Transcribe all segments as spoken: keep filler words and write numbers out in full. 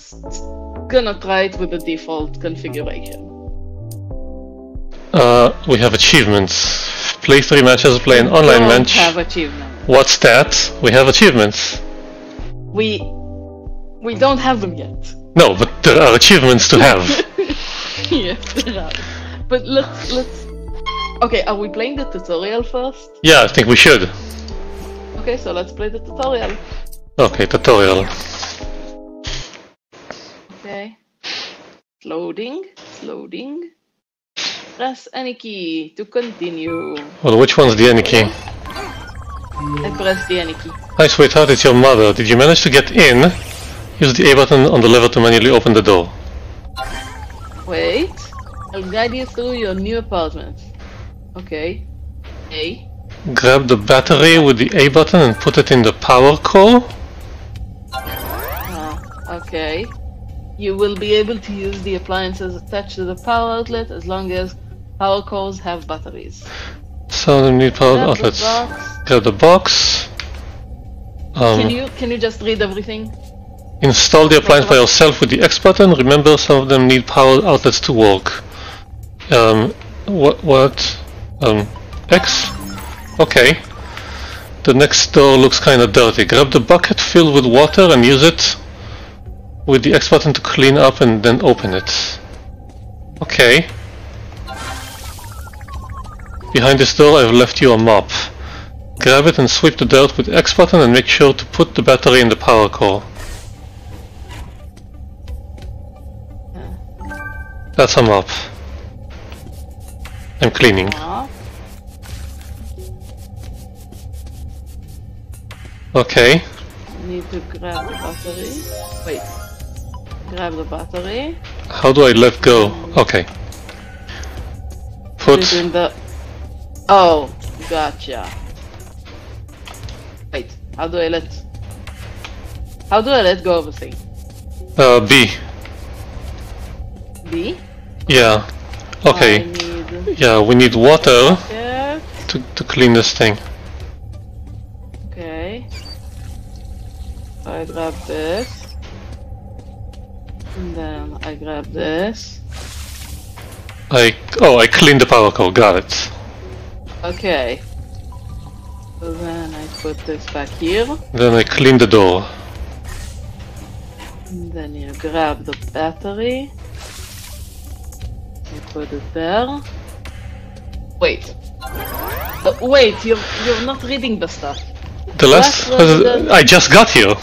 just gonna try it with the default configuration. Uh, we have achievements. Play three matches, play an online match. We have achievements. What's that? We have achievements. We we don't have them yet. No, but there are achievements to have. Yes, there are. But let's let's. Okay, are we playing the tutorial first? Yeah, I think we should. Okay, so let's play the tutorial. Okay, tutorial. Okay. It's loading. It's loading. Press any key to continue. Well, which one's the any key? I press the any key. Hi, sweetheart, it's your mother. Did you manage to get in? Use the A button on the lever to manually open the door. Wait. I'll guide you through your new apartment. Okay. A. Grab the battery with the A button and put it in the power core. Oh, okay. You will be able to use the appliances attached to the power outlet as long as power cores have batteries. So we need power Grab outlets. The Grab the box. Um, can you can you just read everything? Install the appliance by yourself with the X button. Remember, some of them need power outlets to work. Um, what what? Um, X. Okay. The next door looks kind of dirty. Grab the bucket filled with water and use it with the X button to clean up and then open it. Okay. Behind this door I've left you a mop. Grab it and sweep the dirt with X button and make sure to put the battery in the power core. That's a mop. I'm cleaning. Okay. Need to grab the battery. Wait. Grab the battery. How do I let go? Okay. Put it in the. Oh, gotcha. Wait. How do I let? How do I let go of a thing? Uh, B. B. Yeah. Okay. Oh, need... Yeah, we need water yes. to to clean this thing. I grab this, and then I grab this. I oh, I cleaned the power core. Got it. Okay. So then I put this back here. Then I clean the door. And then you grab the battery. You put it there. Wait. Uh, wait, you're you're not reading the stuff. The last, last resident... I just got here.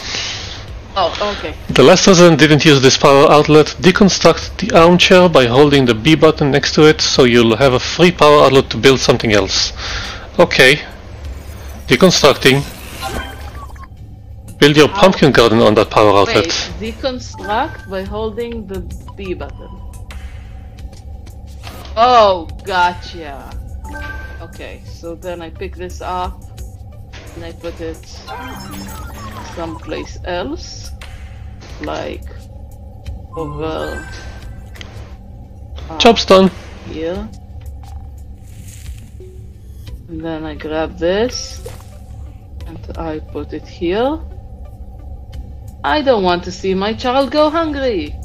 Oh, okay. The last resident didn't use this power outlet. Deconstruct the armchair by holding the B button next to it, so you'll have a free power outlet to build something else. Okay. Deconstructing. Build your pumpkin garden on that power outlet. Wait, deconstruct by holding the B button. Oh, gotcha. Okay, so then I pick this up. And I put it someplace else, like over. Job's done. Here. And then I grab this and I put it here. I don't want to see my child go hungry.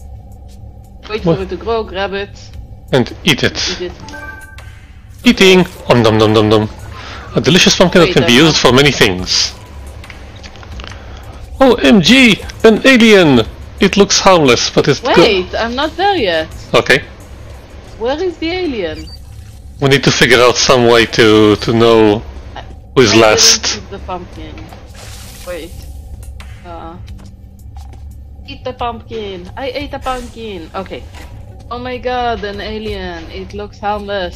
Wait what? For it to grow, grab it, and eat it. And eat it. Eating. Om nom nom nom nom. A delicious pumpkin Wait, that can be used for many things. O M G! An alien! It looks harmless, but it's... Wait, I'm not there yet. Okay. Where is the alien? We need to figure out some way to to know who is last. Eat the pumpkin. Wait. Uh, eat the pumpkin! I ate a pumpkin! Okay. Oh my god, an alien! It looks harmless,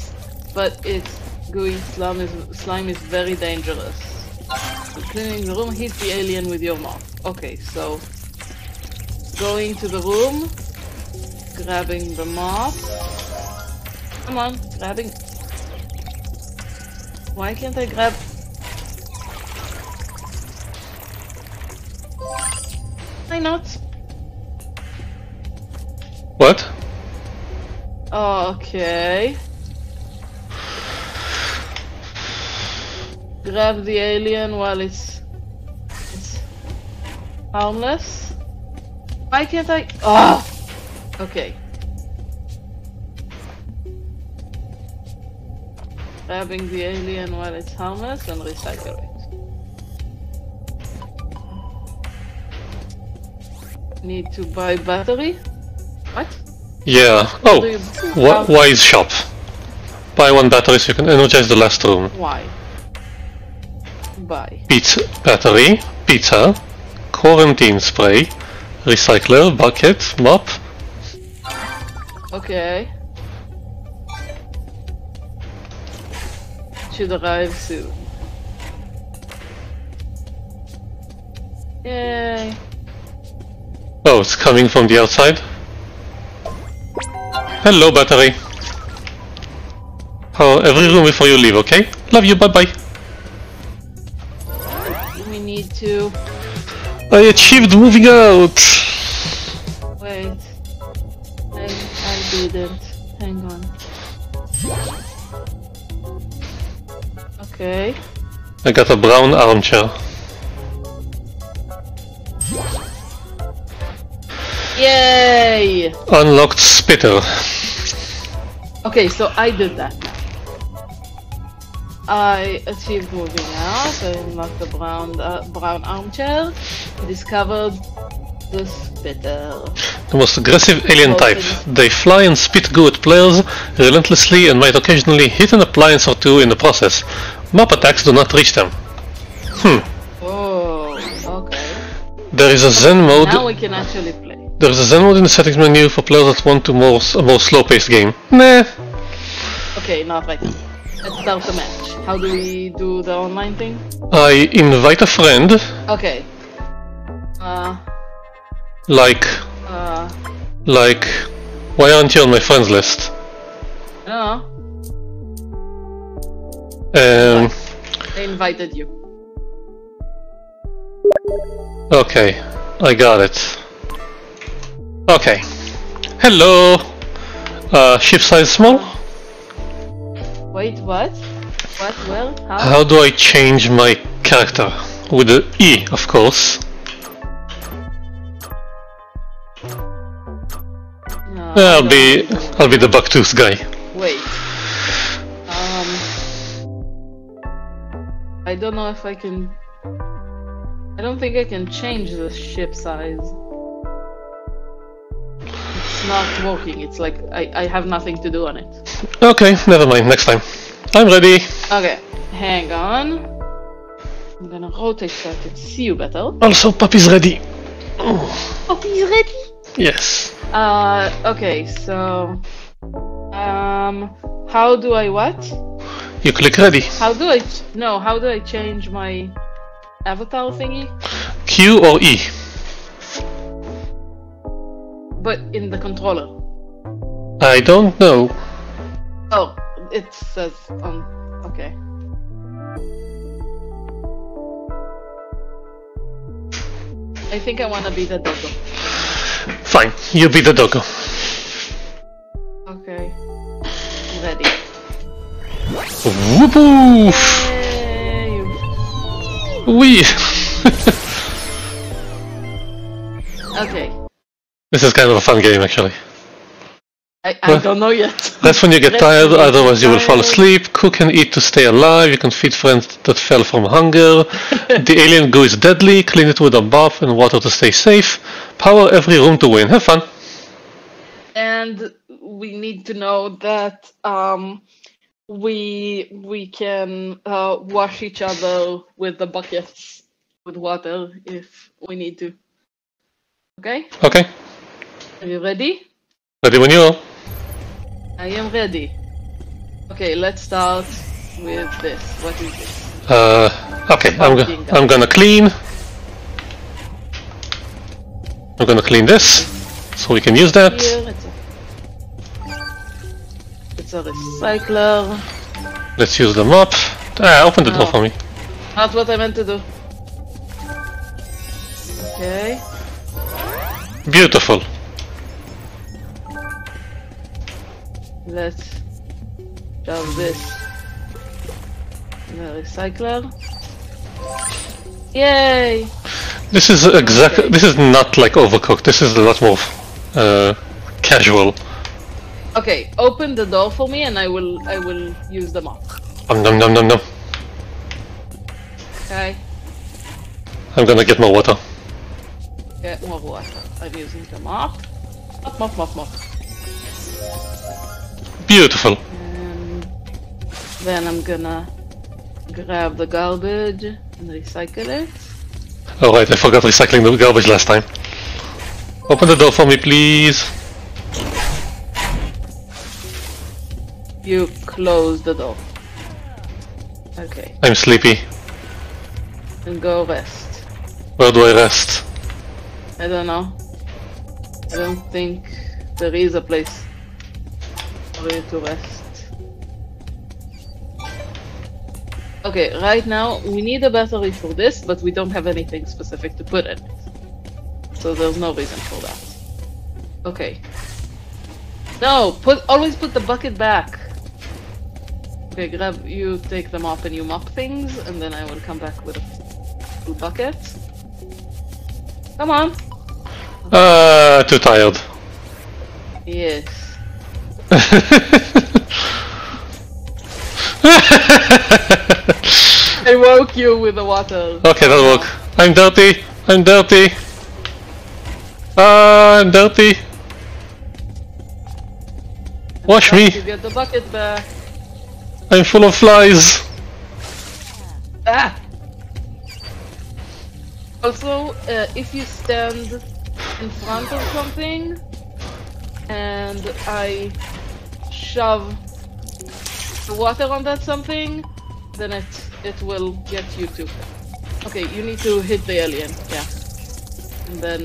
but it's... Gooey slime is, slime is very dangerous. So cleaning the room, hit the alien with your mop. Okay, so going to the room, grabbing the mop. Come on, grabbing. Why can't I grab? Why not? What? Okay. Grab the alien while it's, it's harmless. Why can't I? Oh! Okay. Grabbing the alien while it's harmless and recycle it. Need to buy battery? What? Yeah. What oh! Wh wise shop. Buy one battery so you can energize the last room. Why? Buy. Pizza battery, pizza, quarantine spray, recycler, bucket, mop. Okay. Should arrive soon. Yay. Oh, it's coming from the outside. Hello, battery. Oh, every room before you leave, okay? Love you, bye bye. We need to. I achieved moving out! Wait. I, I didn't. Hang on. Okay. I got a brown armchair. Yay! Unlocked spitter. Okay, so I did that. I achieved moving out, I unlocked the brown, uh, brown armchair, discovered the spitter. The most aggressive alien type. They fly and spit goo at players relentlessly and might occasionally hit an appliance or two in the process. Mop attacks do not reach them. Hmm. Oh, okay. There is a Zen mode. Now we can actually play. There is a Zen mode in the settings menu for players that want to more, a more slow-paced game. Nah. Okay, not right now. Let's start the match. How do we do the online thing? I invite a friend. Okay. Uh. Like. Uh. Like. Why aren't you on my friends list? No. Um. They invited you. Okay. I got it. Okay. Hello. Uh, ship size small? Wait, what? What? Well, how? How do I change my character? With the E, of course. No, I'll be... Know. I'll be the bucktooth guy. Wait. Um... I don't know if I can... I don't think I can change the ship size. It's not working, it's like, I, I have nothing to do on it. Okay, never mind, next time. I'm ready! Okay, hang on. I'm gonna rotate so I can see you better. Also, Puppy's ready! Oh. Puppy's ready? Yes. Uh, okay, so... Um, how do I what? You click ready. How do I... No, how do I change my avatar thingy? Q or E? But in the controller. I don't know. Oh, it says on... okay. I think I want to be the doggo. Fine, you be the doggo. Okay. I'm ready. Whoopoof! Wee! Okay. This is kind of a fun game, actually. I, I well, don't know yet. That's when you get tired, otherwise you will fall asleep. Cook and eat to stay alive. You can feed friends that fell from hunger. The alien goo is deadly. Clean it with a bath and water to stay safe. Power every room to win. Have fun. And we need to know that um, we we can uh, wash each other with the buckets with water if we need to. Okay? Okay. Are you ready? Ready when you are. I am ready. Okay, let's start with this. What is this? Uh, okay, I'm, go I'm gonna clean. I'm gonna clean this, so we can use that. Here, it's, a it's a recycler. Let's use the mop. Ah, open the no. door for me. Not what I meant to do. Okay. Beautiful. Let's shove this in the recycler. Yay! This is exactly. This is not like Overcooked. This is a lot more uh, casual. Okay, open the door for me, and I will. I will use them all. Um, nom nom nom nom. Okay. I'm gonna get more water. Get more water. I'm using the mop. Mop, mop, mop, mop. Beautiful. Um, then I'm gonna grab the garbage and recycle it. All right, I forgot recycling the garbage last time. Open the door for me, please. You close the door. Okay. I'm sleepy. And go rest. Where do I rest? I don't know. I don't think there is a place for you to rest. Okay, right now we need a battery for this, but we don't have anything specific to put in it. So there's no reason for that. Okay. No, put always put the bucket back. Okay, grab, you take them up and you mop things, and then I will come back with a bucket. Come on. Uh, too tired. Yes. I woke you with the water. Okay, that'll work. I'm dirty. I'm dirty. Uh, I'm dirty. Wash me. You get the bucket back. I'm full of flies. Ah. Also, uh, if you stand in front of something and I shove the water on that something, then it it will get you too. Okay, you need to hit the alien. Yeah, and then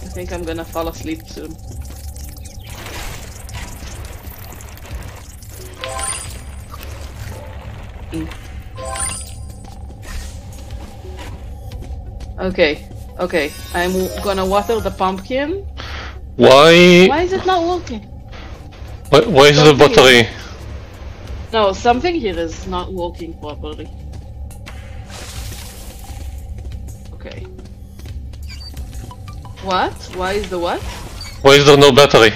I think I'm gonna fall asleep soon. Okay, okay. I'm gonna water the pumpkin. Why? Why is it not working? Why, why is something the battery? Here. No, something here is not working properly. Okay. What? Why is the what? Why is there no battery?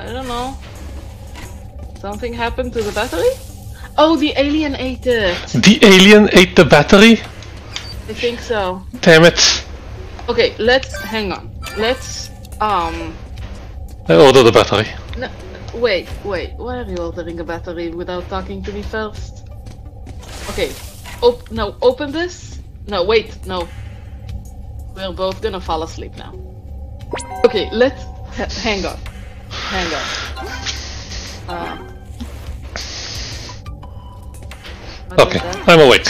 I don't know. Something happened to the battery? Oh, the alien ate it! The alien ate the battery? I think so. Damn it. Okay, let's... hang on. Let's... um... I order the battery. No, wait, wait. Why are you ordering a battery without talking to me first? Okay. Op- no, open this. No, wait, no. We're both gonna fall asleep now. Okay, let's... H- hang on. Hang on. Uh... Okay, I'm awake.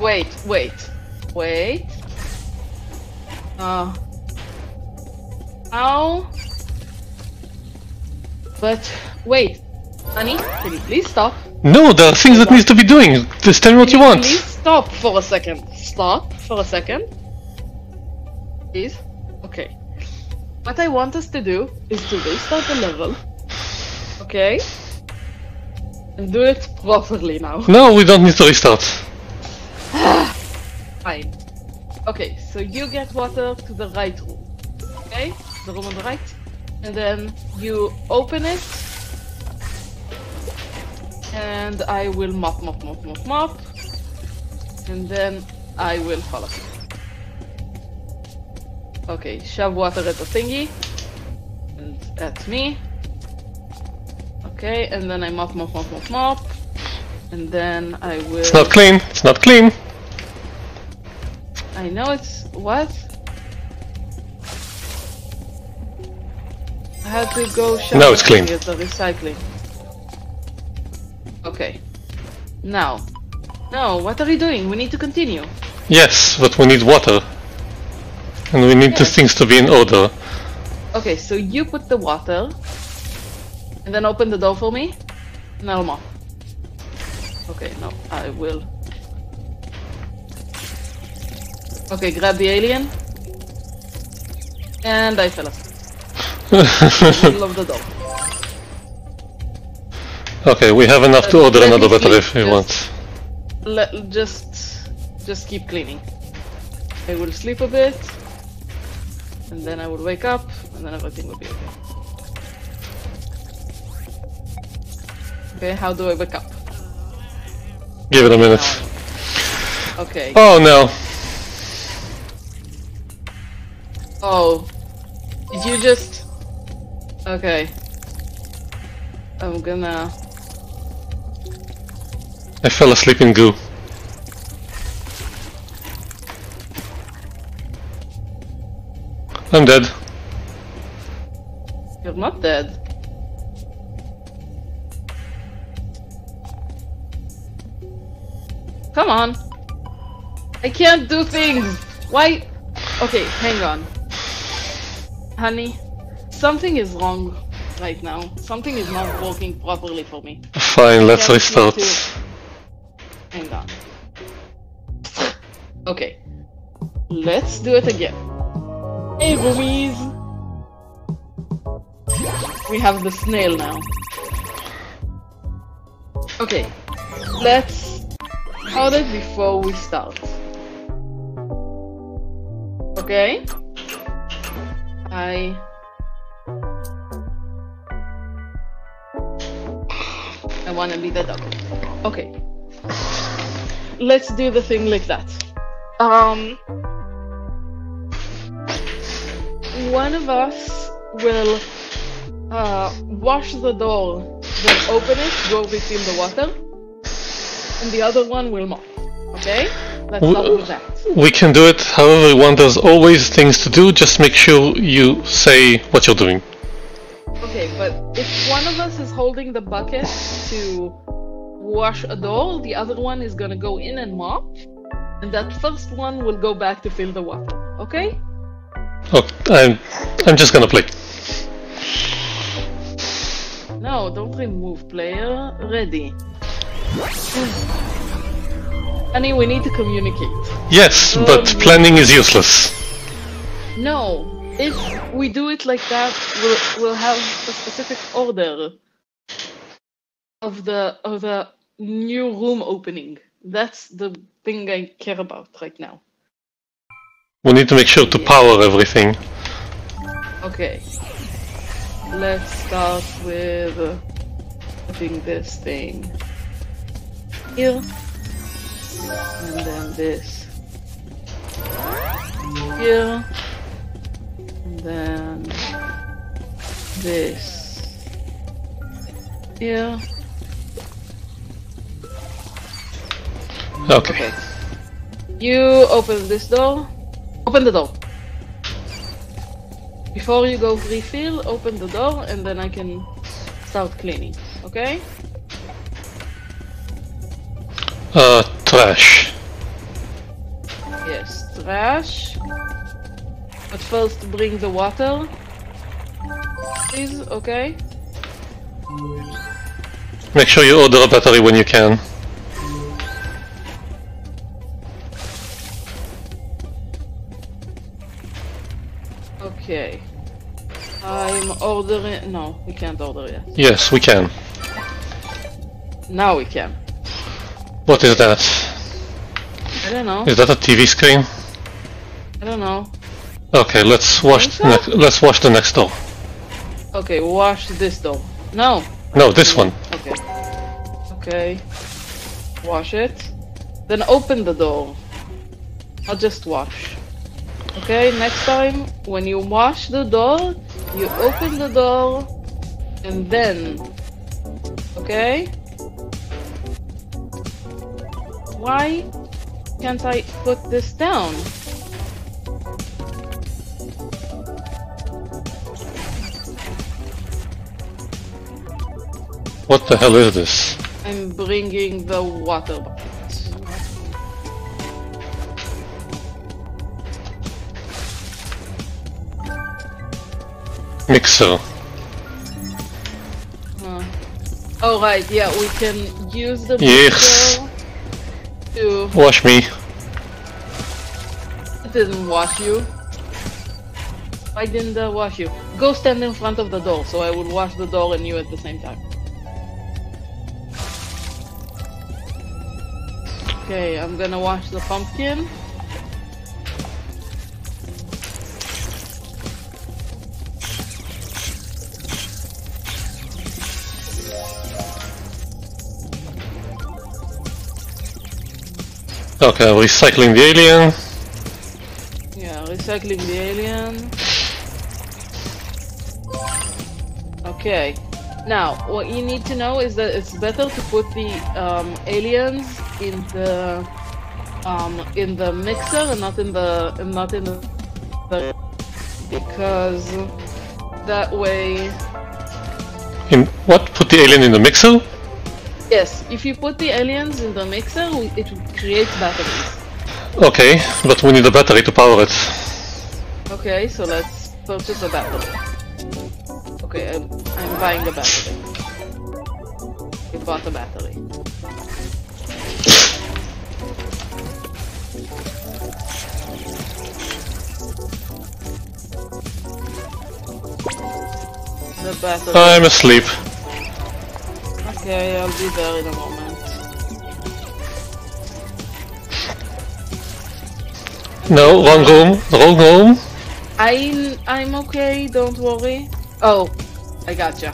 Wait, wait, wait. Uh, ow. But wait, honey, can you please stop? No, there are things that needs to be doing. Just tell me what you want. Please stop for a second. Stop for a second. Please. Okay. What I want us to do is to restart the level. Okay. And do it properly now. No, we don't need to restart. Fine. Okay, so you get water to the right room. Okay? The room on the right. And then you open it. And I will mop, mop, mop, mop, mop. And then I will follow it. Okay, shove water at the thingy. And at me. Okay, and then I mop, mop, mop, mop, mop, and then I will... It's not clean, it's not clean! I know it's... what? I had to go... No, it's clean. Get the recycling. Okay. Now. No, what are you doing? We need to continue. Yes, but we need water. And we need yes. the things to be in order. Okay, so you put the water. And then open the door for me, and I'll mop. Okay, no, I will. Okay, grab the alien. And I fell asleep. In the middle of the door. Okay, we have enough to order uh, another battery if you want. Let, just just keep cleaning. I will sleep a bit, and then I will wake up, and then everything will be okay. Okay, how do I wake up? Give it a minute. Uh, okay. Oh no. Oh. Did you just... Okay. I'm gonna... I fell asleep in goo. I'm dead. You're not dead. Come on! I can't do things! Why? Okay, hang on. Honey, something is wrong right now. Something is not working properly for me. Fine, let's restart. Hang on. Okay. Let's do it again. Hey, boobies! We have the snail now. Okay. Let's... Hold it before we start. Okay. I I wanna be the dog. Okay. Let's do the thing like that. Um one of us will uh wash the door, then open it, go within the water. And the other one will mop. Okay? Let's we, start with that. We can do it however one. There's always things to do, just make sure you say what you're doing. Okay, but if one of us is holding the bucket to wash a door, the other one is gonna go in and mop. And that first one will go back to fill the water. Okay? Oh, I'm, I'm just gonna play. No, don't remove player. Ready. Honey, we need to communicate. Yes, um, but planning is useless. No, if we do it like that, we'll, we'll have a specific order of the of the new room opening. That's the thing I care about right now. We need to make sure to yeah. power everything. Okay, let's start with putting this thing here, and then this here, and then this here. Okay. Okay. You open this door. Open the door. Before you go refill, open the door, and then I can start cleaning. Okay? Uh, trash. Yes, trash. But first bring the water. Please, okay? Make sure you order a battery when you can. Okay. I'm ordering... No, we can't order yet. Yes, we can. Now we can. What is that? I don't know. Is that a T V screen? I don't know. Okay, let's wash. Let's wash the next door. Okay, wash this door. No. No, this one. Okay. Okay. Wash it. Then open the door. I'll just wash. Okay. Next time, when you wash the door, you open the door, and then. Okay. Why can't I put this down? What the hell is this? I'm bringing the water bucket. Mixer. Huh. Oh right, yeah, we can use the yes. mixer. To wash me. It didn't wash you. I didn't uh, wash you. Go stand in front of the door, so I will wash the door and you at the same time. Okay, I'm gonna wash the pumpkin. Okay, recycling the alien. Yeah, recycling the alien. Okay. Now, what you need to know is that it's better to put the um, aliens in the um, in the mixer and not in the and not in the, the because that way. In what? Put the alien in the mixer? Yes, if you put the aliens in the mixer, it creates batteries. Okay, but we need a battery to power it. Okay, so let's purchase a battery. Okay, I'm, I'm buying a battery. I bought a battery. The battery. I'm asleep. Okay, I'll be there in a moment. No, wrong room, wrong room. I'm, I'm okay, don't worry. Oh, I gotcha.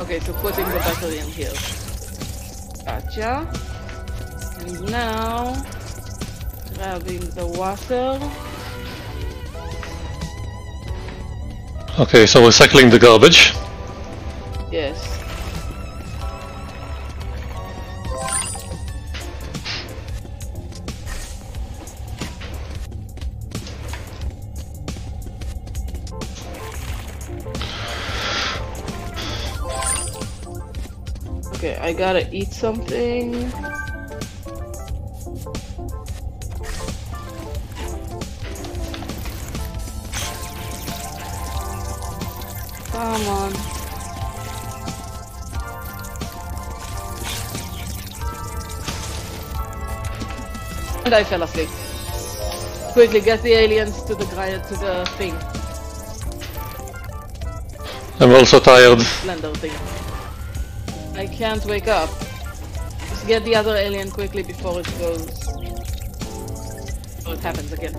Okay, so putting the battery in here. Gotcha. And now, grabbing the water. Okay, so recycling the garbage. Yes. Okay, I gotta eat something. Come on. And I fell asleep. Quickly, get the aliens to the to the thing. I'm also tired. Blender thing. I can't wake up. Just get the other alien quickly before it goes. Before it happens again.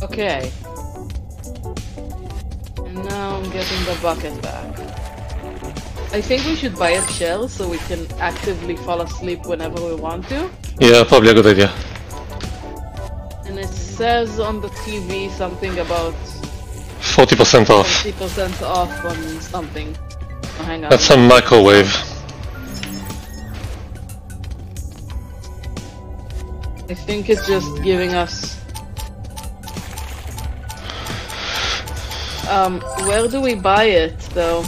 Okay. And now I'm getting the bucket back. I think we should buy a shell so we can actively fall asleep whenever we want to. Yeah, probably a good idea. And it says on the T V something about forty percent off. forty percent off on something. Oh, hang on. That's a microwave. I think it's just giving us... Um, where do we buy it, though?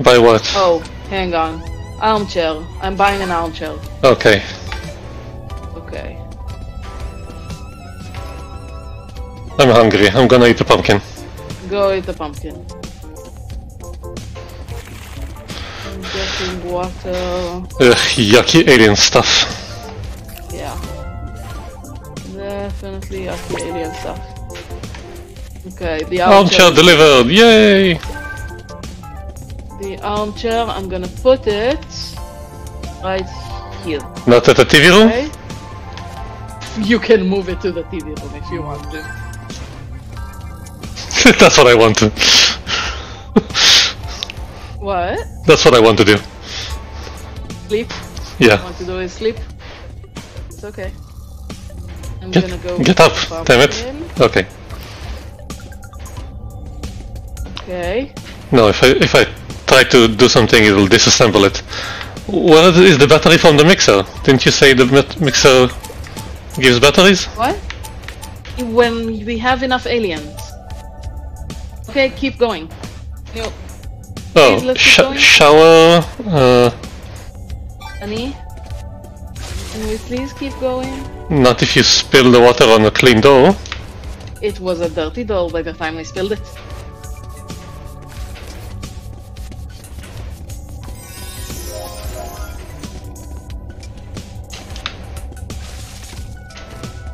Buy what? Oh, hang on. Armchair. I'm buying an armchair. Okay. Okay. I'm hungry. I'm gonna eat a pumpkin. Go eat the pumpkin. I'm getting water. Ugh, yucky alien stuff. Yeah. Definitely yucky alien stuff. Okay, the armchair. Armchair delivered! Yay! The armchair, I'm gonna put it right here. Not at the T V room? Okay. You can move it to the T V room if you want to. That's what I want to. What? That's what I want to do. Sleep? Yeah. What I want to do is sleep. It's okay. I'm get, gonna go. Get up, damn it. In. Okay. Okay. No, if I if I try to do something, it will disassemble it. Where is the battery from the mixer? Didn't you say the mixer gives batteries? What? When we have enough aliens. Okay, keep going. Nope. Oh, Please, sh keep going. shower. Uh... Honey? Can we please keep going? Not if you spill the water on a clean door. It was a dirty door by the time I spilled it.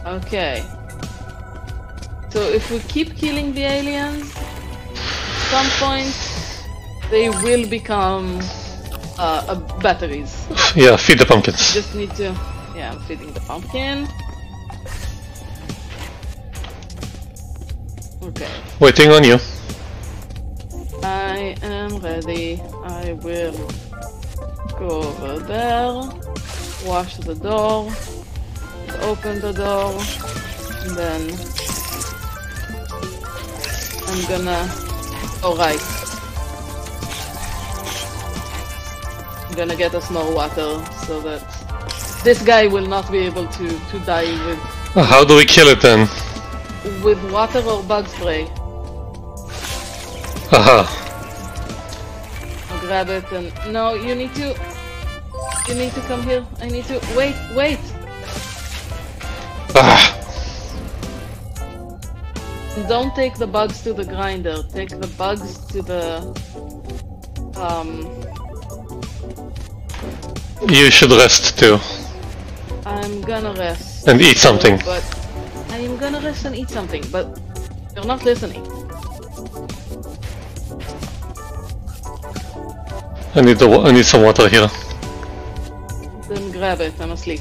Okay. So if we keep killing the aliens, at some point they will become uh, uh, batteries. Yeah, feed the pumpkins. Just need to... yeah, I'm feeding the pumpkin. Okay. Waiting on you. I am ready. I will go over there, wash the door, open the door, and then I'm gonna go right. I'm gonna get us more water so that this guy will not be able to, to die with... How do we kill it then? With water or bug spray. Haha. I'll grab it and... no, you need to... you need to come here. I need to... wait, wait! Ah. Don't take the bugs to the grinder. Take the bugs to the... Um... you should rest too. I'm gonna rest. And eat something. So, but I'm gonna rest and eat something, but you're not listening. I need, the wa I need some water here. Then grab it, I'm asleep.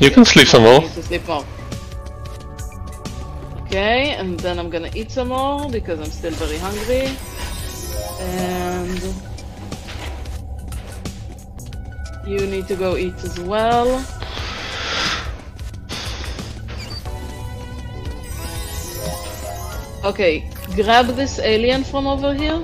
You okay. Can sleep some more. I need to sleep more. Okay, and then I'm gonna eat some more because I'm still very hungry. And... you need to go eat as well. Okay, grab this alien from over here.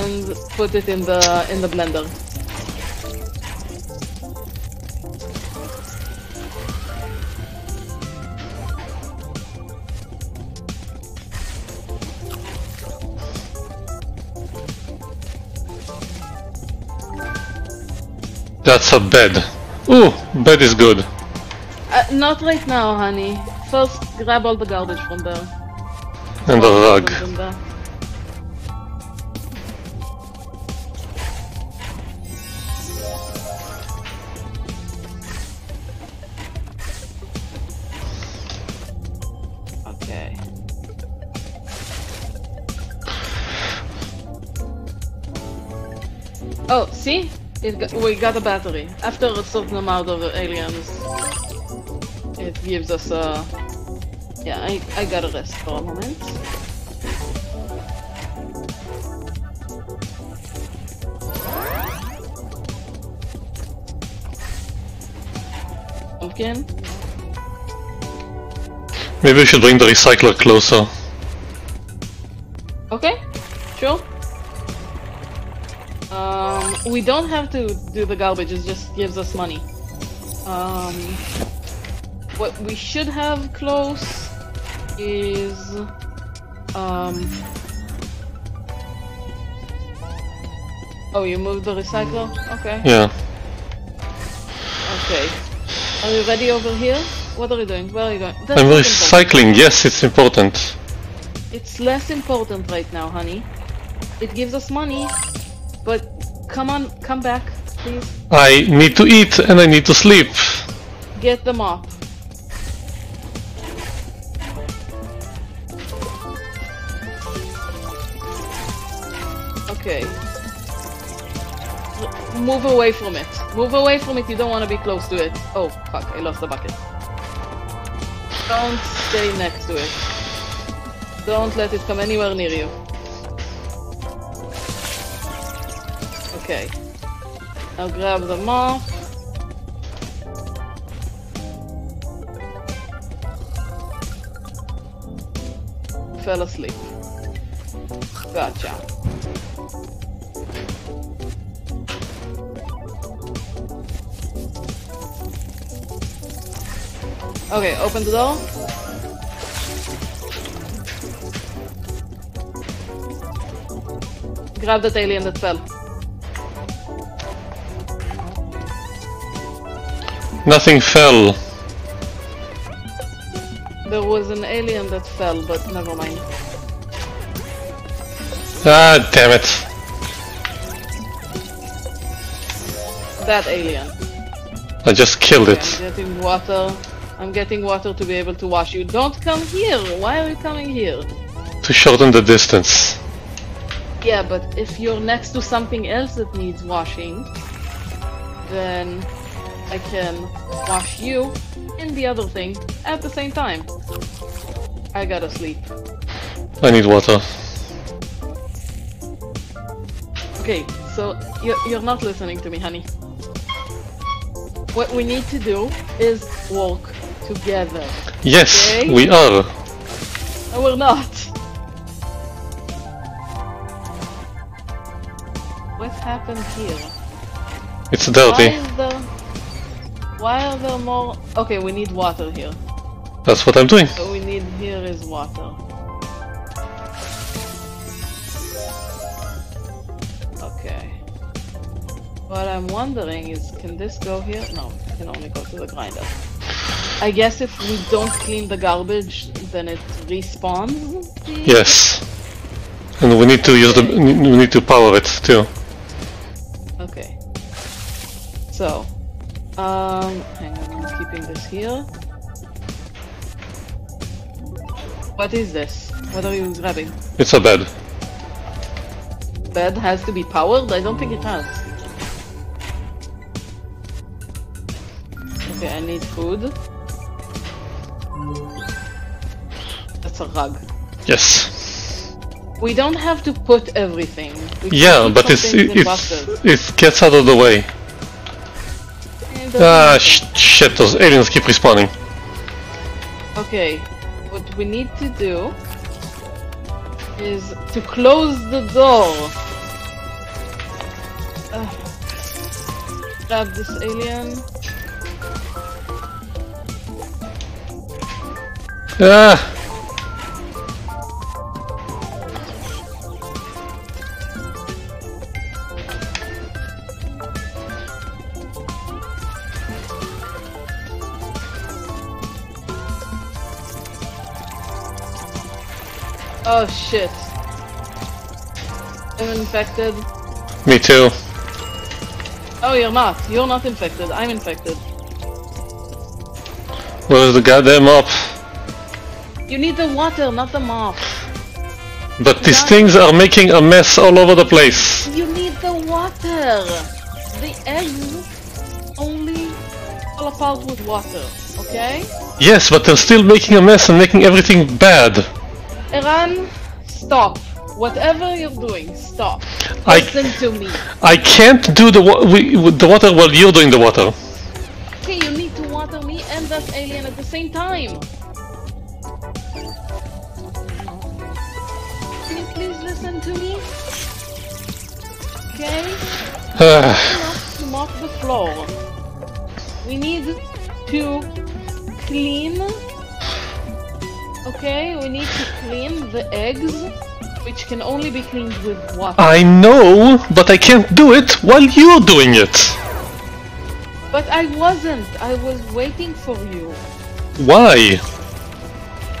And put it in the in the blender. That's a bed. Ooh, bed is good. Uh, not right now, honey. First, grab all the garbage from there. And the rug. From there. Oh, see? It got, we got a battery. After a certain amount of aliens, it gives us a... yeah, I, I gotta rest for a moment. Pumpkin? Maybe we should bring the recycler closer. Okay, sure. Um, we don't have to do the garbage, it just gives us money. Um, what we should have close is... Um, oh, you moved the recycler? Okay. Yeah. Okay. Are you ready over here? What are you doing? Where are you going? That's I'm recycling, important. Yes, it's important. It's less important right now, honey. It gives us money. But come on, come back, please. I need to eat and I need to sleep. Get the mop. Okay. Move away from it. Move away from it, you don't want to be close to it. Oh, fuck, I lost the bucket. Don't stay next to it. Don't let it come anywhere near you. Okay, I'll grab the mop. Fell asleep. Gotcha. Okay, open the door. Grab that alien that fell. Nothing fell. There was an alien that fell, but never mind. Ah, damn it. That alien. I just killed okay, it. I'm getting water. I'm getting water to be able to wash. You don't come here! Why are you coming here? To shorten the distance. Yeah, but if you're next to something else that needs washing, then I can wash you and the other thing at the same time. I gotta sleep. I need water. Okay, so you're not listening to me, honey. What we need to do is work together. Yes, okay? We are. No, we're not. What happened here? It's dirty. Why, is there... Why are there more? Okay, we need water here. That's what I'm doing. What we need here is water. Okay. What I'm wondering is, can this go here? No, it can only go to the grinder. I guess if we don't clean the garbage, then it respawns? Yes. And we need to use the... we need to power it, too. Okay. So... Um... hang on, I'm keeping this here. What is this? What are you grabbing? It's a bed. Bed has to be powered? I don't think it has. Okay, I need food. That's a rug. Yes. We don't have to put everything. We yeah, but it's, it's, it gets out of the way. Ah, sh shit, those aliens keep respawning. Okay, what we need to do is to close the door. Ugh. Grab this alien. Ah. Oh shit. I'm infected. Me too. Oh, you're not. You're not infected. I'm infected. Where's the goddamn mop? You need the water, not the mop. But these yeah. things are making a mess all over the place. You need the water. The eggs only fall apart with water, okay? Yes, but they're still making a mess and making everything bad. Eran, stop. Whatever you're doing, stop. I, Listen to me. I can't do the, wa we, the water while you're doing the water. Okay, you need to water me and that alien at the same time. Listen to me, okay? Enough to mop the floor. We need to clean. Okay, we need to clean the eggs, which can only be cleaned with water. I know, but I can't do it while you're doing it. But I wasn't. I was waiting for you. Why?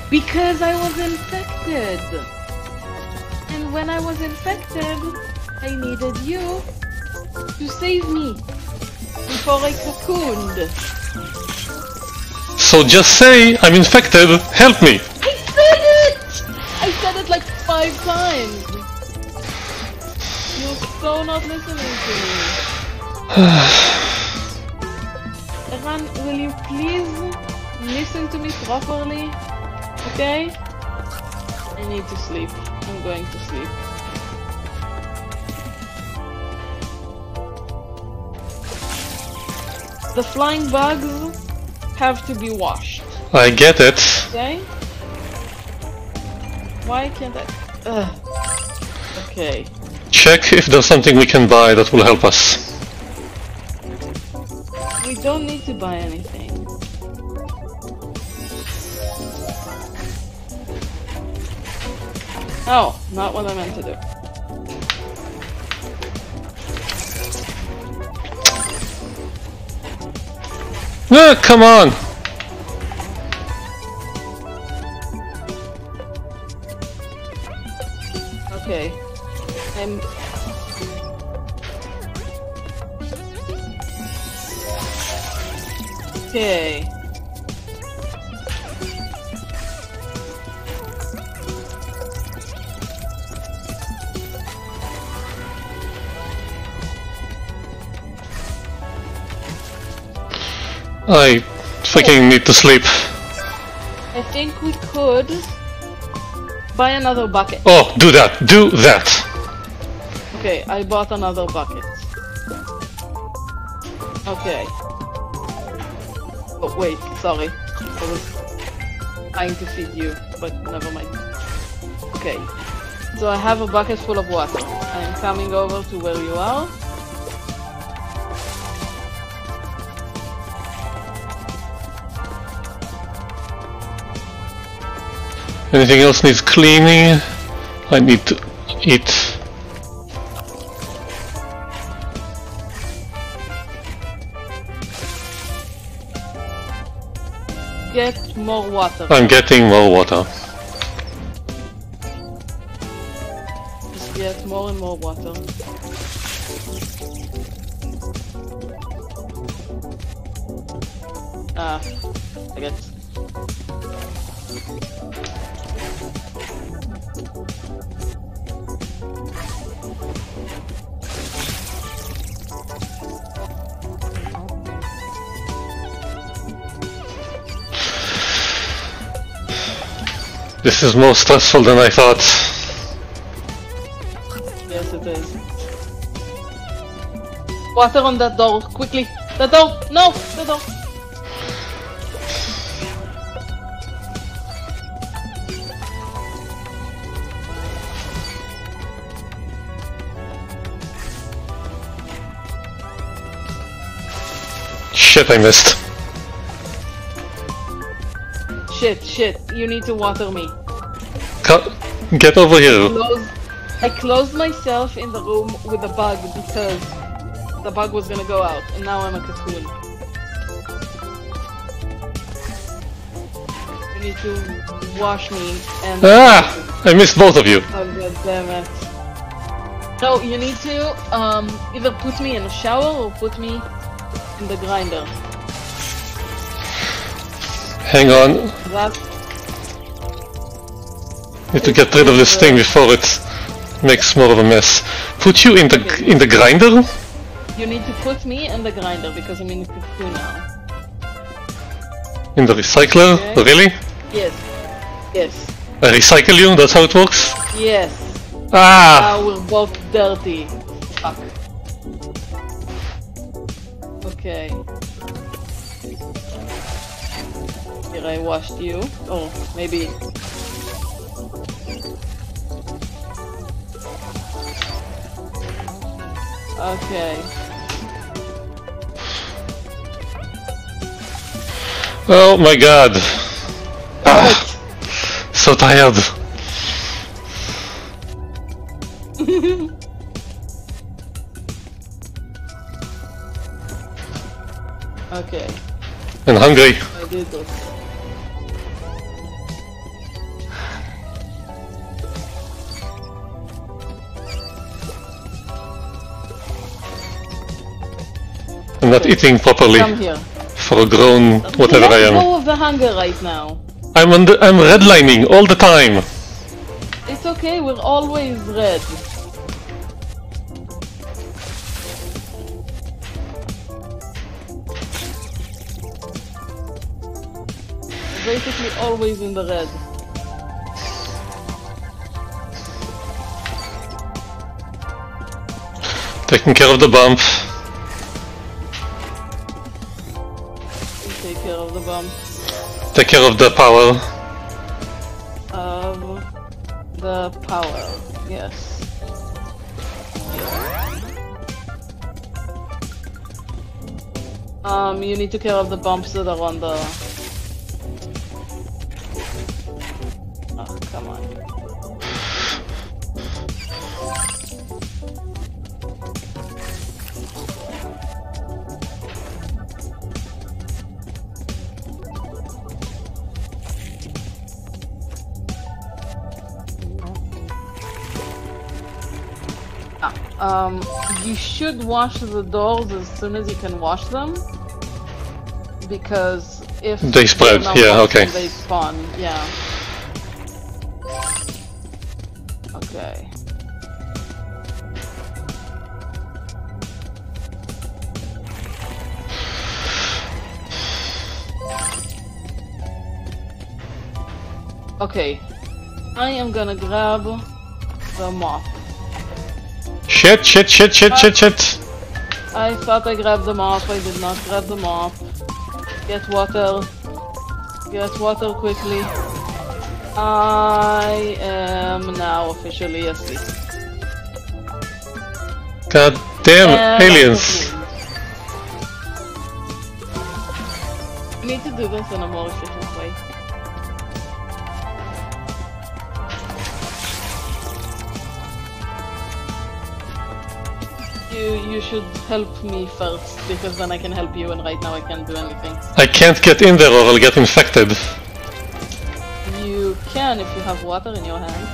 Because I was infected. And when I was infected, I needed you to save me before I cocooned. So just say, I'm infected, help me! I said it! I said it like five times! You're so not listening to me. Eran, will you please listen to me properly? Okay? I need to sleep. I'm going to sleep. The flying bugs have to be washed. I get it. Okay? Why can't I... Ugh. Okay. Check if there's something we can buy that will help us. We don't need to buy anything. Oh, not what I meant to do. Ah, come on! Okay. I'm... Okay. I freaking need to sleep. I think we could buy another bucket. Oh, do that! Do that! Okay, I bought another bucket. Okay. Oh, wait, sorry. I was trying to feed you, but never mind. Okay. So I have a bucket full of water. I'm coming over to where you are. Anything else needs cleaning? I need to eat. Get more water. I'm getting more water. Just get more and more water. Ah, I guess. This is more stressful than I thought. Yes, it is. Water on that door, quickly! The door! No! The door! Shit, I missed. Shit, shit, you need to water me. Get over here. I closed, I closed myself in the room with a bug because the bug was gonna go out, and now I'm a cocoon. You need to wash me and... Ah! I missed both of you. Oh god damn it. No, you need to um, either put me in a shower or put me in the grinder. Hang on. Need to get rid of this thing before it makes more of a mess. Put you in the okay. in the grinder? You need to put me in the grinder because I'm in the cocoon now. In the recycler? Okay. Really? Yes. Yes. I recycle you? That's how it works? Yes. Ah! Now we're both dirty. Fuck. Okay. I washed you. Oh, maybe. Okay. Oh my god. Ah, so tired. Okay. And hungry. I did this. I'm not eating properly for a grown whatever I am. Let go of the hunger right now. I'm on the, I'm redlining all the time. It's okay, we're always red. Basically, always in the red. Taking care of the bump. Take care of the power. Um, the power, yes. Um, you need to care of the bumps that are on the... Oh, come on. Um, you should wash the doors as soon as you can wash them, because if they spread, yeah, okay, they spawn, yeah. Okay. Okay. I am gonna grab the mop. Shit, shit, shit, shit, uh, shit, shit. I thought I grabbed the mop. I did not grab the mop. Get water. Get water quickly. I am now officially asleep. God damn and aliens. I need to do this in a more efficient way. You, you should help me first, because then I can help you, and right now I can't do anything. I can't get in there or I'll get infected. You can if you have water in your hand.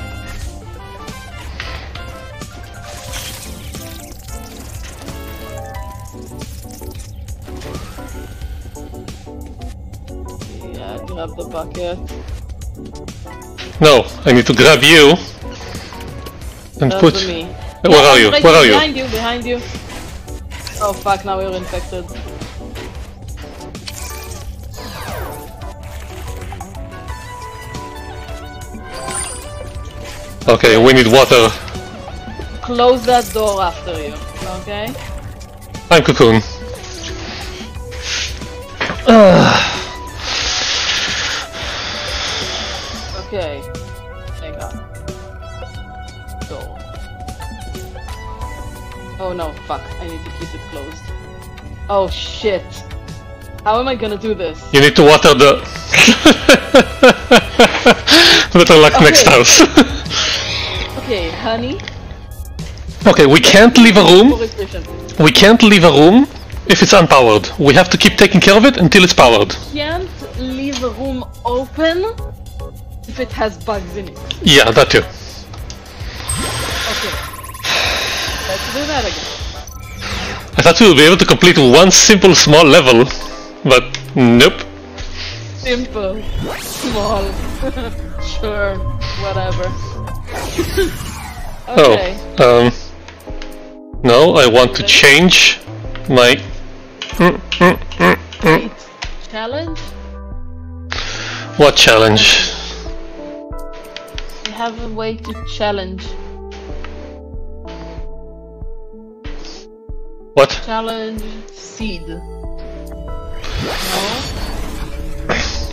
Yeah, grab the bucket. No, I need to grab you. And grab put... me. Where yeah, are you? Right Where are you? Behind you, behind you. Oh fuck, now we're infected. Okay, we need water. Close that door after you, okay? I'm cocoon. Okay. Hang on. Door. Oh no, fuck. I need to keep it closed. Oh shit. How am I gonna do this? You need to water the... Better luck okay. next house. Okay, honey. Okay, we can't leave a room. We can't leave a room if it's unpowered. We have to keep taking care of it until it's powered. We can't leave a room open if it has bugs in it. Yeah, that too. Okay. Let's do that again. I thought we would be able to complete one simple small level, but nope. Simple, small, sure, whatever. Okay. Oh, um, no, I want to change my mm, mm, mm, mm. Wait, challenge? What challenge? We have a way to challenge. What? Challenge seed. No.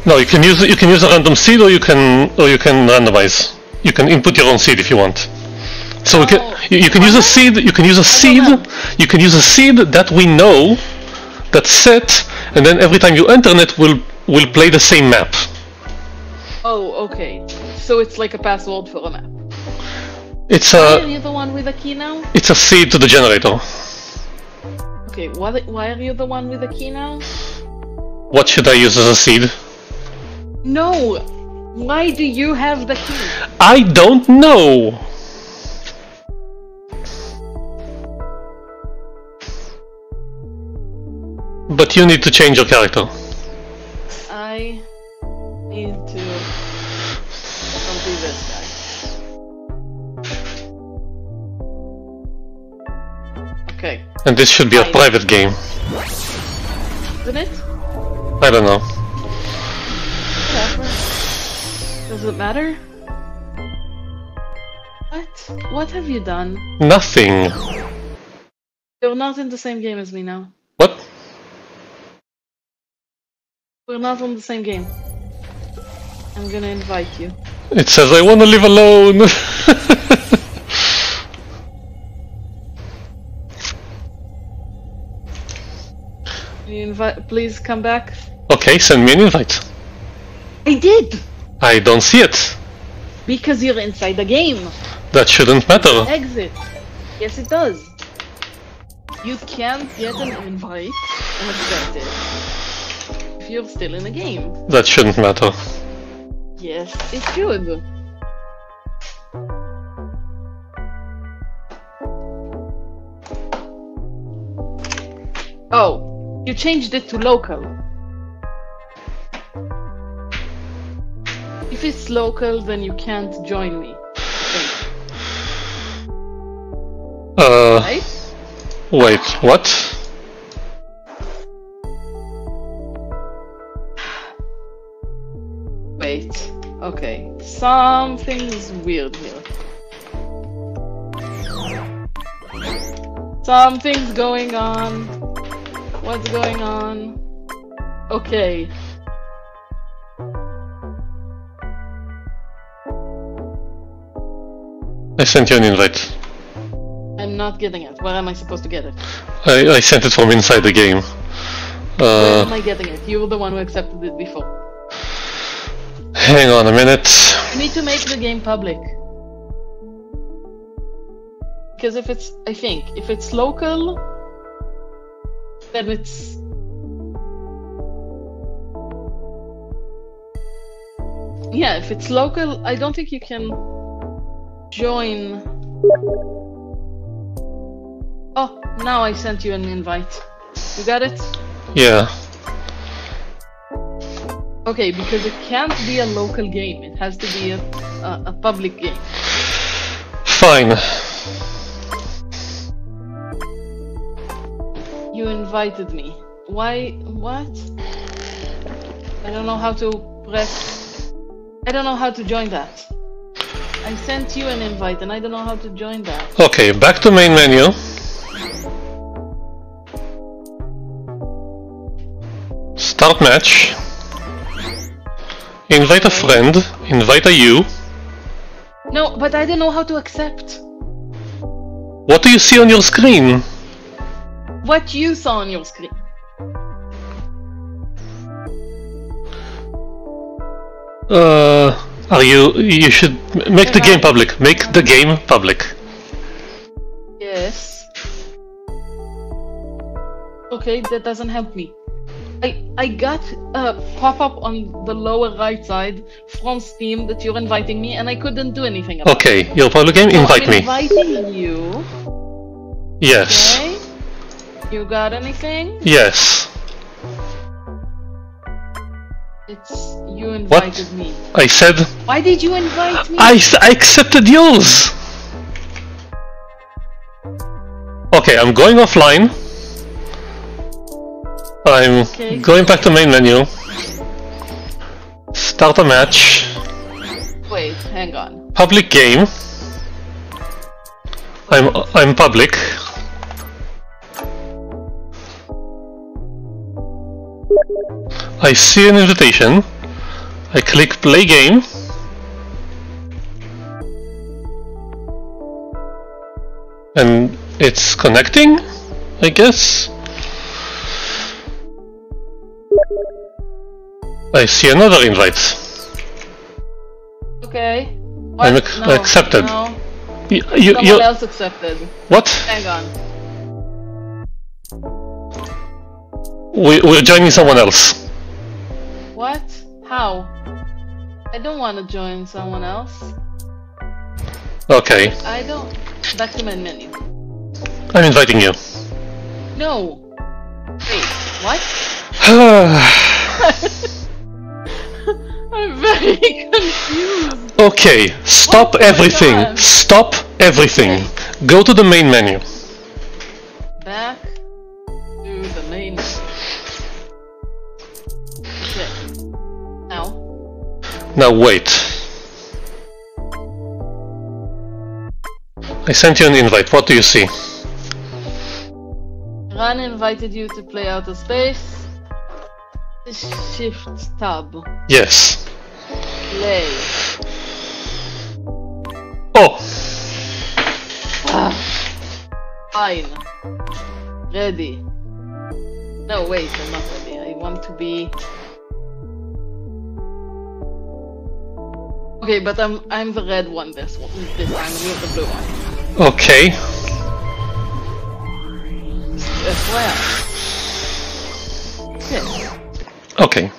No, you can use you can use a random seed, or you can or you can randomize. You can input your own seed if you want. So oh. we can you, you can use a seed. You can use a seed. You can use a seed that we know that's set, and then every time you enter it, will will play the same map. Oh, okay. So it's like a password for a map. It's a. Are you the one with the key now? It's a seed to the generator. Okay, what, why are you the one with the key now? What should I use as a seed? No! Why do you have the key? I don't know! But you need to change your character. I need to... I'll do this guy. Okay. And this should be a private game. Isn't it? I don't know. Whatever. Does it matter? What? What have you done? Nothing. You're not in the same game as me now. What? We're not on the same game. I'm gonna invite you. It says I wanna live alone! Invite, please come back. Okay, send me an invite. I did. I don't see it. Because you're inside the game. That shouldn't matter. Exit. Yes, it does. You can't get an invite and accept it if you're still in the game. That shouldn't matter. Yes, it should. Oh. You changed it to local. If it's local, then you can't join me. Uh... Right? Wait, what? Wait, okay. Something is weird here. Something's going on. What's going on? Okay. I sent you an invite. I'm not getting it. Where am I supposed to get it? I, I sent it from inside the game. Uh, Where am I getting it? You were the one who accepted it before. Hang on a minute. You need to make the game public. Because if it's... I think, if it's local... then it's... yeah, if it's local, I don't think you can... join. Oh, now I sent you an invite. You got it? Yeah. Okay, because it can't be a local game. It has to be a, a, a public game. Fine. You invited me. Why? What? I don't know how to press... I don't know how to join that. I sent you an invite and I don't know how to join that. Okay, back to main menu. Start match. Invite a friend. Invite a you. No, but I don't know how to accept. What do you see on your screen? What you saw on your screen. Uh... Are you... you should... make the game public. Make the game public. Yes. Okay, that doesn't help me. I, I got a pop-up on the lower right side from Steam that you're inviting me and I couldn't do anything about okay, it. Okay, your public game? So invite I'm me. Inviting you. Yes. Okay. You got anything? Yes. It's... you invited what? me. I said... why did you invite me? I, I accepted yours! Okay, I'm going offline. I'm okay. going back to main menu. Start a match. Wait, hang on. Public game. I'm, I'm public. I see an invitation. I click play game. And it's connecting, I guess. I see another invite. Okay. What? I'm ac no, accepted. No. You, you, Someone you... else accepted. What? Hang on. We, we're joining someone else. What? How? I don't want to join someone else. Okay. I don't... back to my menu. I'm inviting you. No. Wait, what? I'm very confused. Okay, stop oh everything. Stop everything. Okay. Go to the main menu. Back to the main menu. Now wait. I sent you an invite. What do you see? Eran invited you to play Outer Space. Shift tab. Yes. Play. Oh. Ah. Fine. Ready. No, wait. I'm not ready. I want to be. Okay, but I'm I'm the red one this one this time, you're the blue one. Okay. Okay. Okay.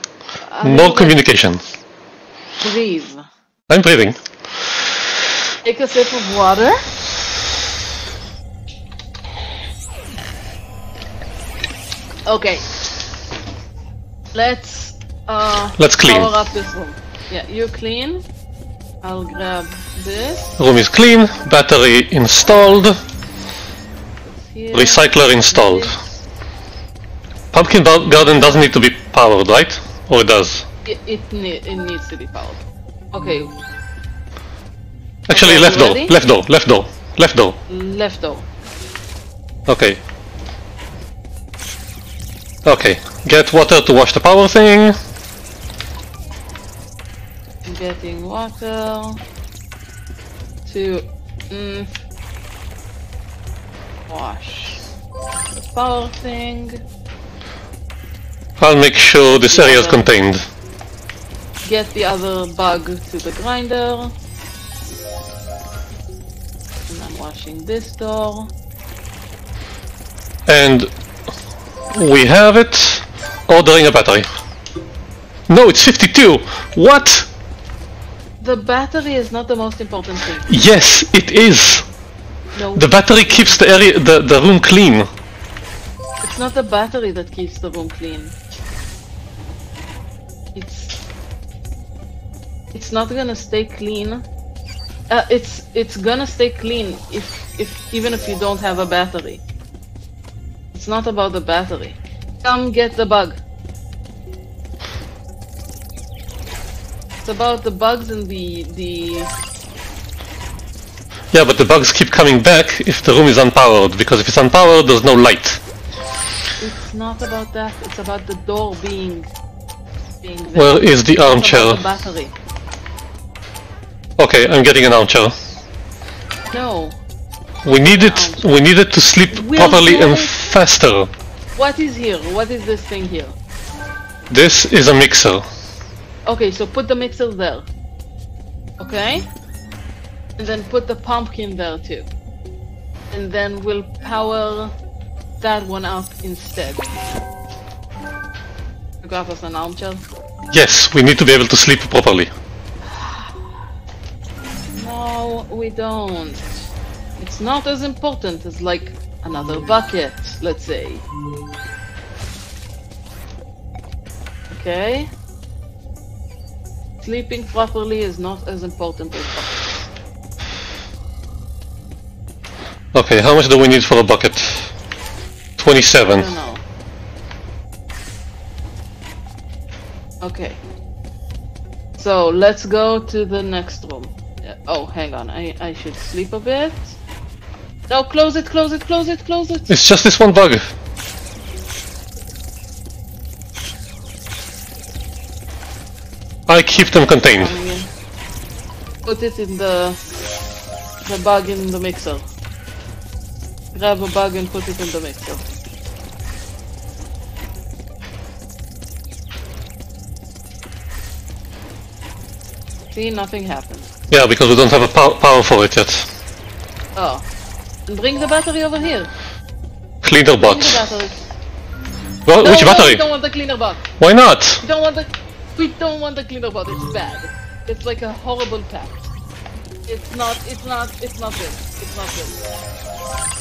I no communication. Breathe. I'm breathing. Take a sip of water. Okay. Let's uh Let's clean. Power up this room. Yeah, you clean. I'll grab this. Room is clean, battery installed, recycler installed. Pumpkin garden doesn't need to be powered, right? Or it does? It, it, ne it needs to be powered. Okay, Actually, okay, left door, ready? left door, left door, left door. Left door. Okay. Okay, get water to wash the power thing. I'm getting water to mm, wash the power thing. I'll make sure this area is contained. Get the other bug to the grinder. And I'm washing this door. And we have it. Ordering a battery. No, it's fifty-two! What? The battery is not the most important thing. Yes, it is! No. The battery keeps the area, the, the room clean. It's not the battery that keeps the room clean. It's... It's not gonna stay clean. Uh, it's it's gonna stay clean if if even if you don't have a battery. It's not about the battery. Come get the bug. It's about the bugs and the the. Yeah, but the bugs keep coming back if the room is unpowered, because if it's unpowered, there's no light. It's not about that. It's about the door being being there. Where is the armchair? It's about the battery. Okay, I'm getting an armchair. No. We need it. We need it to sleep properly and faster. What is here? What is this thing here? This is a mixer. Okay, so put the mixer there. Okay? And then put the pumpkin there too. And then we'll power that one up instead. Grab us an armchair. Yes, we need to be able to sleep properly. No, we don't. It's not as important as, like, another bucket, let's say. Okay. Sleeping properly is not as important as buckets. Okay, how much do we need for a bucket? twenty-seven. I don't know. Okay. So, let's go to the next room. Oh, hang on, I, I should sleep a bit. No, close it, close it, close it, close it! It's just this one bug! I keep them contained. Put it in the... the bug in the mixer. Grab a bug and put it in the mixer. See, nothing happened. Yeah, because we don't have a pow power for it yet. Oh. Bring the battery over here. Cleaner bot. Well, no, which battery? No, we don't want the cleaner bot. Why not? We don't want the, we don't want the cleaner bot. It's bad. It's like a horrible pack. It's not. It's not. It's not good. It's not good.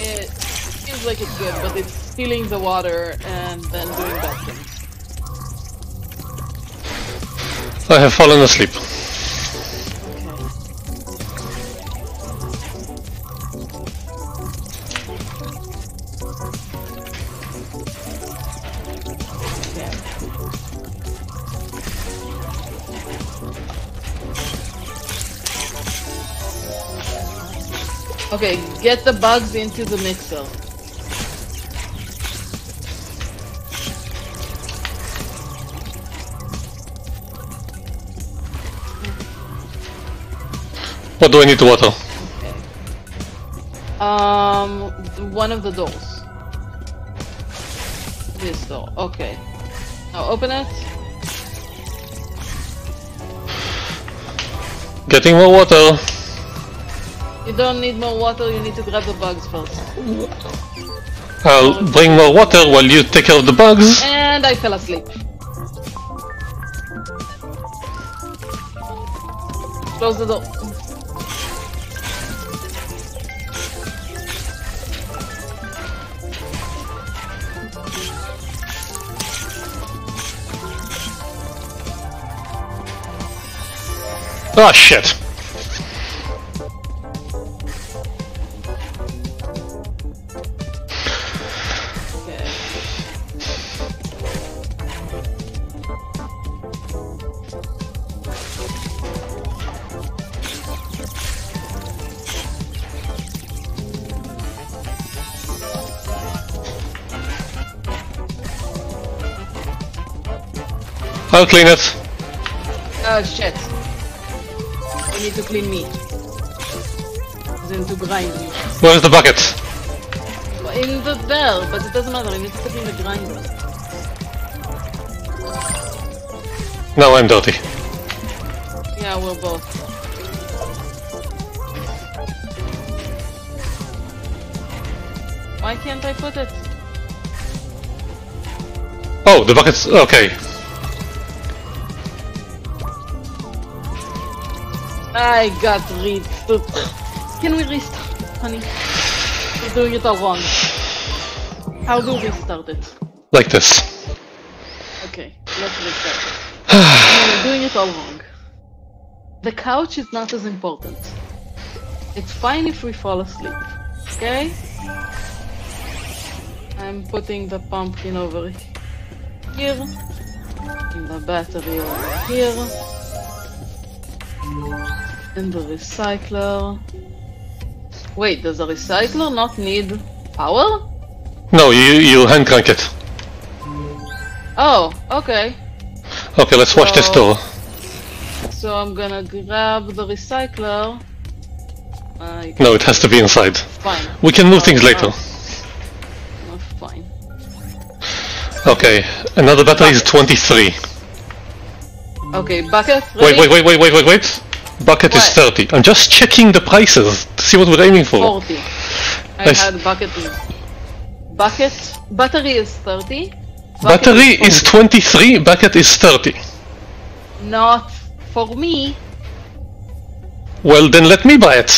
It seems like it's good, but it's stealing the water and then doing bad things. I have fallen asleep. Okay, get the bugs into the mixer. What do I need to water? Okay. Um, one of the doors. This door, okay. Now open it. Getting more water. You don't need more water, you need to grab the bugs first. I'll bring more water while you take care of the bugs. And I fell asleep. Close the door. Ah, shit. I'll clean it. Oh shit. You need to clean me. Then to grind me. Where's the bucket? In the bell, but it doesn't matter, I need to put in the grinder. Now I'm dirty. Yeah, we're both. Why can't I put it? Oh, the bucket's okay. I got read stupid. Can we restart, honey? We're doing it all wrong. How do we restart it? Like this. Okay, let's restart it. We're doing it all wrong. The couch is not as important. It's fine if we fall asleep. Okay? I'm putting the pumpkin over here. And the battery over here. And the recycler. Wait, does the recycler not need power? No, you you hand crank it. Oh, okay. Okay, let's so, watch this door. So I'm gonna grab the recycler. Uh, no, it has to be inside. Fine. We can move oh, things later. No, fine. Okay, another battery is twenty-three. Okay, bucket. Ready? Wait, wait, wait, wait, wait, wait, wait. Bucket what? Is thirty. I'm just checking the prices to see what we're aiming for. forty. I, I had bucket. Bucket. Battery is thirty. Bucket battery is, is twenty-three. Bucket is thirty. Not for me. Well, then let me buy it.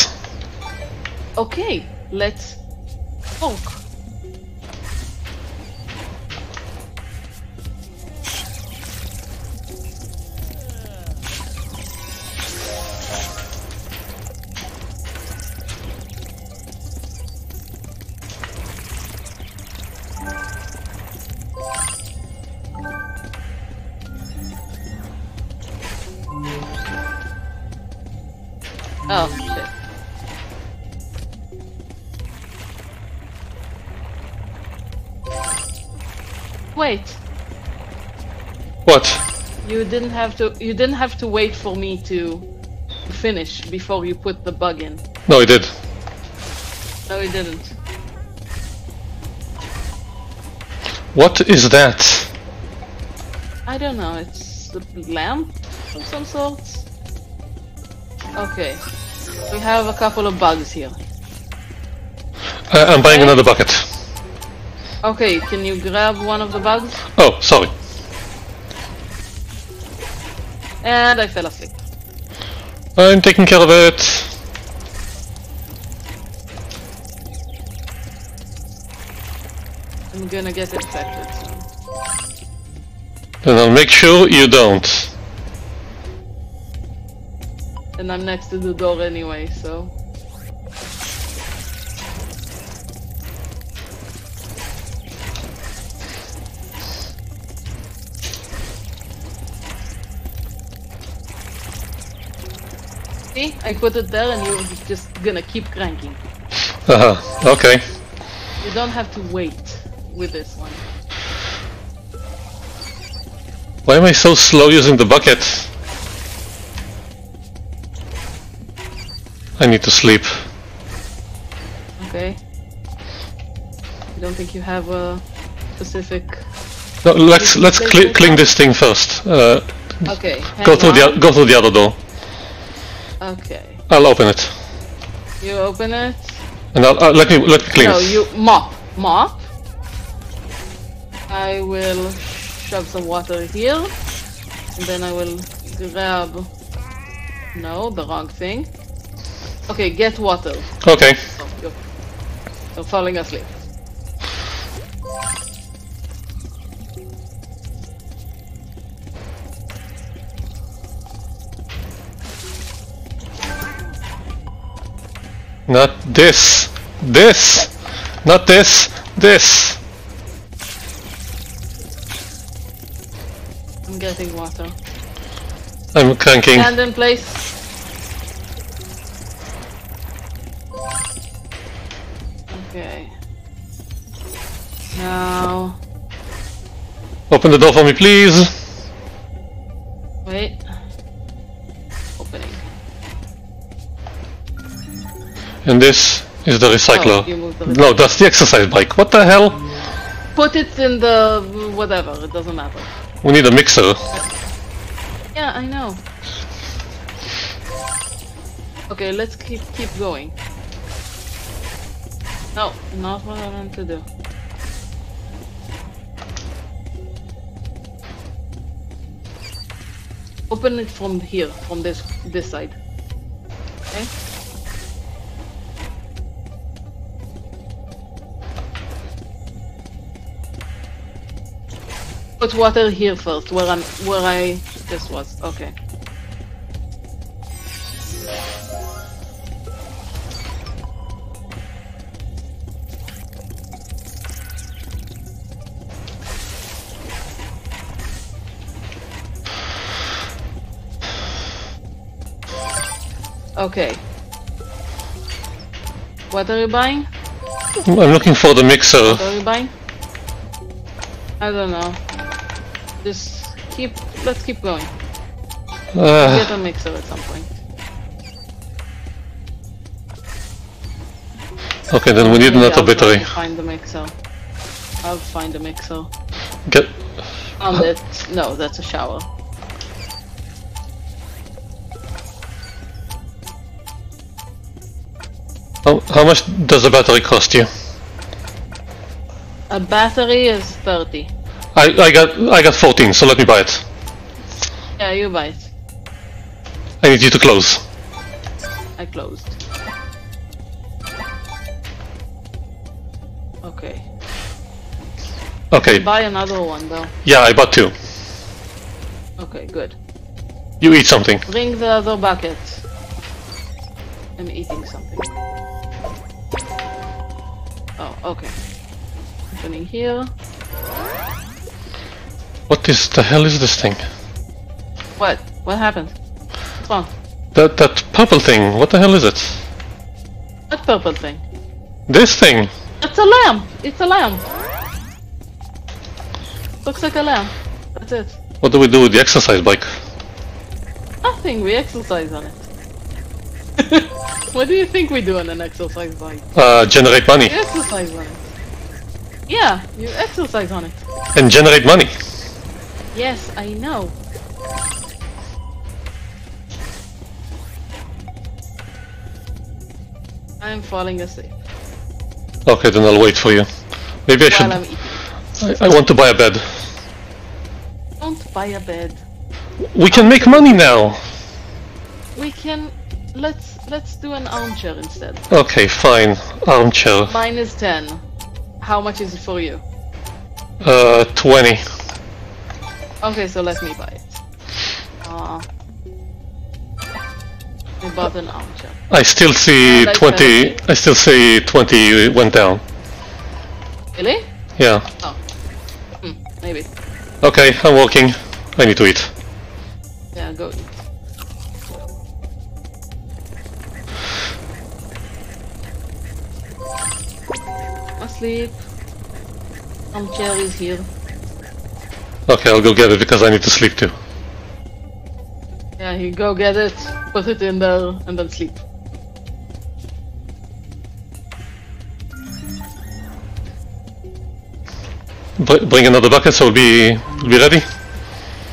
Okay, let's fork. Oh, shit. Wait. What? You didn't have to you didn't have to wait for me to finish before you put the bug in. No, I did. No, I didn't. What is that? I don't know, it's a lamp of some sort. Okay. We have a couple of bugs here. Uh, I'm buying okay. another bucket. Okay, can you grab one of the bugs? Oh, sorry. And I fell asleep. I'm taking care of it. I'm gonna get infected soon. Then I'll make sure you don't. And I'm next to the door anyway, so... See? I put it there and you're just gonna keep cranking. Uh-huh, okay. You don't have to wait with this one. Why am I so slow using the bucket? I need to sleep. Okay. I don't think you have a specific. No, let's let's cl clean this thing first. Uh, okay. Go through on. the go through the other door. Okay. I'll open it. You open it. And I'll uh, let me let me clean no, it. No, you mop mop. I will shove some water here, and then I will grab. No, the wrong thing. Okay, get water. Okay. Oh, you're, you're falling asleep. Not this. This. Not this. This. I'm getting water. I'm cranking. Stand in place. Okay. Now... Open the door for me, please! And this is the recycler. Oh, you moved the recycler. No, that's the exercise bike. What the hell? Put it in the whatever, it doesn't matter. We need a mixer. Yeah, I know. Okay, let's keep keep going. No, not what I meant to do. Open it from here, from this this side. Okay. Put water here first, where I'm, where I this was. Okay. Okay. What are you buying? I'm looking for the mixer. What are you buying? I don't know. Just keep. Let's keep going. Uh, Get a mixer at some point. Okay, then we need Maybe another I'll battery. Find the mixer. I'll find the mixer. Get. Found it. No, that's a shower. How, how much does a battery cost you? A battery is thirty. I, I got I got fourteen, so let me buy it. Yeah, you buy it. I need you to close. I closed. Okay. Okay. You buy another one though. Yeah, I bought two. Okay, good. You eat something. Bring the other bucket. I'm eating something. Oh, okay. Opening here. What is the hell is this thing? What? What happened? What's wrong? That that purple thing. What the hell is it? What purple thing? This thing. It's a lamp. It's a lamp. Looks like a lamp. That's it. What do we do with the exercise bike? Nothing. We exercise on it. What do you think we do on an exercise bike? Uh, generate money. You exercise on it. Yeah, you exercise on it. And generate money. Yes, I know. I'm falling asleep. Okay, then I'll wait for you. Maybe I should... While I'm eating. I, I want to buy a bed. Don't buy a bed. We can make money now. We can... Let's let's do an armchair instead. Okay, fine. Armchair. Mine is ten. How much is it for you? Uh, twenty. Okay, so let me buy it. Uh, I bought an armchair. I still see I twenty. I still see twenty went down. Really? Yeah. Oh. Hmm, maybe. Okay, I'm walking. I need to eat. Yeah, go eat. Sleep. Armchair is here. Okay, I'll go get it because I need to sleep too. Yeah, you go get it, put it in there, and then sleep. Br bring another bucket, so we'll be we'll be ready.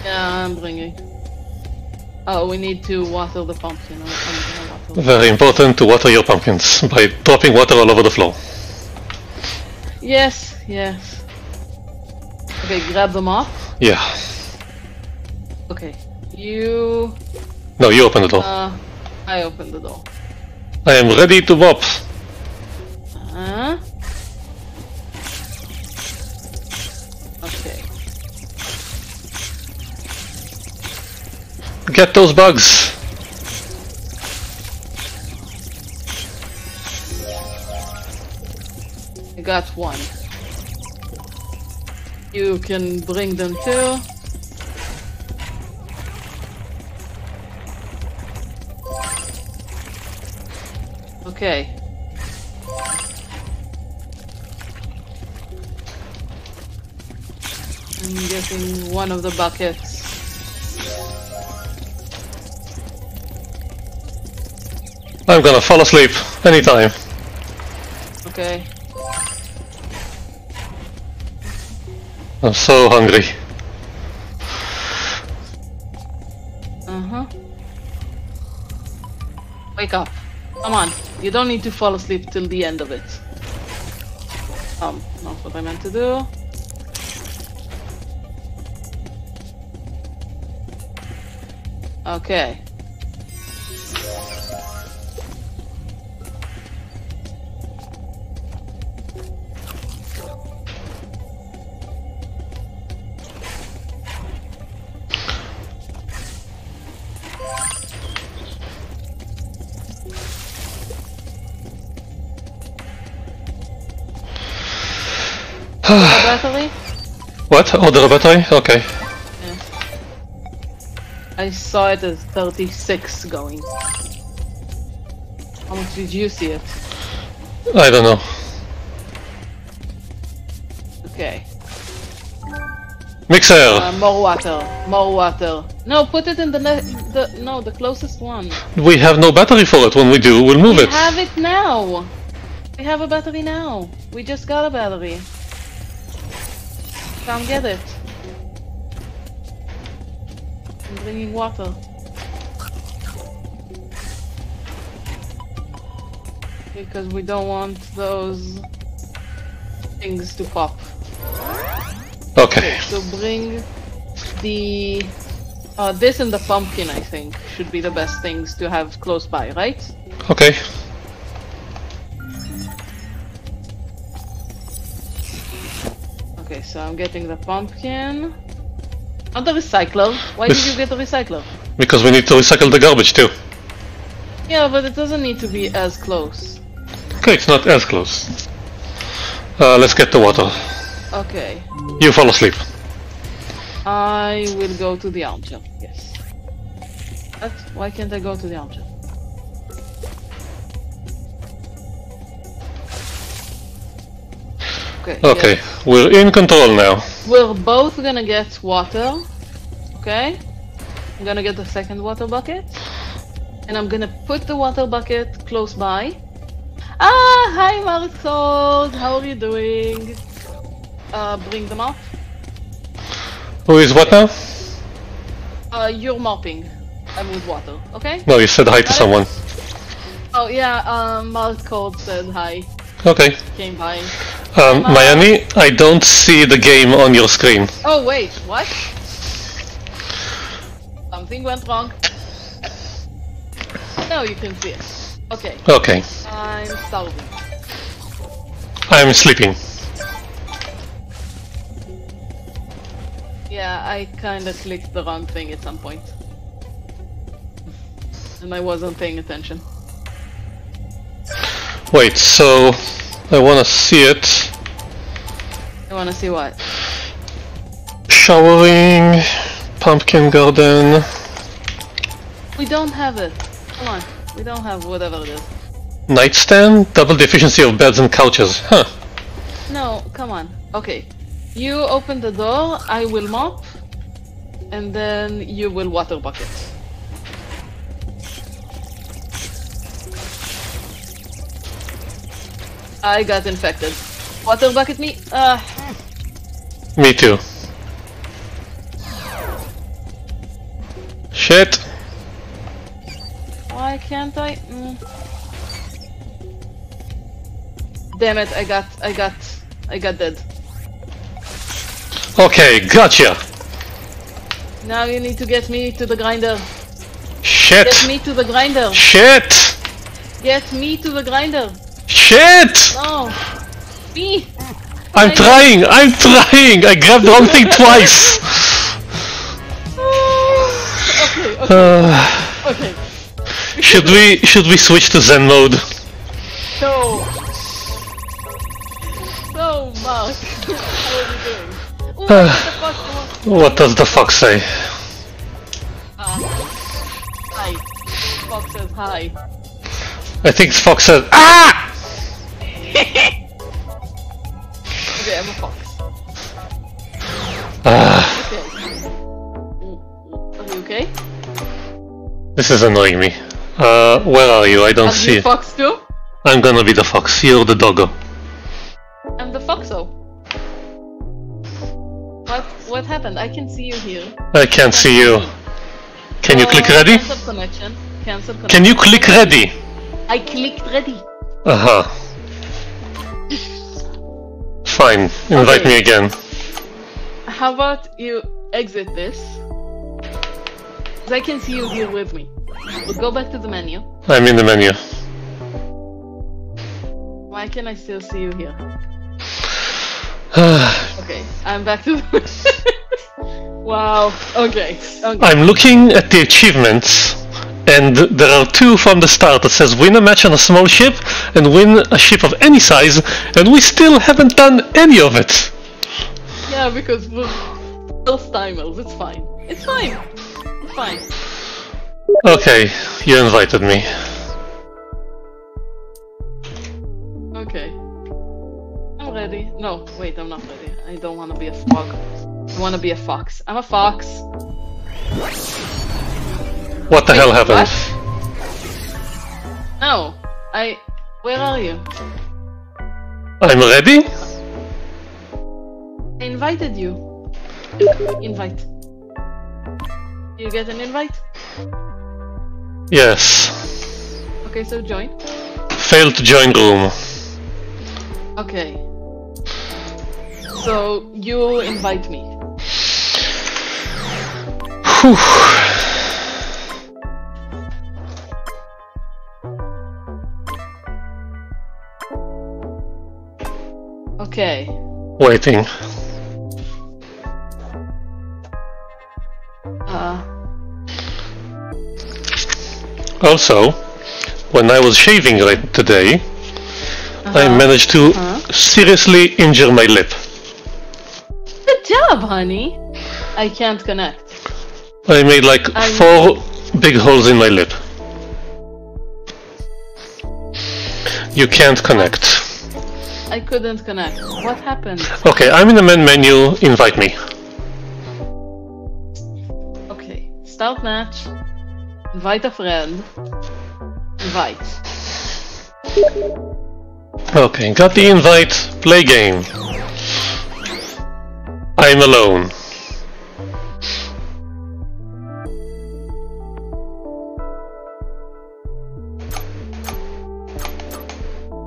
Yeah, I'm bringing. Oh, we need to water the pumpkin. Water Very important to water your pumpkins by dropping water all over the floor. Yes, yes. Okay, grab them up. Yeah. Okay, you... No, you open the door. Uh, I open the door. I am ready to mop. Uh-huh. Okay. Get those bugs. Got one. You can bring them too. Okay. I'm getting one of the buckets. I'm gonna fall asleep anytime. Okay. I'm so hungry. Uh-huh. Wake up. Come on. You don't need to fall asleep till the end of it. Um, not what I meant to do. Okay. The what? Oh, the battery? Okay. Yeah. I saw it as thirty-six going. How much did you see it? I don't know. Okay. Mixer! Uh, more water. More water. No, put it in the, ne the... No, the closest one. We have no battery for it. When we do, we'll move we it. We have it now! We have a battery now. We just got a battery. Come get it. I'm bringing water. Because we don't want those things to pop. Okay. Okay, so bring the... Uh, this and the pumpkin, I think, should be the best things to have close by, right? Okay. Okay, so I'm getting the pumpkin. Not the recycler. Why did you get the recycler? Because we need to recycle the garbage too. Yeah, but it doesn't need to be as close. Okay, it's not as close. Uh, let's get the water. Okay. You fall asleep. I will go to the armchair, yes. But why can't I go to the armchair? Okay, okay. Yes. We're in control now. We're both gonna get water, okay? I'm gonna get the second water bucket, and I'm gonna put the water bucket close by. Ah, hi Marisol, how are you doing? Uh, bring them up. Who is what now? Uh, you're mopping. I'm with water, okay? No, you said hi to hi. someone. Oh yeah, um, Marisol said hi. Okay. Came by. Um, Miami, I don't see the game on your screen. Oh wait, what? Something went wrong. No, you can see it. Okay. Okay. I'm starving. I'm sleeping. Yeah, I kinda clicked the wrong thing at some point. And I wasn't paying attention. Wait, so... I wanna see it. I wanna see what? Showering, pumpkin garden. We don't have it. Come on, we don't have whatever it is. Nightstand, double the efficiency of beds and couches. Huh. No, come on. Okay. You open the door, I will mop, and then you will water bucket. I got infected. Water bucket me? Uh. Me too. Shit. Why can't I? Mm. Damn it, I got, I got, I got dead. Okay, gotcha. Now you need to get me to the grinder. Shit. Get me to the grinder. Shit. Get me to the grinder. Shit! No! Me! I'm I trying! Know. I'm trying! I grabbed the wrong thing twice! Okay, okay. Uh, okay. Should we should we switch to Zen mode? No. No, Mark. What are you doing? Ooh, uh, what, the fuck do what does the fox say? Uh, hi. Fox says hi. I think fox says ah! Okay, I'm a fox. Ah. Okay. Are you okay? This is annoying me. Uh, where are you? I don't are see you fox too? I'm gonna be the fox. You're the doggo. I'm the foxo. What? What happened? I can see you here. I can't see you. Can you uh, click ready? Cancel connection. Cancel connection. Can you click ready? I clicked ready. Uh huh. Fine. Invite okay. me again. How about you exit this? Cause I can see you here with me. We'll go back to the menu. I'm in the menu. Why can I still see you here? Okay, I'm back to the... Wow, okay. okay. I'm looking at the achievements, and there are two from the start that says win a match on a small ship, and win a ship of any size, and we still haven't done any of it. Yeah, because we're first timers, it's fine. It's fine, it's fine. Okay, you invited me. Okay. I'm ready. No, wait, I'm not ready. I don't want to be a frog. I want to be a fox. I'm a fox. What the wait, hell happened? What? No, I... Where are you? I'm ready? I invited you. Invite. You get an invite? Yes. Okay, so join. Failed to join room. Okay. So, you invite me. Whew. Okay. Waiting. Uh. Also, when I was shaving right today, Uh-huh. I managed to uh-huh. seriously injure my lip. Good job, honey. I can't connect. I made like I'm... four big holes in my lip. You can't connect. I couldn't connect. What happened? Okay, I'm in the main menu. Invite me. Okay, start match. Invite a friend. Invite. Okay, got the invite, play game. I'm alone.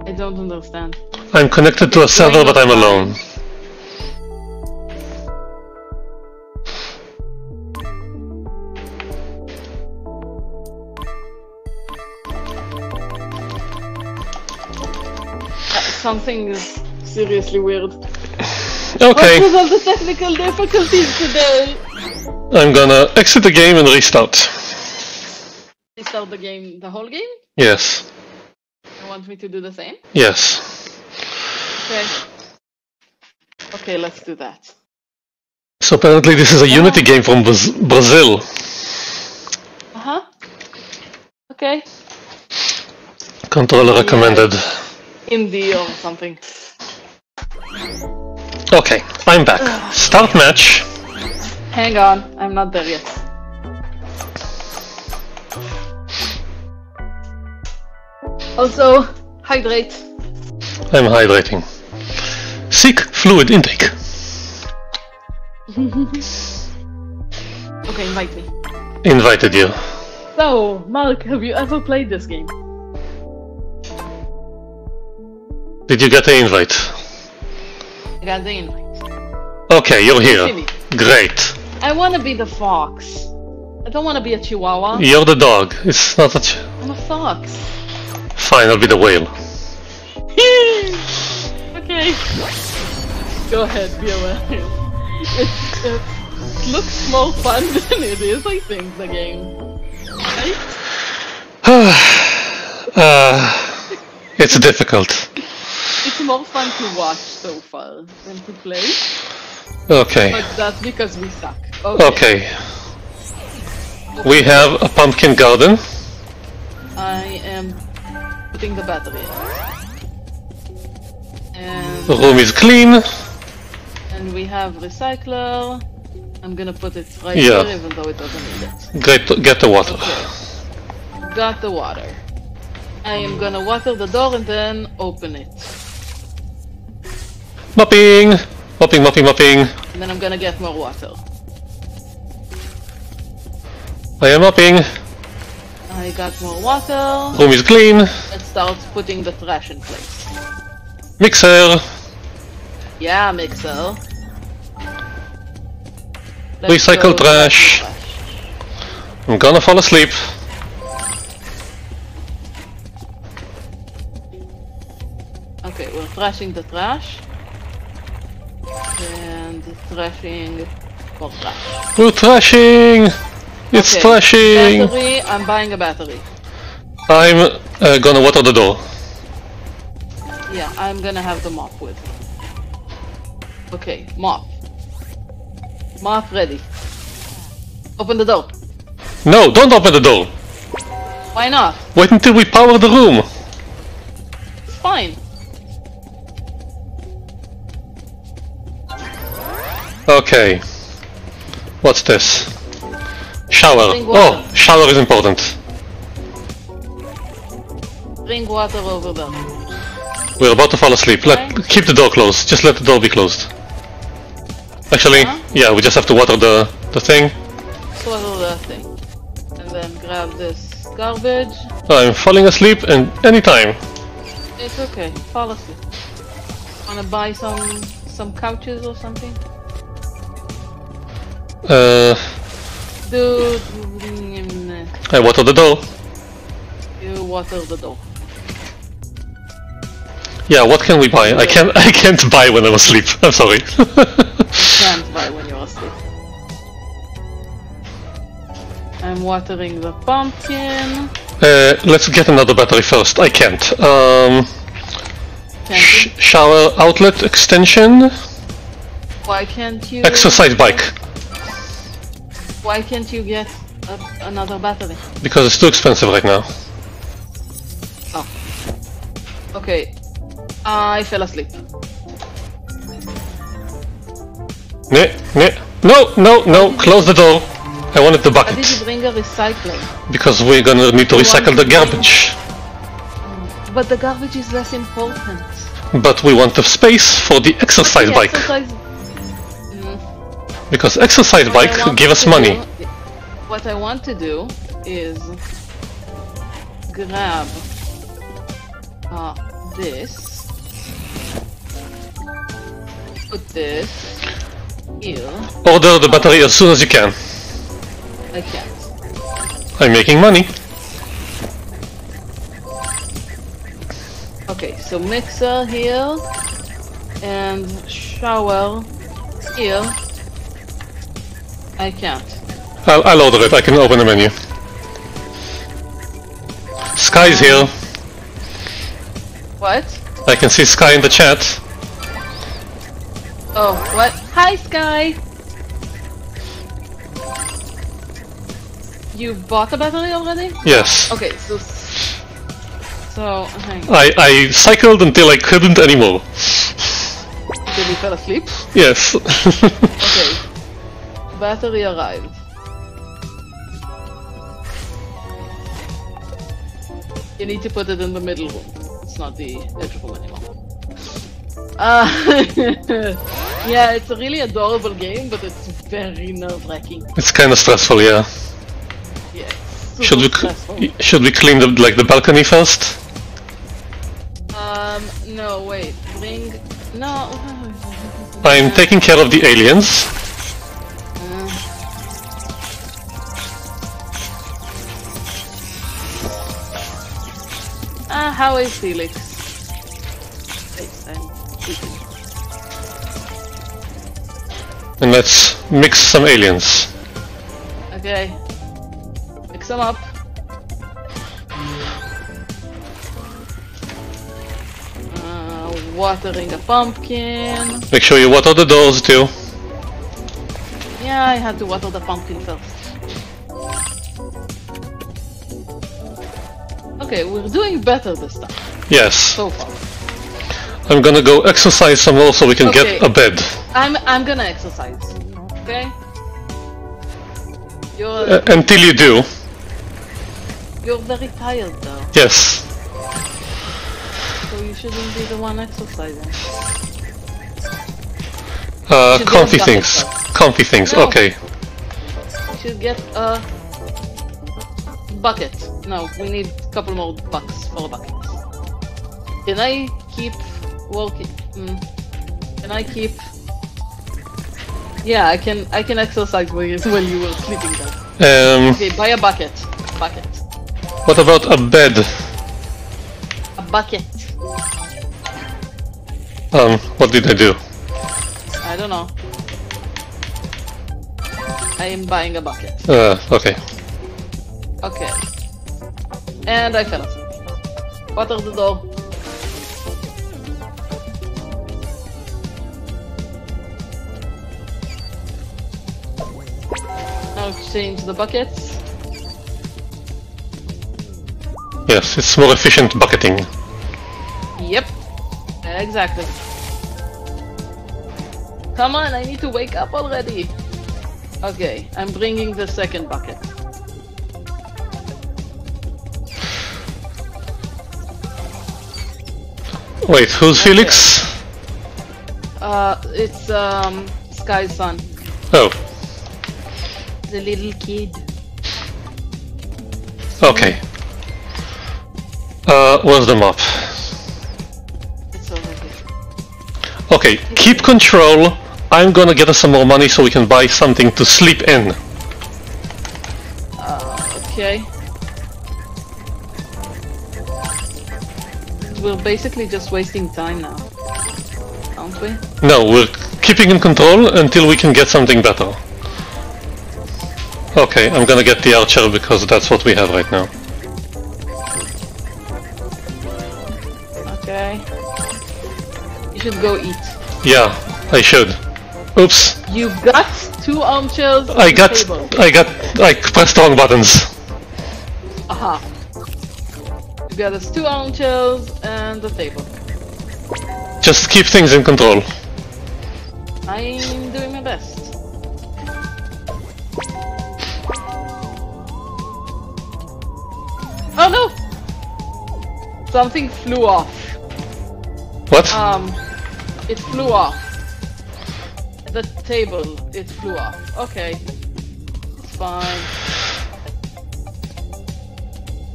I don't understand. I'm connected to a server, but I'm alone. Something is seriously weird. Okay. What was all the technical difficulties today? I'm gonna exit the game and restart. Restart the game, the whole game? Yes. You want me to do the same? Yes. Okay. Okay, let's do that. So apparently this is a yeah. Unity game from Brazil. Uh-huh. Okay. Controller recommended. Yeah. Indie or something. Okay, I'm back. Ugh. Start match. Hang on, I'm not there yet. Also, hydrate. I'm hydrating. Seek fluid intake. Okay, invite me. Invited you. So, Mark, have you ever played this game? Did you get the invite? I got the invite. Okay, you're here. Great. I want to be the fox. I don't want to be a chihuahua. You're the dog. It's not a ch- I'm a fox. Fine, I'll be the whale. Okay. Go ahead, be a whale. It, it looks more fun than it is, I think, the game. Right? uh, it's difficult. It's more fun to watch so far than to play. Okay. But that's because we suck. Okay. Okay. We have a pumpkin garden. I am putting the battery in. And the room is clean. And we have recycler. I'm gonna put it right yeah. here even though it doesn't need it. Great, get the water. Okay. got the water. I am gonna water the door and then open it. Mopping! Mopping, mopping, mopping. And then I'm gonna get more water. I am mopping. I got more water. Room is clean. Let's start putting the trash in place. Mixer! Yeah, mixer. Let's recycle trash. trash. I'm gonna fall asleep. Okay, we're thrashing the trash. And thrashing for trash. We're thrashing! It's okay. Thrashing! Battery, I'm buying a battery. I'm uh, gonna water the door. Yeah, I'm gonna have the mop with. Okay, mop. Mop ready. Open the door. No, don't open the door! Why not? Wait until we power the room! It's fine. Okay. What's this? Shower. Oh, shower is important. Bring water over there. We're about to fall asleep. Let, okay. Keep the door closed. Just let the door be closed. Actually, huh? Yeah, we just have to water the, the thing. Just water the thing. Then grab this garbage. I'm falling asleep and anytime. It's okay, fall asleep. Wanna buy some some couches or something? Uh Do I water the door. You water the door. Yeah, what can we buy? Yeah. I can't I can't buy when I'm asleep. I'm sorry. You can't buy when you're asleep. I'm watering the pumpkin. Uh, let's get another battery first. I can't. Um, can't sh you? Shower outlet extension. Why can't you? Exercise bike. Why can't you get a another battery? Because it's too expensive right now. Oh. Okay. I fell asleep. No, no, no, no! Close the door. I wanted the bucket. Why did you bring a recycling? Because we're gonna need to you recycle the garbage. But the garbage is less important. But we want the space for the exercise the bike. Exercise... Mm. Because exercise what bike give us money. Do, what I want to do is grab uh, this, put this here. Order the battery as soon as you can. I can't. I'm making money. Okay, so mixer here and shower here. I can't. I'll, I'll order it. I can open the menu. Sky's here. What? I can see Sky in the chat. Oh, what? Hi, Sky. You bought a battery already? Yes. Okay, so... So, hang on. I, I cycled until I couldn't anymore. Did you fell asleep? Yes. Okay. Battery arrived. You need to put it in the middle room. It's not the edge room anymore. Uh, yeah, it's a really adorable game, but it's very nerve-wracking. It's kind of stressful, yeah. Should we should we clean the like the balcony first? Um no wait bring no. I'm taking care of the aliens. Uh. Ah, how is Felix? And let's mix some aliens. Okay. Them up. Uh, watering a pumpkin. Make sure you water the doors too. Yeah, I had to water the pumpkin first. Okay, we're doing better this time. Yes. So far. I'm gonna go exercise some more so we can okay. get a bed. I'm I'm gonna exercise. Okay. You're... Uh, until you do. You're very tired though. Yes. So you shouldn't be the one exercising. Uh, comfy things. Comfy things, no. Okay. You should get a bucket. No, we need a couple more bucks for a bucket. Can I keep working? Mm. Can I keep... Yeah, I can I can exercise while you were sleeping then. Um, okay, buy a bucket. Bucket. What about a bed? A bucket. Um, what did I do? I don't know. I am buying a bucket. Uh, okay. Okay. And I fell asleep. Water the door. Change the buckets. Yes, it's more efficient bucketing. Yep, exactly. Come on, I need to wake up already. Okay, I'm bringing the second bucket. Wait, who's okay. Felix? Uh, it's um, Sky's son. Oh. The little kid. Okay. Uh, where's the map? It's over here. Okay, keep control. I'm gonna get us some more money so we can buy something to sleep in. Uh, okay. We're basically just wasting time now, aren't we? No, we're keeping in control until we can get something better. Okay, I'm gonna get the archer because that's what we have right now. Okay. You should go eat. Yeah, I should. Oops. You got two armchairs. I got. Table. I got. I pressed the wrong buttons. Aha. You got us two armchairs and a table. Just keep things in control. I'm doing my best. Oh no! Something flew off. What? Um, it flew off. The table, it flew off. Okay. It's fine.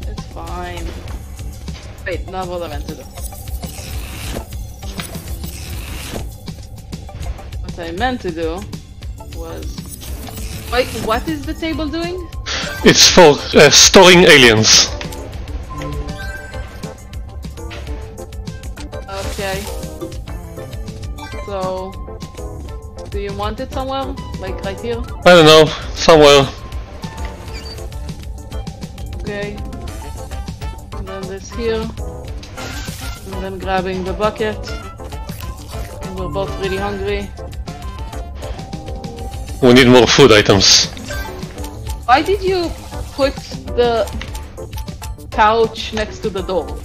It's fine. Wait, not what I meant to do. What I meant to do was... Wait, what is the table doing? It's for uh, storing aliens. Okay. So, do you want it somewhere? Like right here? I don't know. Somewhere. Okay. And then this here. And then grabbing the bucket. And we're both really hungry. We need more food items. Why did you put the couch next to the door?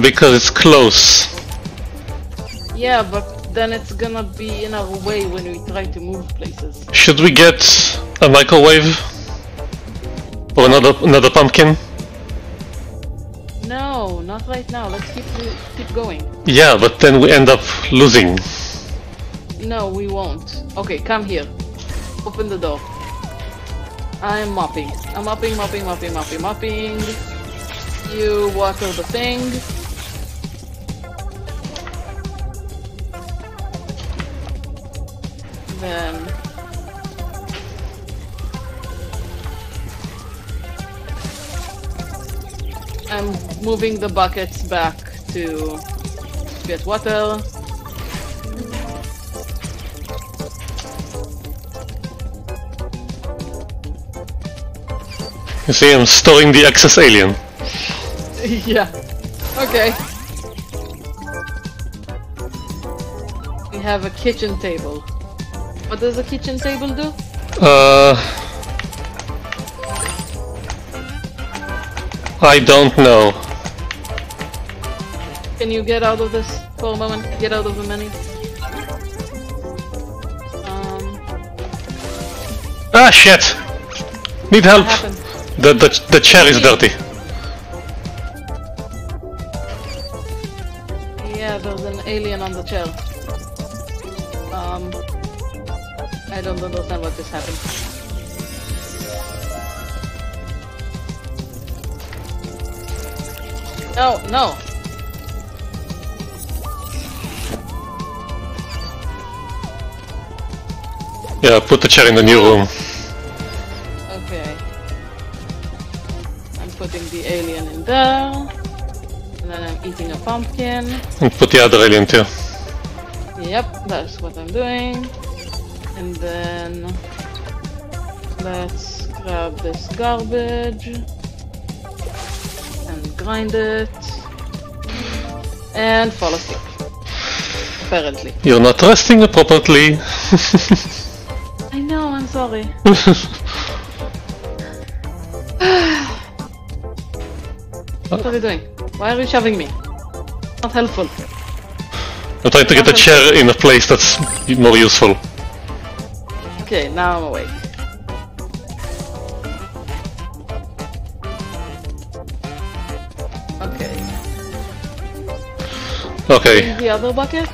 Because it's close. Yeah, but then it's gonna be in our way when we try to move places. Should we get a microwave? Or another another pumpkin? No, not right now. Let's keep keep going. Yeah, but then we end up losing. No, we won't. Okay, come here. Open the door. I'm mopping. I'm mopping, mopping, mopping, mopping, mopping. You water the thing. Then I'm moving the buckets back to get water. You see, I'm storing the excess alien. Yeah. Okay. We have a kitchen table. What does a kitchen table do? Uh... I don't know. Can you get out of this for a moment? Get out of the menu. Um... Ah, shit! Need help! The, the, the chair is dirty. Yeah, there's an alien on the chair. Um... I don't understand what just happened. No, no! Yeah, put the chair in the new room. Okay. I'm putting the alien in there. And then I'm eating a pumpkin. And put the other alien too. Yep, that's what I'm doing. And then let's grab this garbage and grind it and fall asleep. Apparently. You're not resting properly. I know, I'm sorry. What are you doing? Why are you shoving me? Not helpful. I'm trying to get a chair in a place that's more useful. Okay, now I'm awake. Okay. Okay. The other bucket?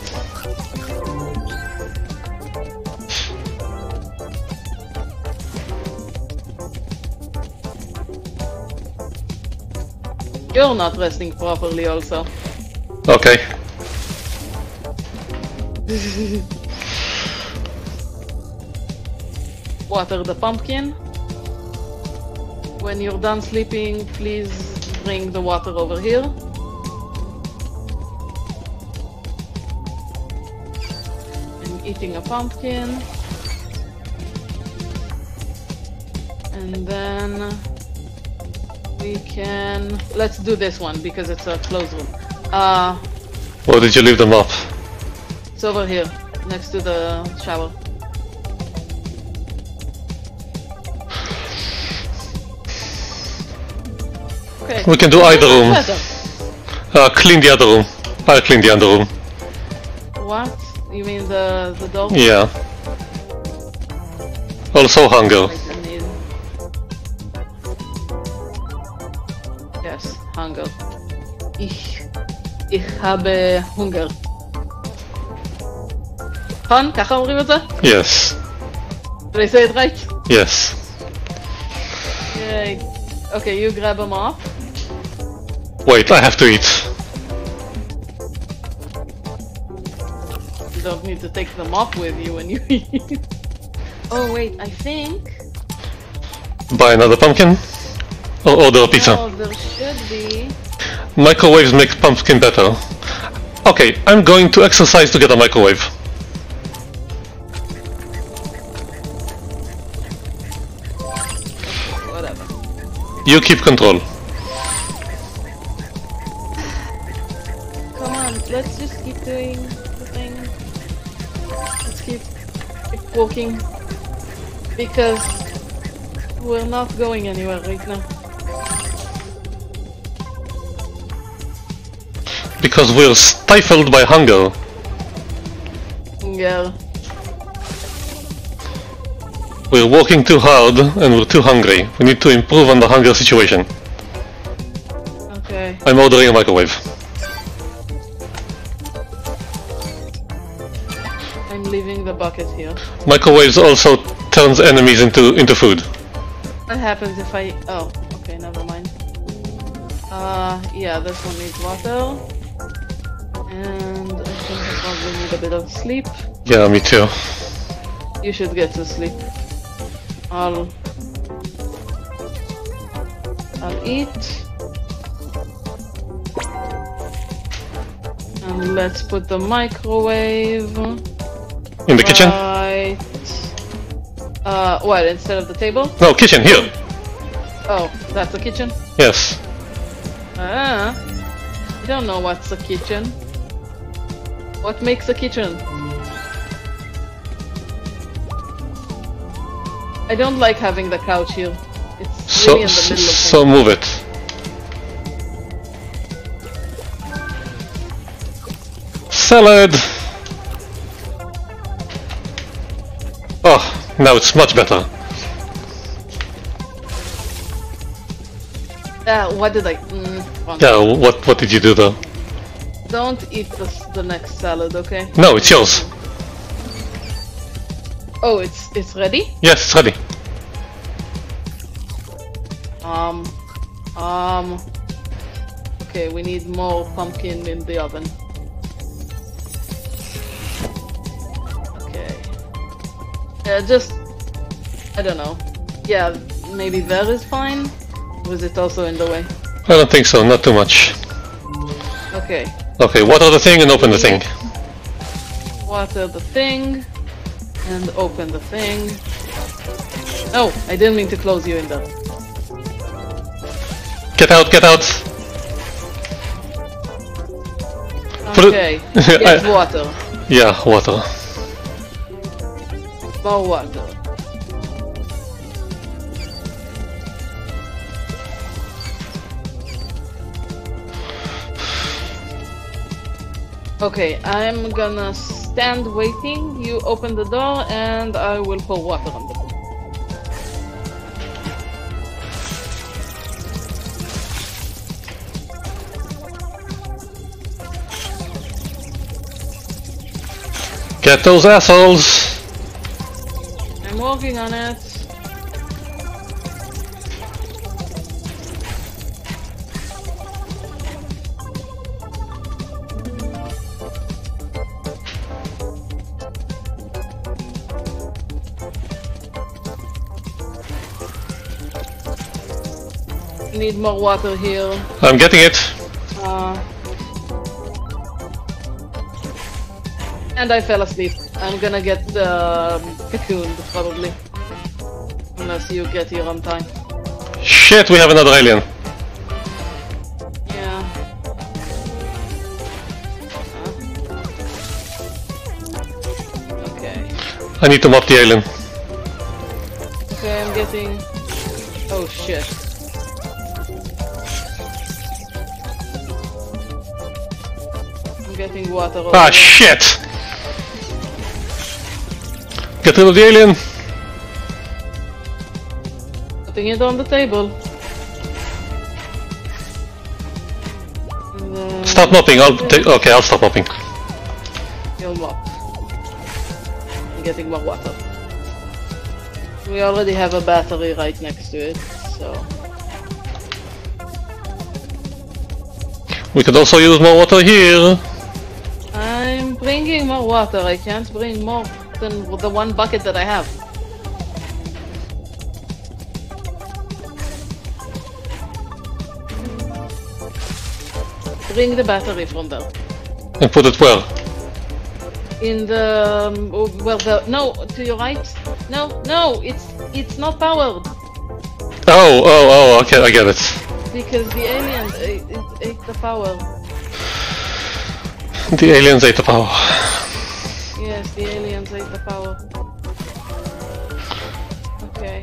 You're not resting properly also. Okay. Water the pumpkin. When you're done sleeping, please bring the water over here. I'm eating a pumpkin. And then we can... Let's do this one because it's a closed room. Uh, Where did you leave the map? It's over here, next to the shower. Okay. We can do either room. Uh, clean the other room. I'll clean the other room. What? You mean the, the dog? Yeah. Also hunger. Yes, hunger. Ich... Ich habe Hunger. Han, ככה אומרים את זה? Yes. Did I say it right? Yes. Yay. Okay, you grab a mop. Wait, I have to eat. You don't need to take the mop with you when you eat. Oh wait, I think... Buy another pumpkin? Or order a pizza? Oh, there should be... Microwaves make pumpkin better. Okay, I'm going to exercise to get a microwave. Whatever. You keep control. Let's just keep doing the thing. Let's keep, keep walking. Because we're not going anywhere right now. Because we're stifled by hunger. Yeah. We're working too hard and we're too hungry. We need to improve on the hunger situation. Okay. I'm ordering a microwave. I'm leaving the bucket here. Microwaves also turns enemies into into food. What happens if I... oh, okay, never mind. Uh, yeah, this one needs water. And I think I probably need a bit of sleep. Yeah, me too. You should get to sleep. I'll... I'll eat. And let's put the microwave... in the right. Kitchen? Uh, what, instead of the table? No, kitchen, here! Oh, that's a kitchen? Yes. Ah, I don't know what's a kitchen. What makes a kitchen? I don't like having the couch here. It's so, really in the middle of things. So move it. Salad! Oh, now it's much better. Yeah, what did I... Mm, yeah, what, what did you do though? Don't eat this, the next salad, okay? No, it's yours. Oh, it's it's ready? Yes, it's ready. Um... Um... Okay, we need more pumpkin in the oven. Okay... Yeah, just... I don't know. Yeah, maybe there is fine? Was it also in the way? I don't think so, not too much. Okay. Okay, water the thing and open the thing. Water the thing... and open the thing. No, I didn't mean to close you in there. Get out, get out! Okay, get I, water. Yeah, water. More water. Okay, I'm gonna stand waiting. You open the door and I will pour water on the door. Get those assholes! I'm working on it. Need more water here. I'm getting it. Uh, and I fell asleep. I'm gonna get uh, cocooned probably, unless you get here on time. Shit, we have another alien. Yeah. Huh? Okay. I need to mop the alien. Okay, I'm getting. Oh shit. Getting water over. Ah shit! Get rid of the alien! Putting it on the table. Then... Stop mopping, I'll okay, I'll stop mopping. You'll mop. I'm getting more water. We already have a battery right next to it, so... We could also use more water here! I'm bringing more water, I can't bring more than the one bucket that I have. Bring the battery from there. And put it where? In the... well, the... no, to your right. No, no, it's it's not powered. Oh, oh, oh, okay, I get it. Because the aliens ate, ate the power. The aliens ate the power. Yes, the aliens ate the power. Okay.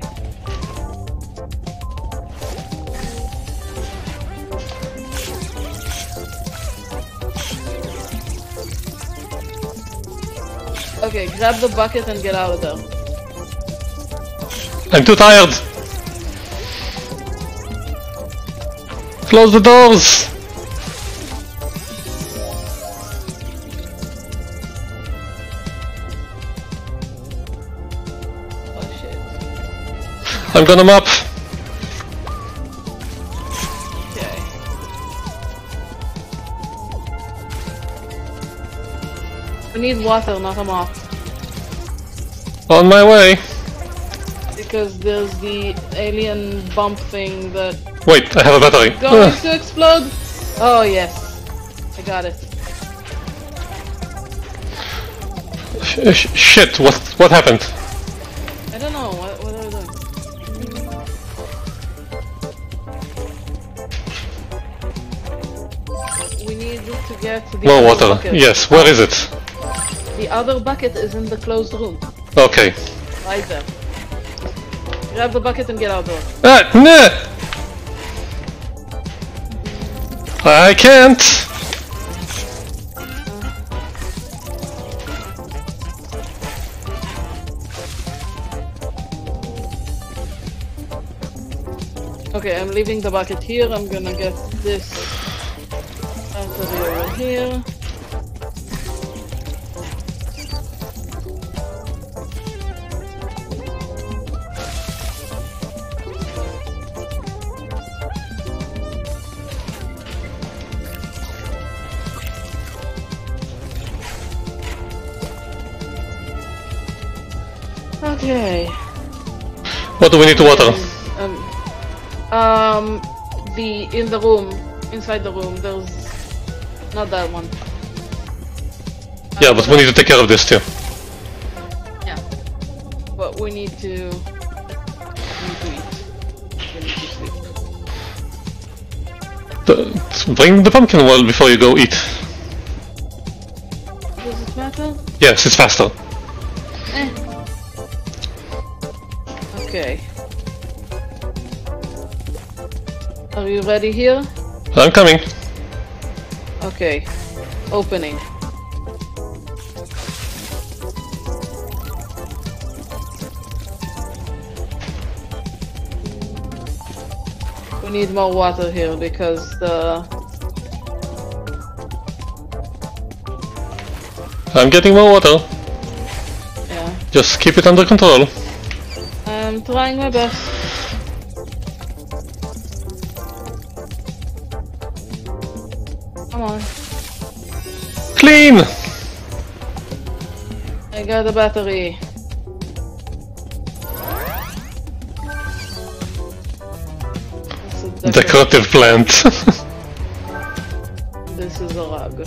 Okay, grab the bucket and get out of there. I'm too tired! Close the doors! Oh shit. I'm gonna mop! Okay. We need water, not a mop. On my way! Because there's the alien bump thing that... Wait, I have a battery. Going uh. to explode! Oh yes, I got it. Sh sh shit, what what happened? I don't know. What what are we doing? We need to get the more water. Bucket. Yes, where is it? The other bucket is in the closed room. Okay. Right there. Grab the bucket and get out there. Ah, no! I can't! Okay, I'm leaving the bucket here. I'm gonna get this battery over here. Okay. What do we need to water? Um, um, the in the room, inside the room. There's not that one. Yeah, um, but we need to take care of this too. Yeah, but we need to. We need to eat. We need to sleep. The, bring the pumpkin well before you go eat. Does it matter? Yes, it's faster. Eh. Okay. Are you ready here? I'm coming. Okay. Opening. We need more water here because the... I'm getting more water. Yeah. Just keep it under control. I'm trying my best. Come on. Clean! I got a battery. Decorative, decorative plant. This is a rug.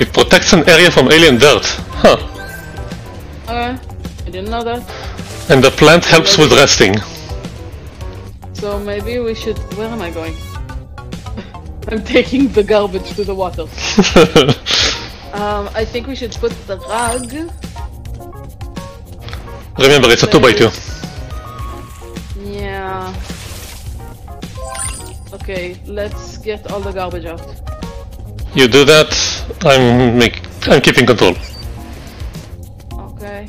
It protects an area from alien dirt. Huh. Okay. I didn't know that. And the plant helps with resting. So maybe we should... Where am I going? I'm taking the garbage to the water. um, I think we should put the rug... Remember, it's a two by two. Yeah... Okay, let's get all the garbage out. You do that, I'm, make, I'm keeping control. Okay...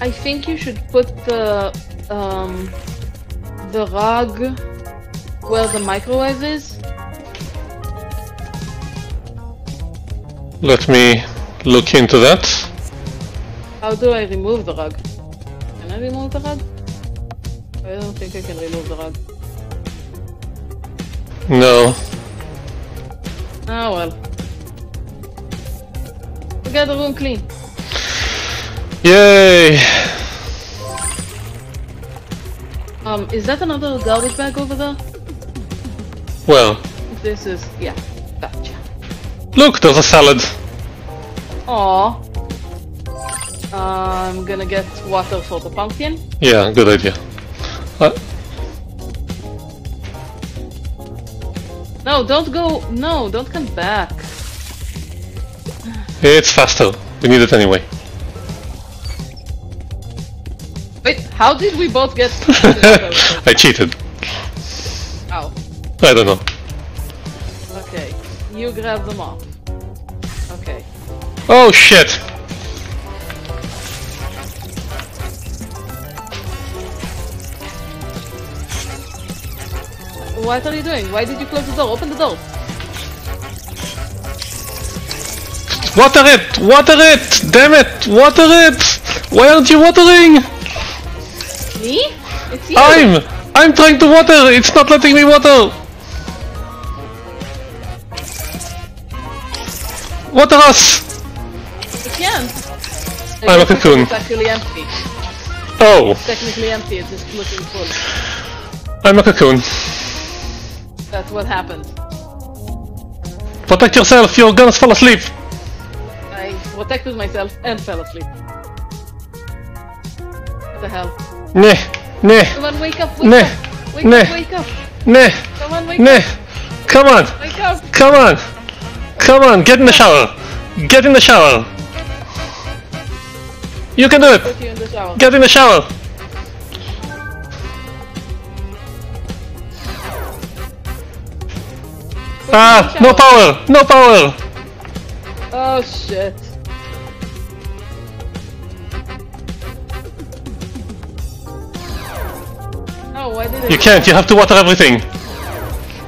I think you should put the um, the rug where the microwave is. Let me look into that. How do I remove the rug? Can I remove the rug? I don't think I can remove the rug. No. Ah well. We got the room clean. Yay! Um, is that another garbage bag over there? Well... This is... yeah, gotcha. Look, there's a salad! Aww. Uh, I'm gonna get water for the pumpkin. Yeah, good idea. Uh... No, don't go... no, don't come back. It's faster. We need it anyway. Wait, how did we both get... I cheated. Ow. I don't know. Okay, you grab them off. Okay. Oh shit! What are you doing? Why did you close the door? Open the door! Water it! Water it! Damn it! Water it! Why aren't you watering? Me? It's you! I'm! I'm trying to water! It's not letting me water! Water us! I can't! I I'm a cocoon. It's actually empty. Oh! It's technically empty, it's just looking full. I'm a cocoon. That's what happened. Protect yourself! You're gonna fall asleep! I protected myself and fell asleep. What the hell? Nah, nah. Come on, wake up, wake nah, up, wake nah, up, wake up. Nah, come on, wake nah. up. Come on, wake up. Come on, come on, get in the shower. Get in the shower. You can do it. Put you in the shower. Get in the shower. Ah, no power, no power. Oh shit. Oh, why did it? You can't. You have to water everything.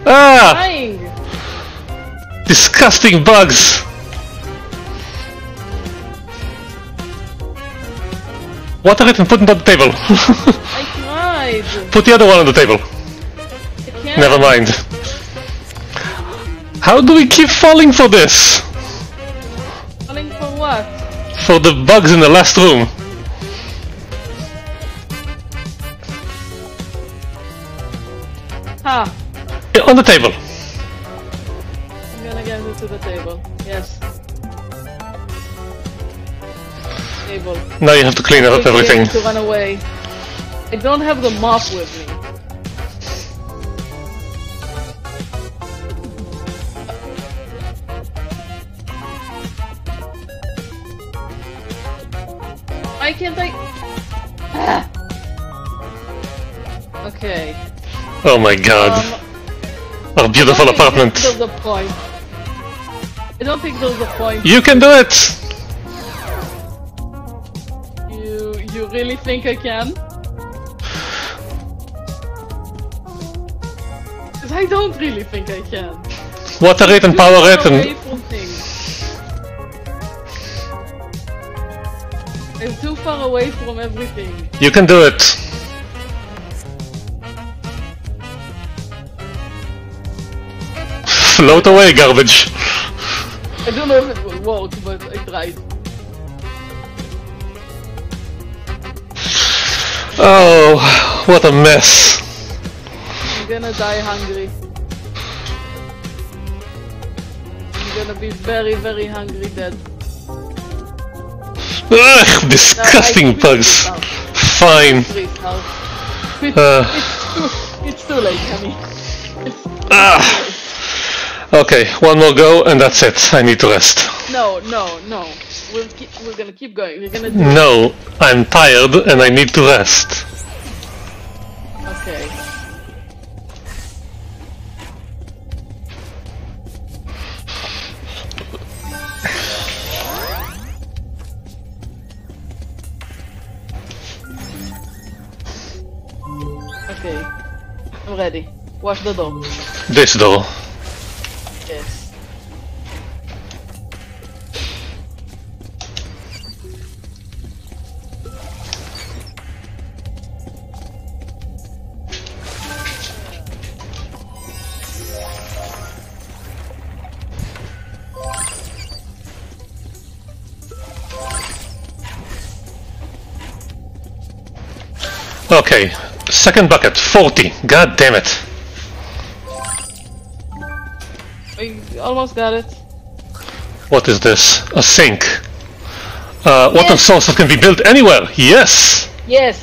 Ah! Dying. Disgusting bugs. Water it and put it on the table. I tried. Put the other one on the table. Never mind. How do we keep falling for this? Falling for what? For the bugs in the last room. Huh. On the table. I'm gonna get it to the table. Yes. Table. Now you have to clean up everything. I have to run away. I don't have the mop with me. Why can't I? Ah. Okay. Oh my god. Um, Our beautiful I apartment. I don't think there's a point. I don't think there's a point. You can do it! You, you really think I can? Because I don't really think I can. Water it and power it and... I'm too far away from everything. You can do it. Float away, garbage. I don't know if it will work, but I tried. Oh, what a mess. I'm gonna die hungry. I'm gonna be very, very hungry dead. Ugh, disgusting no, bugs. Fine. Uh, it's too late, honey. It's too late. Okay, one more go and that's it. I need to rest. No, no, no. We'll keep, we're gonna keep going. We're gonna do no, it. I'm tired and I need to rest. Okay. Okay, I'm ready. Watch the door. This door. Yes. Okay. Second bucket, forty. God damn it. We almost got it. What is this? A sink. Uh, yes. Water sources can be built anywhere. Yes. Yes.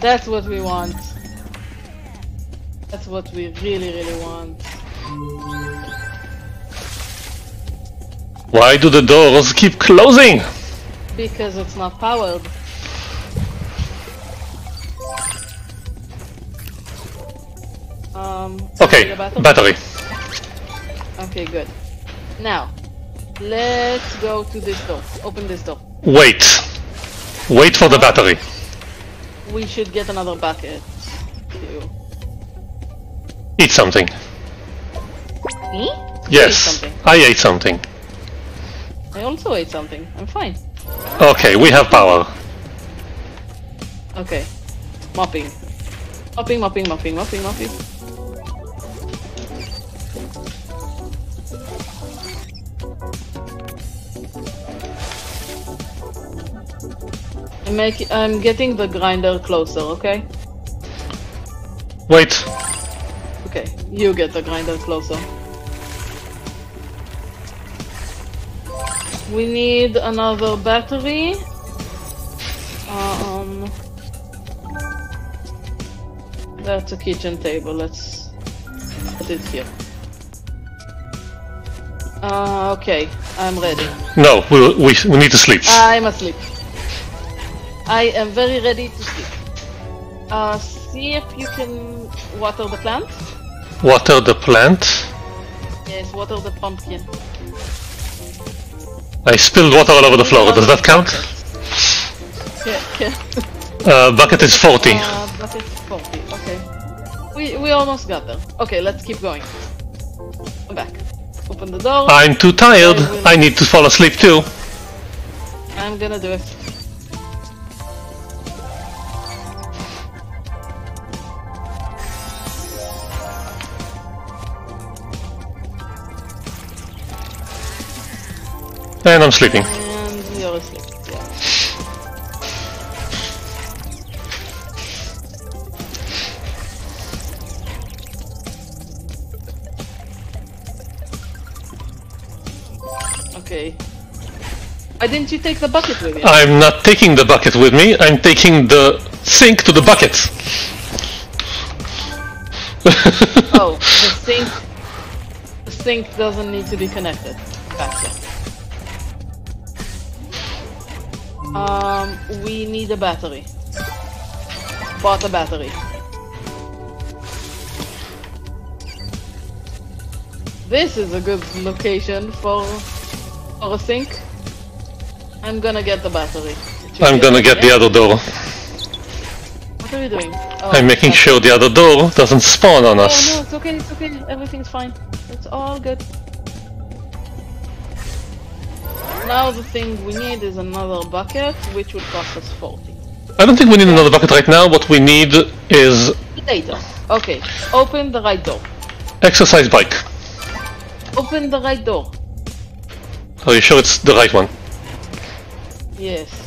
That's what we want. That's what we really, really want. Why do the doors keep closing? Because it's not powered. Um, okay, battery? battery. Okay, good. Now, let's go to this door. Open this door. Wait. Wait for the battery. We should get another bucket. Too. Eat something. Me? Yes, ate something. I ate something. I also ate something. I'm fine. Okay, we have power. Okay. Mopping. Mopping, mopping, mopping, mopping, mopping. I'm, make, I'm getting the grinder closer, okay? Wait. Okay, you get the grinder closer. We need another battery. Um, that's a kitchen table, let's put it here. Uh, okay, I'm ready. No, we, we, we need to sleep. I'm asleep. I am very ready to sleep. Uh, see if you can water the plant. Water the plant? Yes, water the pumpkin. I spilled water all over the floor, does that count? Yeah, yeah. uh, bucket is forty. Uh, bucket is forty, okay. almost got there. Okay, let's keep going. Come back. Open the door. I'm too tired. I, will... I need to fall asleep too. I'm gonna do it. And I'm sleeping. And you're asleep, yeah. Okay. Why didn't you take the bucket with you? I'm not taking the bucket with me, I'm taking the sink to the bucket. Oh, the sink... The sink doesn't need to be connected. Gotcha. Um, we need a battery. Bought a battery. This is a good location for, for a sink. I'm gonna get the battery. I'm gonna get the other door. What are you doing? Oh, I'm making okay. sure the other door doesn't spawn on us. Oh no, it's okay, it's okay. Everything's fine. It's all good. Now the thing we need is another bucket, which would cost us forty. I don't think we need another bucket right now. What we need is... Later. Okay. Open the right door. Exercise bike. Open the right door. Are you sure it's the right one? Yes.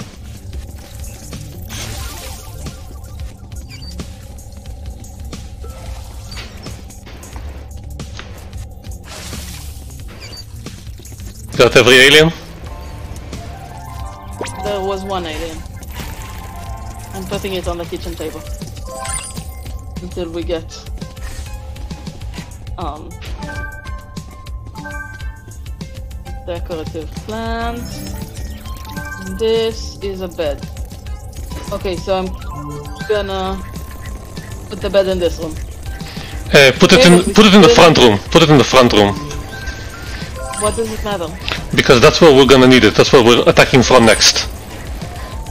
Got every alien? There was one alien. I'm putting it on the kitchen table. Until we get... Um... decorative plants... This is a bed. Okay, so I'm gonna put the bed in this room. Uh, put it in. Put it in the front room. Put it in the front room. What does it matter? Because that's where we're gonna need it. That's where we're attacking from next.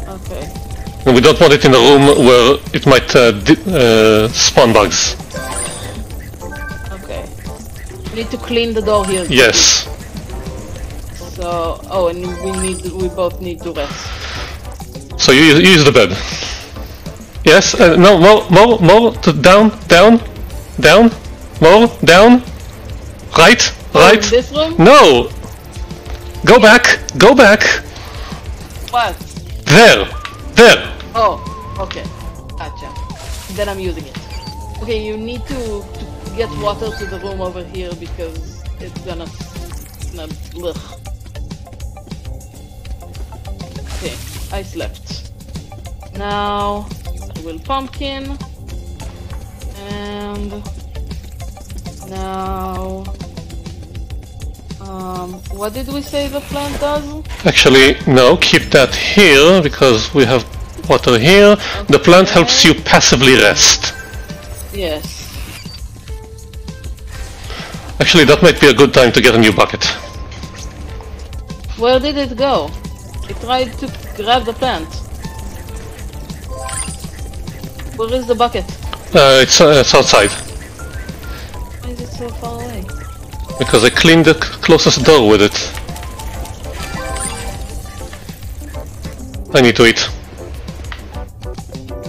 Okay. And we don't want it in a room where it might uh, uh, spawn bugs. Okay. We need to clean the door here. Yes. So, oh, and we need, we both need to rest. So you use, you use the bed. Yes, uh, no, more, more, more, to down, down, down, more, down, right, right. In this room? No! Go back, go back! What? There, there! Oh, okay, gotcha. Then I'm using it. Okay, you need to, to get water to the room over here because it's gonna... Ugh. Okay, I slept. Now I will pumpkin, and now um, what did we say the plant does? Actually, no. Keep that here because we have water here. Okay. The plant helps you passively rest. Yes. Actually, that might be a good time to get a new bucket. Where did it go? It tried to grab the plant. Where is the bucket? Uh, it's, uh, it's outside. Why is it so far away? Because I cleaned the closest door with it. I need to eat.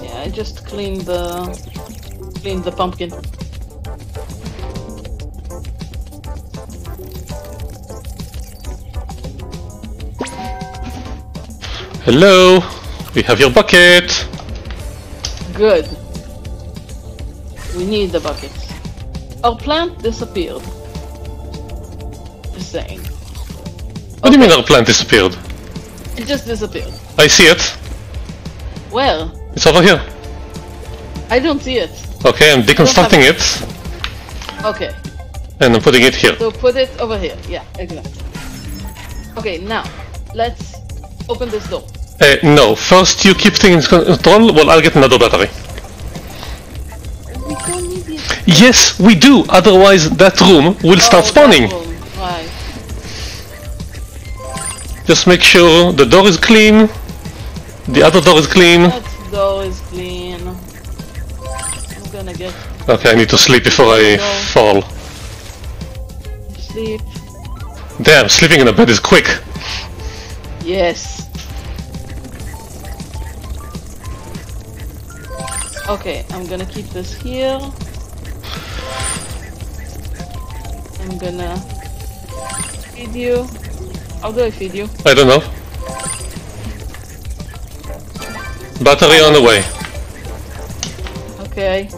Yeah, I just cleaned the... cleaned the pumpkin. Hello, we have your bucket. Good. We need the buckets. Our plant disappeared. Just saying. What okay. do you mean our plant disappeared? It just disappeared. I see it. Where? It's over here. I don't see it. Okay, I'm deconstructing it. it. Okay. And I'm putting it here. So put it over here. Yeah, exactly. Okay, now, let's open this door. Uh, no, first you keep things in control, well I'll get another battery. We don't need it. Yes, we do, otherwise that room will oh, start spawning. Right. Just make sure the door is clean, the other door is clean. That door is clean. I'm gonna get Okay, I need to sleep before I no. fall. Sleep. Damn, sleeping in a bed is quick. Yes. Okay, I'm gonna keep this here. I'm gonna feed you. How do I feed you? I don't know. Battery on the way. Okay.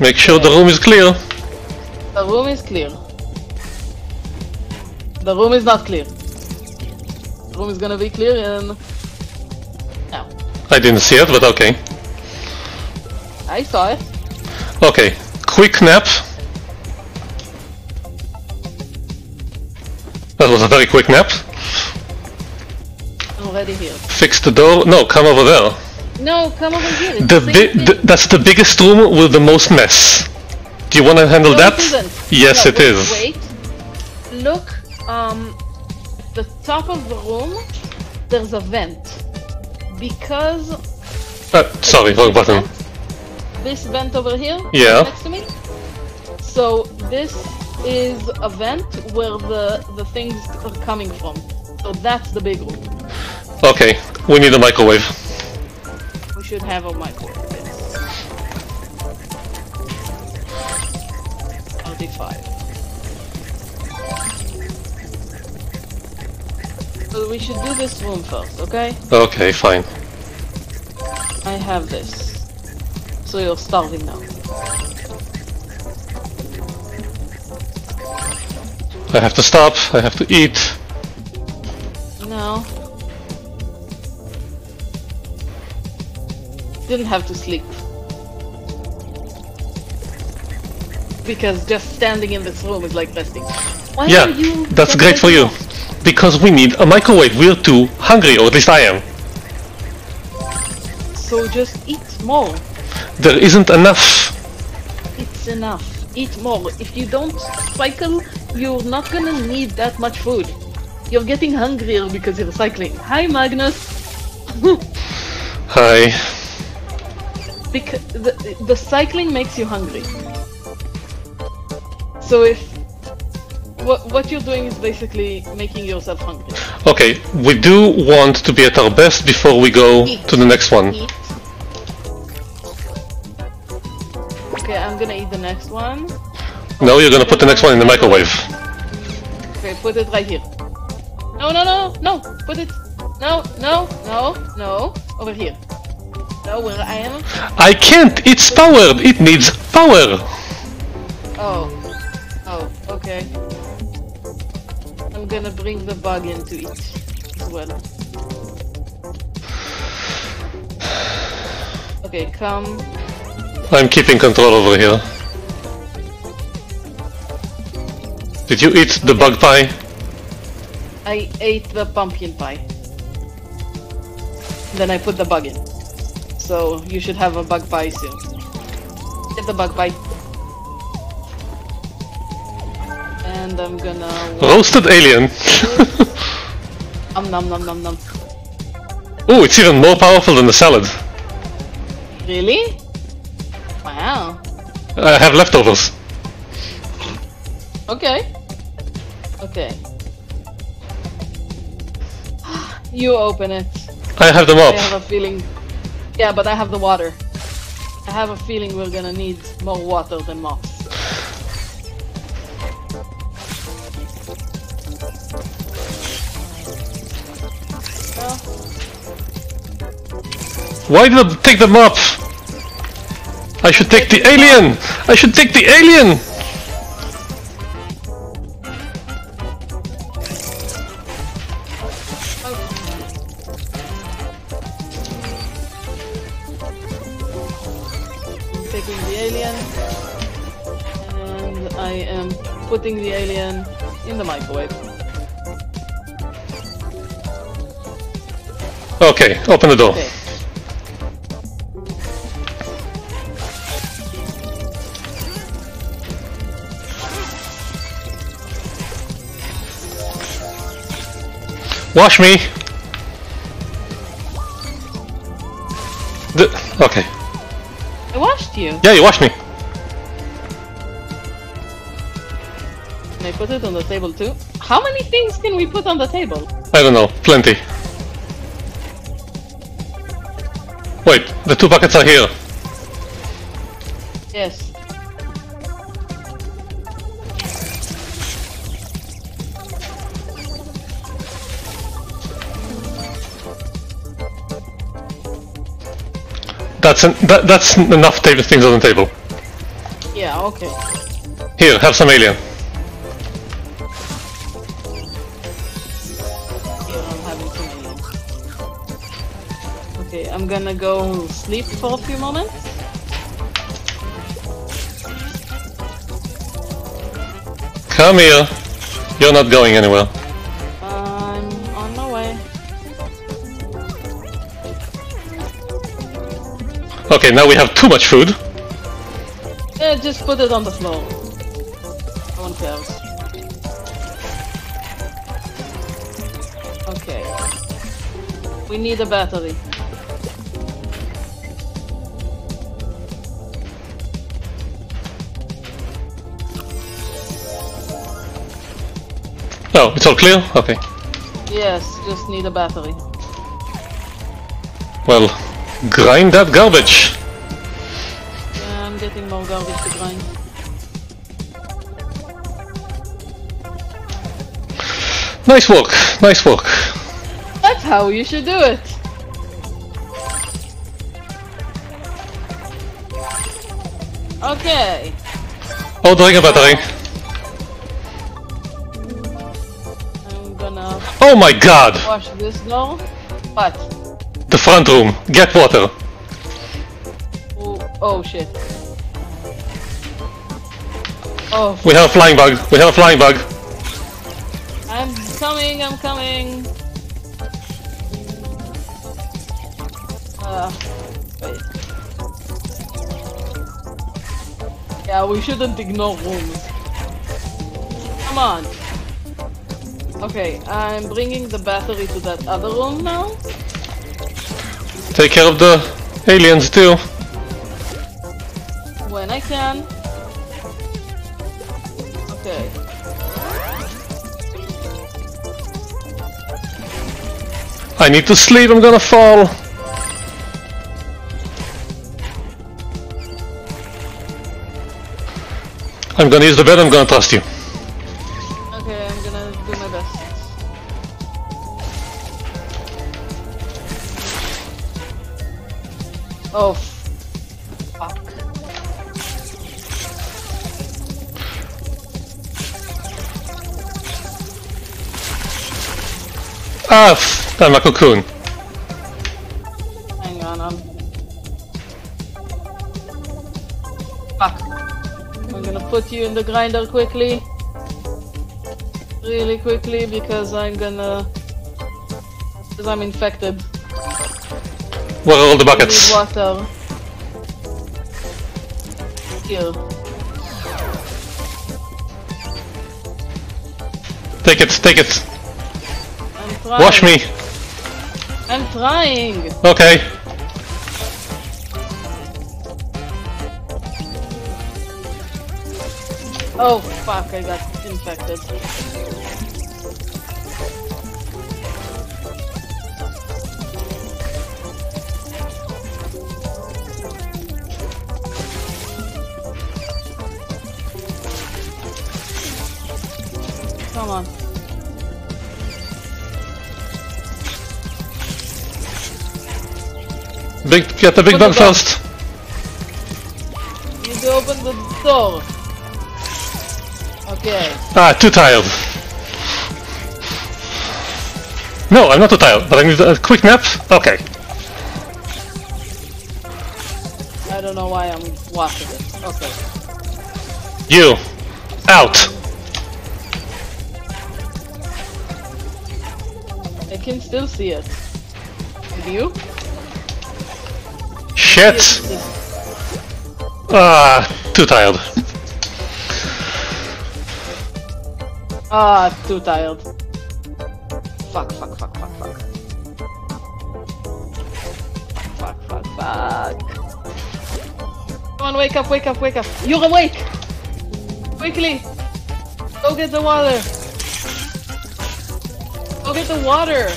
Make sure the room is clear. The room is clear. The room is not clear. The room is gonna be clear and... now. I didn't see it, but okay. I saw it. Okay, quick nap. That was a very quick nap. I'm already here. Fix the door. No, come over there. No, come over here. The the th that's the biggest room with the most mess. Do you want to handle no, that? It yes, no, it wait, is. Wait. Look, um, at the top of the room, there's a vent. Because. Uh, sorry, wrong button. Vent, this vent over here. Yeah. Next to me. So this is a vent where the the things are coming from. So that's the big room. Okay, we need a microwave. Should have a microwave. I'll do five. So we should do this room first, okay? Okay, fine. I have this. So you're starving now. I have to stop, I have to eat. No. Didn't have to sleep because just standing in this room is like resting. Why yeah, are you that's great for you because we need a microwave. We're too hungry, or at least I am. So just eat more. There isn't enough. It's enough. Eat more. If you don't cycle, you're not gonna need that much food. You're getting hungrier because you're cycling. Hi, Magnus. Hi. Because the, the cycling makes you hungry. So if what what you're doing is basically making yourself hungry. Okay, we do want to be at our best before we go eat. To the next one. Eat. Okay, I'm gonna eat the next one. No, you're gonna put the next one in the microwave. Okay, put it right here. No, no, no, no. Put it. No, no, no, no. Over here. No, where I am? I can't! It's powered! It needs power! Oh. Oh, okay. I'm gonna bring the bug into it as well. Okay, come. I'm keeping control over here. Did you eat the okay. bug pie? I ate the pumpkin pie. Then I put the bug in. So you should have a bug pie soon. Get the bug pie. And I'm gonna... roasted alien! Om nom nom nom nom. Ooh, it's even more powerful than the salad. Really? Wow. I have leftovers. Okay. Okay. You open it. I have them up. I have a feeling... yeah, but I have the water. I have a feeling we're gonna need more water than mops. Well. Why did I take the mop? I should take the alien! I should take the alien! Putting the alien in the microwave. Okay, open the door. Okay. Wash me! The okay. I washed you? Yeah, you washed me. Can I put it on the table too? How many things can we put on the table? I don't know, plenty. Wait, the two buckets are here. Yes. That's an, that, that's enough table things on the table. Yeah, okay. Here, have some alien. I'm gonna go sleep for a few moments. Come here. You're not going anywhere. I'm on my way. Okay, now we have too much food. Yeah, just put it on the floor. No one cares. Okay. We need a battery. Oh, it's all clear? Okay. Yes, just need a battery. Well, grind that garbage! Yeah, I'm getting more garbage to grind. Nice work, nice work. That's how you should do it! Okay. Ordering a battery. Oh my god! Wash this now. What? The front room. Get water. Oh, oh shit. Oh. Shit. We have a flying bug. We have a flying bug. I'm coming. I'm coming. Uh, wait. Yeah, we shouldn't ignore rooms. Come on. Okay, I'm bringing the battery to that other room now. Take care of the aliens too. When I can. Okay. I need to sleep, I'm gonna fall. I'm gonna use the bed, I'm gonna trust you. Oh, fuck. Ah, I'm a cocoon. Hang on, I'm... Fuck. I'm gonna put you in the grinder quickly. Really quickly, because I'm gonna... Because I'm infected. Where are all the buckets? I need water. Here. Take it, take it. I'm trying. Wash me. I'm trying. Okay. Oh fuck, I got infected. Come on. Big, get the big bang first. You need to open the door. Okay. Ah, too tired. No, I'm not too tired, but I need a quick nap. Okay. I don't know why I'm watching it. Okay. You. Out. I can still see it. And you? Shit! Ah, too tired. Ah, too tired. Fuck, fuck, fuck, fuck, fuck. Fuck, fuck, fuck. Come on, wake up, wake up, wake up. You're awake! Quickly! Go get the water! Go get the water!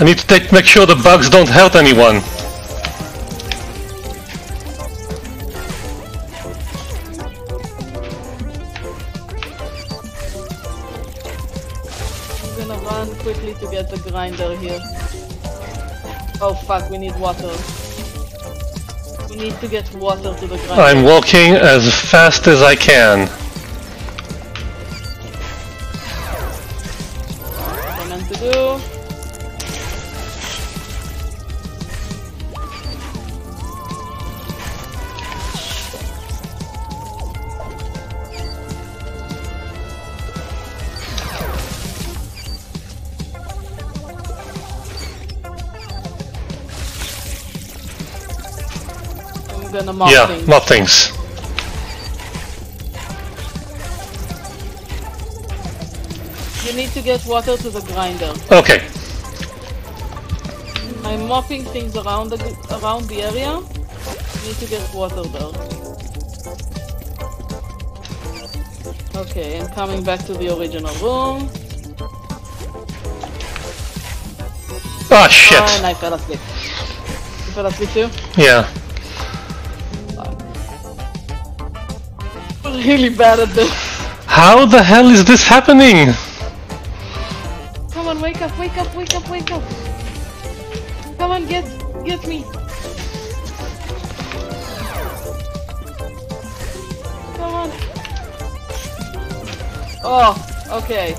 I need to take, make sure the bugs don't hurt anyone. Quickly to get the grinder here. Oh fuck, we need water. We need to get water to the grinder. I'm walking as fast as I can. What I meant to Gonna mop yeah, things. mop things. You need to get water to the grinder. Okay. I'm mopping things around the around the area. You need to get water though. Okay, and coming back to the original room. Ah, oh, shit! Oh, and I fell asleep. You fell asleep too? Yeah. Really bad at this. How the hell is this happening? Come on, wake up, wake up, wake up, wake up. Come on, get, get me. Come on. Oh, okay.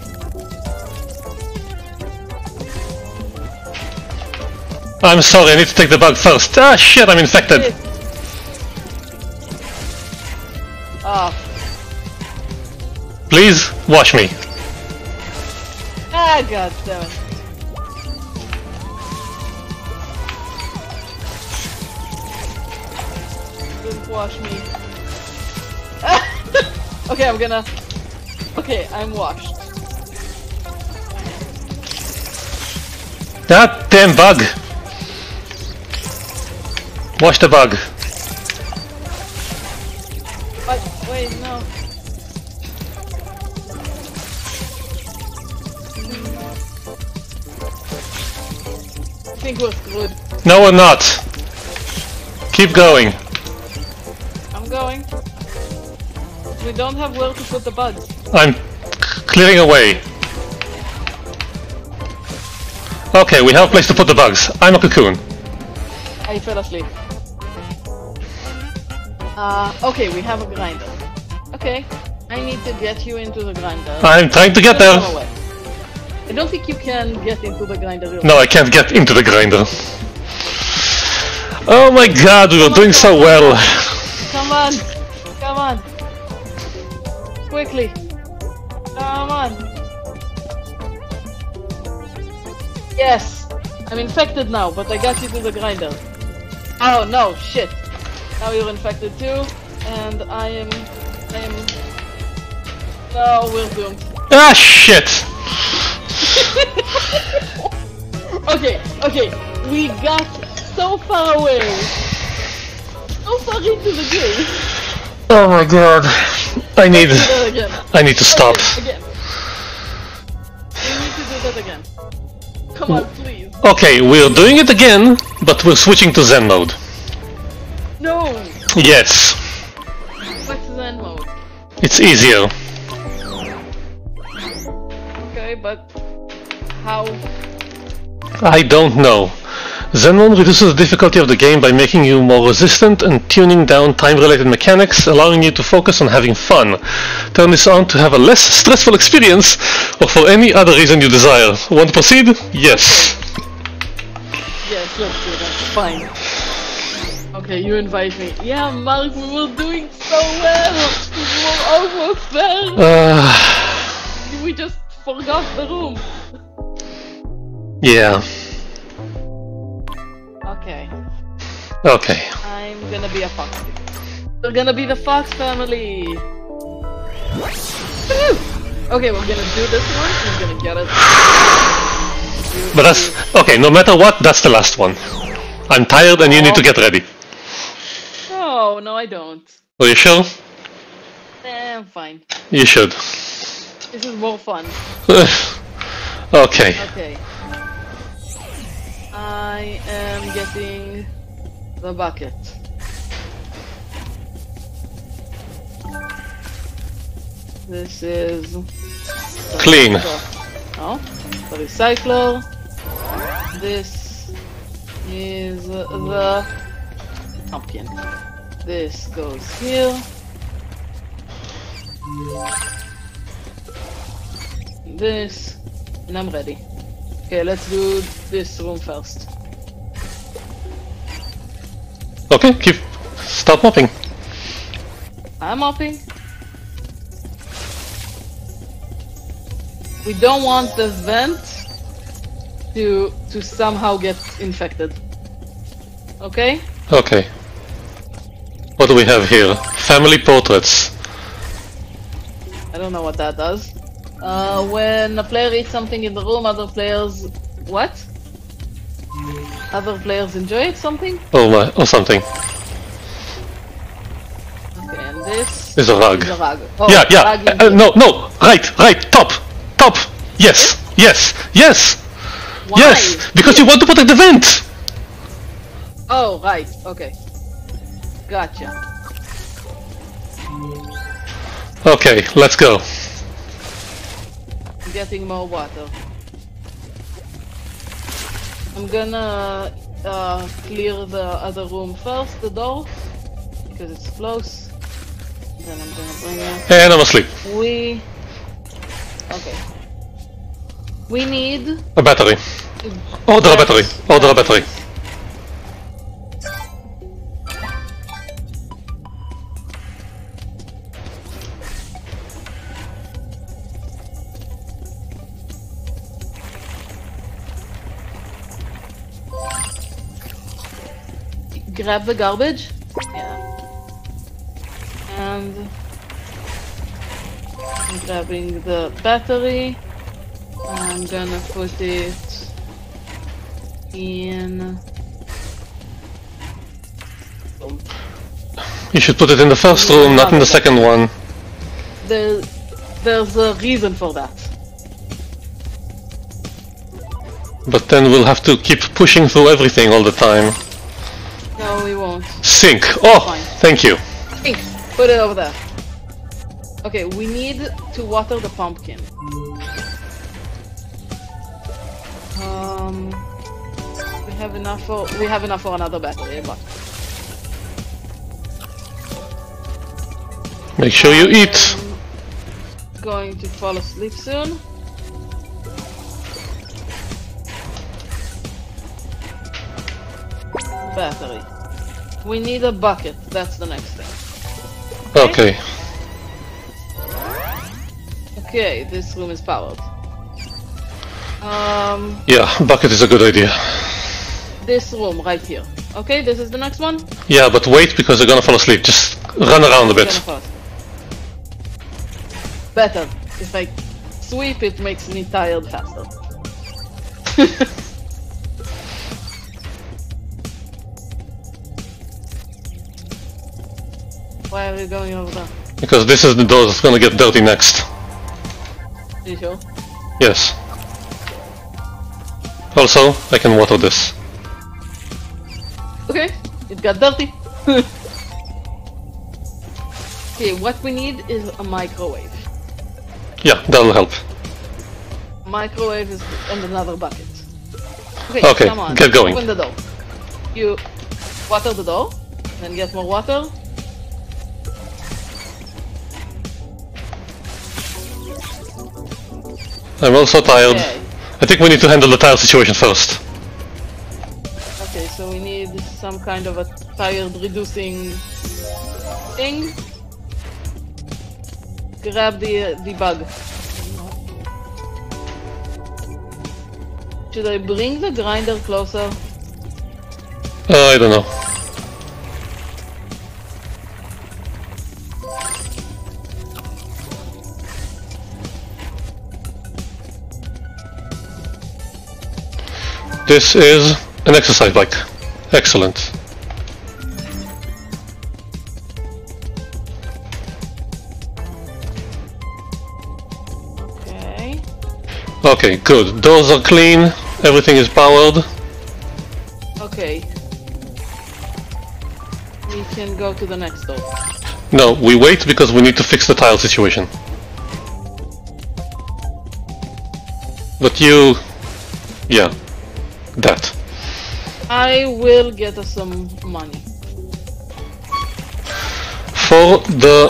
I'm sorry, I need to take the bug first. Ah, shit, I'm infected. Shit. Ah. Please watch me. Ah, god damn it. Please wash me. Ah. Okay, I'm gonna. Okay, I'm washed. That damn bug. Wash the bug. But wait, no. I think we're screwed. No, we're not. Keep going. I'm going. We don't have where to put the bugs. I'm clearing away. Okay, we have a place to put the bugs. I'm a cocoon. I fell asleep. Uh, okay, we have a grinder. Okay, I need to get you into the grinder. I'm trying to get there. I don't think you can get into the grinder. Really. No, I can't get into the grinder. Oh my god, we were doing so well. Come on, come on. Quickly. Come on. Yes, I'm infected now, but I got you to the grinder. Oh no, shit. Now you're infected too, and I am... I am... No, we're doomed. Ah, shit! Okay, okay, we got so far away, so far into the game. Oh my god, I need, I need to stop. Again. We need to do that again. Come on, please. Okay, we're doing it again, but we're switching to Zen mode. No. Yes. What's Zen mode? It's easier. Okay, but how? I don't know. Zen mode reduces the difficulty of the game by making you more resistant and tuning down time-related mechanics, allowing you to focus on having fun. Turn this on to have a less stressful experience, or for any other reason you desire. Want to proceed? Yes. Okay. Yes, let's do that. Fine. Okay, you invite me. Yeah, Mark, we were doing so well! We were almost there! Uh... We just forgot the room. Yeah. Okay. Okay. I'm gonna be a fox. We're gonna be the Fox family! Woo! Okay, we're gonna do this one, we're gonna get it. But that's... Okay, no matter what, that's the last one. I'm tired and you need to get ready. Oh, no I don't. Are you sure? Eh, I'm fine. You should. This is more fun. Okay. Okay. I am getting the bucket. This is... Clean. No? The recycler. This is the pumpkin. This goes here. This, and I'm ready. Okay, let's do this room first. Okay, keep... Stop mopping. I'm mopping. We don't want this vent to to somehow get infected. Okay? Okay. What do we have here? Family portraits. I don't know what that does. Uh, when a player eats something in the room, other players... What? Other players enjoy it, something? Oh my, or something. Okay, and this... Is a rug. Is a rug. Oh, yeah, yeah, rug uh, uh, no, no, right, right, top! Top! Yes! Yes! Yes! Why? Yes! Because you want to protect the vent! Oh, right. Okay. Gotcha. Okay, let's go. I'm getting more water. I'm gonna uh, clear the other room first, the door, because it's close. Then I'm gonna bring it. And I'm asleep. We... Okay. We need... A battery. Order a battery. Order a battery. Grab the garbage. Yeah. And... I'm grabbing the battery. I'm gonna put it in... Oh. You should put it in the first room, no, not in the second one. There, there's a reason for that. But then we'll have to keep pushing through everything all the time. No, we won't. Sink! Oh! Fine. Thank you. Sink! Put it over there. Okay, we need to water the pumpkin. Um, we have enough for we have enough for another battery, but make sure you eat. I'm going to fall asleep soon. Battery. We need a bucket. That's the next thing. Okay. Okay. Okay, this room is powered. Um, yeah, bucket is a good idea. This room right here. Okay, this is the next one? Yeah, but wait because they're gonna fall asleep. Just run around a bit. Better. If I sweep, it makes me tired faster. Why are we going over there? Because this is the door that's gonna get dirty next. You sure? Yes. Also, I can water this. Okay, it got dirty. Okay, what we need is a microwave. Yeah, that'll help. Microwave is and another bucket. Okay, okay, come on, get going. Open the door. You water the door, then get more water. I'm also tired. Okay. I think we need to handle the tire situation first. Okay, so we need some kind of a tired reducing thing. Grab the, the bug. Should I bring the grinder closer? Uh, I don't know. This is an exercise bike. Excellent. Okay. Okay, good. Doors are clean. Everything is powered. Okay. We can go to the next door. No, we wait because we need to fix the tile situation. But you... yeah. That. I will get us some money. For the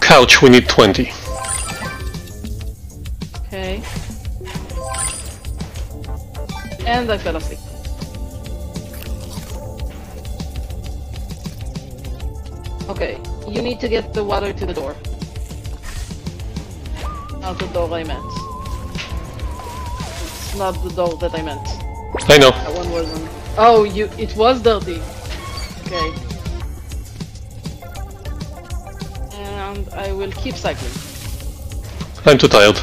couch we need twenty. Okay. And I fell asleep. Okay, you need to get the water to the door. Out the door I meant. Not the door that I meant. I know. That one wasn't. Oh, you. It was dirty. Okay. And I will keep cycling. I'm too tired.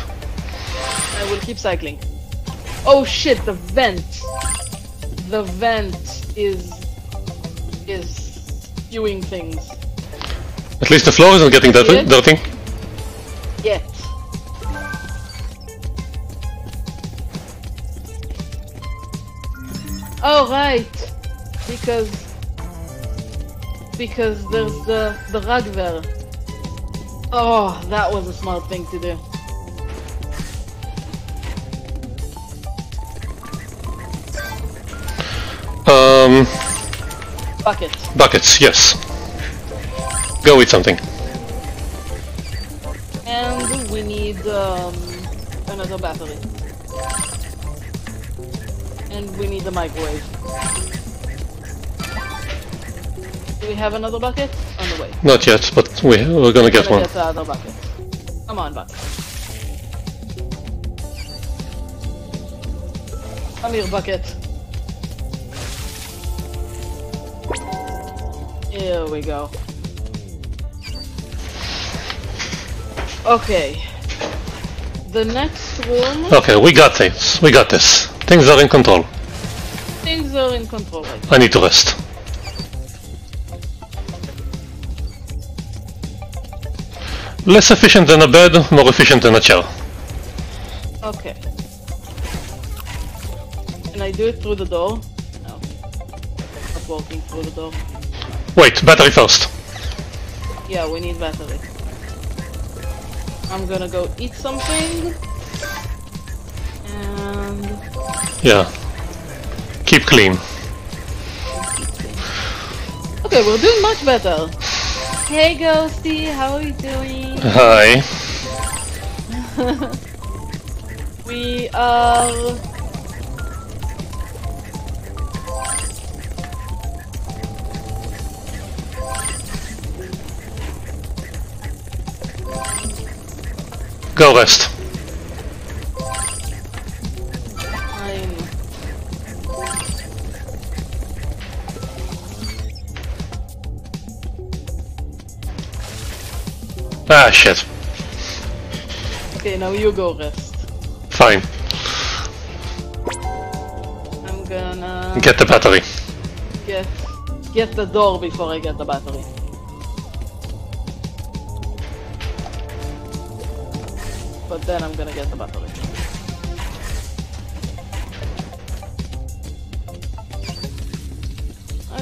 I will keep cycling. Oh shit! The vent. The vent is is spewing things. At least the floor isn't getting dirty. Dirty. Yeah. Oh right, because because there's the the rug there. Oh, that was a smart thing to do. Um. Buckets. Buckets, yes. Go eat something. And we need um, another battery. And we need the microwave. Do we have another bucket? On the way. Not yet, but we, we're gonna we're get gonna one. Get the other bucket. Come on, bucket. Come here, bucket. Here we go. Okay. The next one... okay, we got this. We got this. Things are in control. Things are in control. Right? I need to rest. Less efficient than a bed, more efficient than a chair. Okay. Can I do it through the door? No. Not walking through the door. Wait, battery first. Yeah, we need battery. I'm gonna go eat something. Yeah. Keep clean. Okay, we're doing much better. Hey Ghosty, how are you doing? Hi. We are... go rest. Ah, shit. Okay, now you go rest. Fine. I'm gonna... get the battery. Get... get the door before I get the battery. But then I'm gonna get the battery.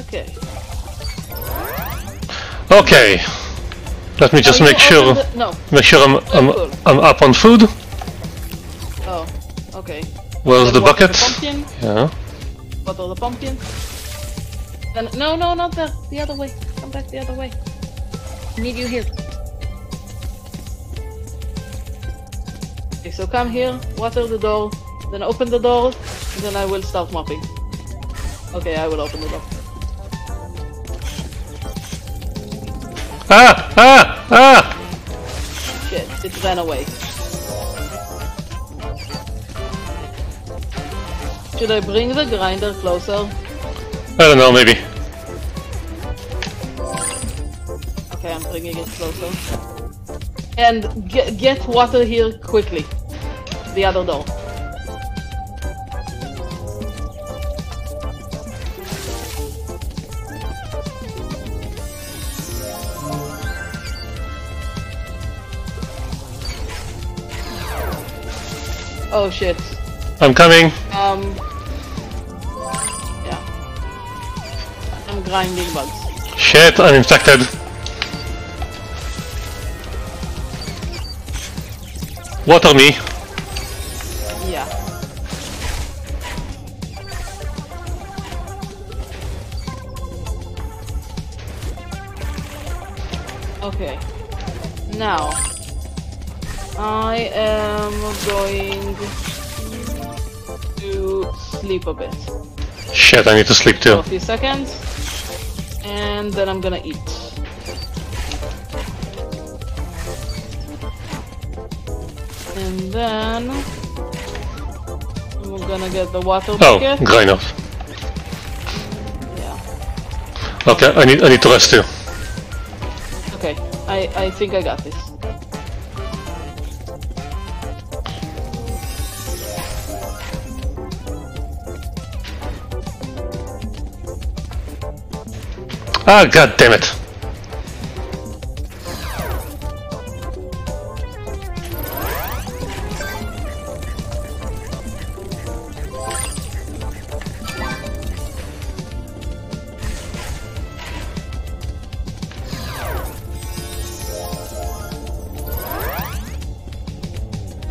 Okay. Okay. Let me just make sure, the, no. make sure I'm, I'm, I'm up on food. Oh, okay. Where's the bucket? The yeah. Water the pumpkin. Then, no, no, not there. The other way. Come back the other way. I need you here. Okay, so come here, water the door, then open the door, and then I will start mopping. Okay, I will open the door. Ah! Ah! Ah! Shit, it ran away. Should I bring the grinder closer? I don't know, maybe. Okay, I'm bringing it closer. And get, get water here quickly. The other door. Oh shit. I'm coming. Um. Yeah. I'm grinding bugs. Shit, I'm infected. Water me. Yeah. Okay. Now, I am going to sleep a bit. Shit, I need to sleep too. A few seconds, and then I'm gonna eat. And then we're gonna get the water bucket. Oh, grind off. Yeah. Okay, I need I need to rest too. Okay, I I think I got this. Ah, god damn it.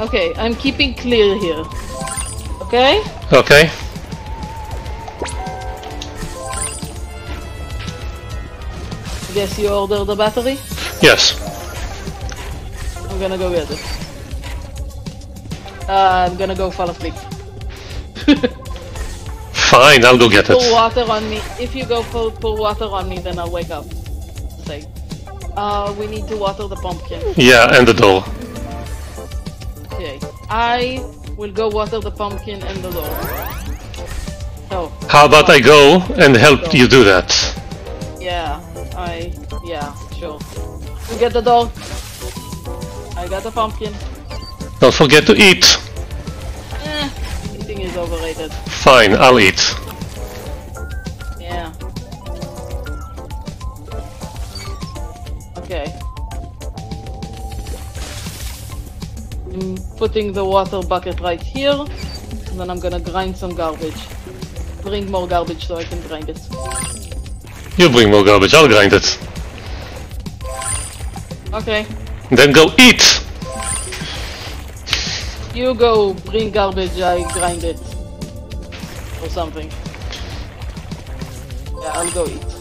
Okay, I'm keeping clear here. Okay? Okay. Guess you order the battery? Yes. I'm gonna go get it. Uh, I'm gonna go fall asleep. Fine, I'll go get it. Pour water on me. If you go pour, pour water on me, then I'll wake up. Say, uh, we need to water the pumpkin. Yeah, and the doll. I will go water the pumpkin and the door. So, how about I go and help go. you do that? Yeah, I... yeah, sure. You get the door. I got the pumpkin. Don't forget to eat. Eh, eating is overrated. Fine, I'll eat. Yeah. Okay. I'm putting the water bucket right here, and then I'm gonna grind some garbage. Bring more garbage so I can grind it. You bring more garbage, I'll grind it. Okay. Then go eat! You go bring garbage, I grind it. Or something. Yeah, I'll go eat.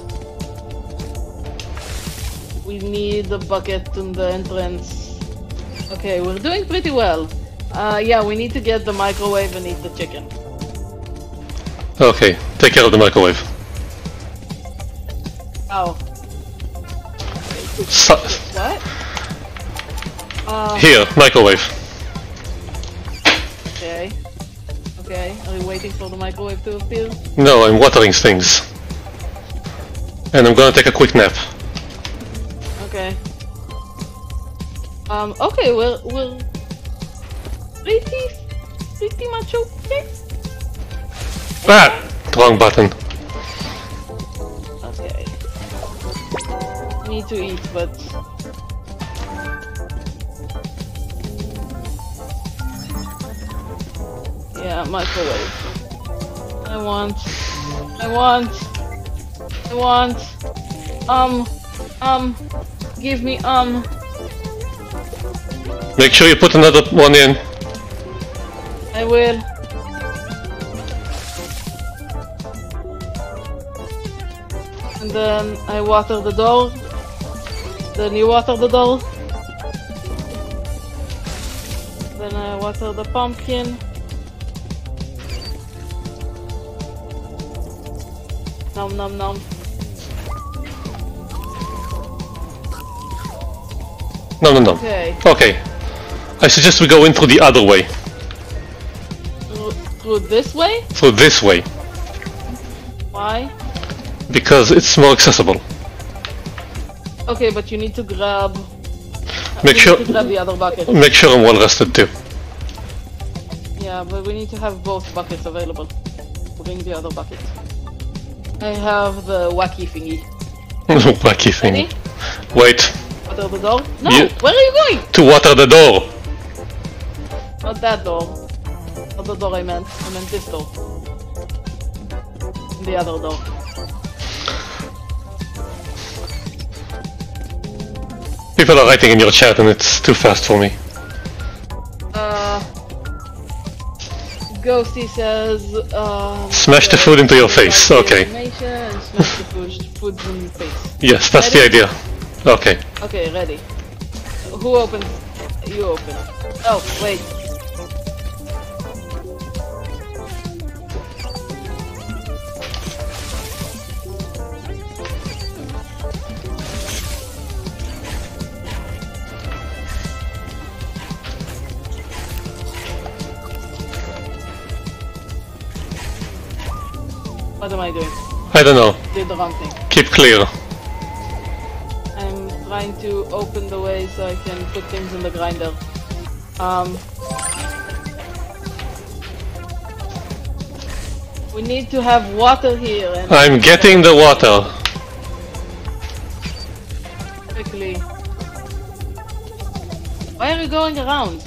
We need the bucket in the entrance. Okay, we're doing pretty well. Uh, yeah, we need to get the microwave and eat the chicken. Okay, take care of the microwave. Oh. So what? Uh, Here, microwave. Okay. Okay, are you waiting for the microwave to appear? No, I'm watering things. And I'm gonna take a quick nap. Okay. Um, okay, we're, we're pretty, pretty much okay. Ah! Wrong button. Okay. Need to eat, but... yeah, microwave. I want... I want... I want... Um... Um... Give me, um... Make sure you put another one in. I will. And then I water the doll. Then you water the doll. Then I water the pumpkin. Nom nom nom. No, no, no. Okay. Okay. I suggest we go in through the other way. Through, through this way? Through this way. Why? Because it's more accessible. Okay, but you need to grab... Make sure... to grab the other bucket. Make sure I'm well rested too. Yeah, but we need to have both buckets available. Bring the other bucket. I have the wacky thingy. Wacky thingy. Ready? Wait. Water the door? No! You... Where are you going? To water the door! Not that door. other door I meant, I meant this door. The other door. People are writing in your chat and it's too fast for me. Uh, Ghosty says... Um, smash the food into your face, okay. Smash the food, food in your face. Yes, that's ready? The idea. Okay. Okay, ready. Who opens? You open. Oh, wait. What am I doing? I don't know. Did the wrong thing. Keep clear. I'm trying to open the way so I can put things in the grinder. Um, we need to have water here. And I'm getting the water. Quickly. Why are you going around?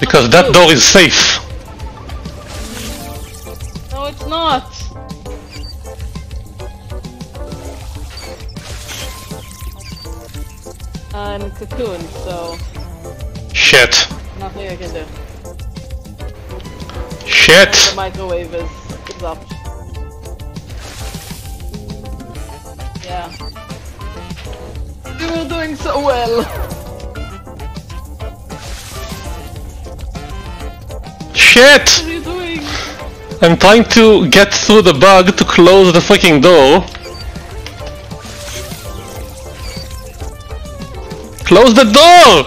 Because that you? Door is safe. No, it's not. I'm cocooned, so... Shit. Nothing I can do. Shit! And the microwave is, is up. Yeah. You were doing so well! Shit! What are you doing? I'm trying to get through the bug to close the freaking door. Close the door!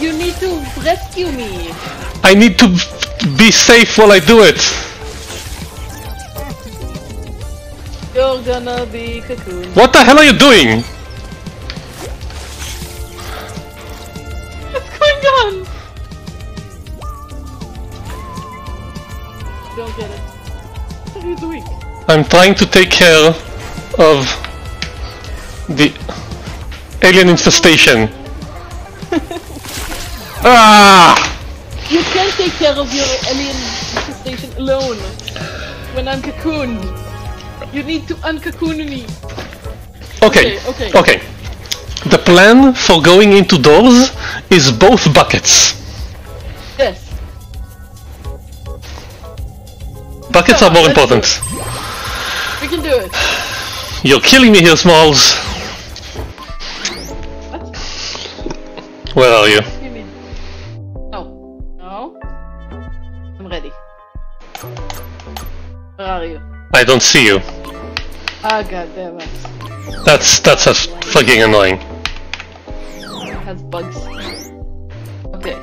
You need to rescue me! I need to be safe while I do it! You're gonna be cocoon. What the hell are you doing? What's going on? Don't get it. What are you doing? I'm trying to take care of the... alien infestation. Ah! You can't take care of your alien infestation alone. When I'm cocooned, you need to uncocoon me. Okay. Okay. Okay. Okay. The plan for going into doors is both buckets. Yes. Buckets Come are on, more important. We can do it. You're killing me here, Smalls. Where are you? What do you mean? No. No? I'm ready. Where are you? I don't see you. Ah, oh, god damn it. That's, that's a fucking annoying. It has bugs. Okay.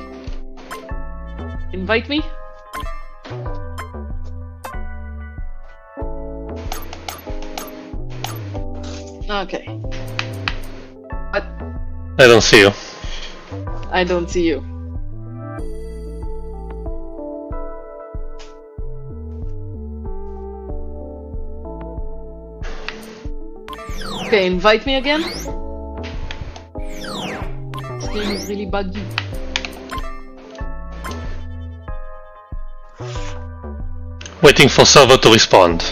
Invite me? Okay. What? I don't see you. I don't see you. Okay, invite me again. This game is really buggy. Waiting for server to respond.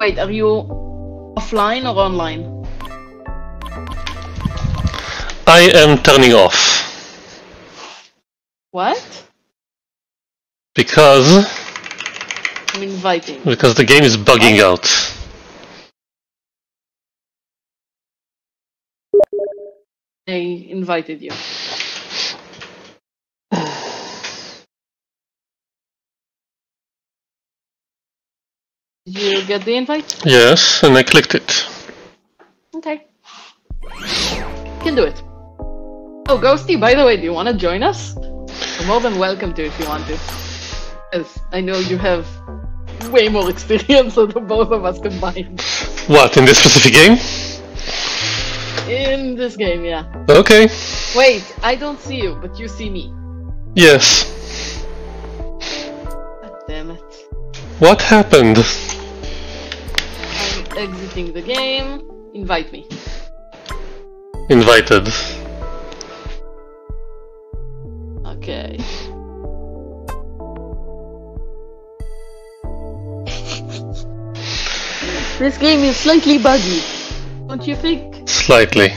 Wait, are you offline or online? I am turning off. What? Because... I'm inviting. Because the game is bugging oh. out. I invited you. Did you get the invite? Yes, and I clicked it. Okay. You can do it. Oh, Ghosty, by the way, do you want to join us? You're more than welcome to if you want to. As I know you have way more experience than both of us combined. What, in this specific game? In this game, yeah. Okay. Wait, I don't see you, but you see me. Yes. God damn it. What happened? I'm exiting the game. Invite me. Invited. Okay. This game is slightly buggy, don't you think? Slightly.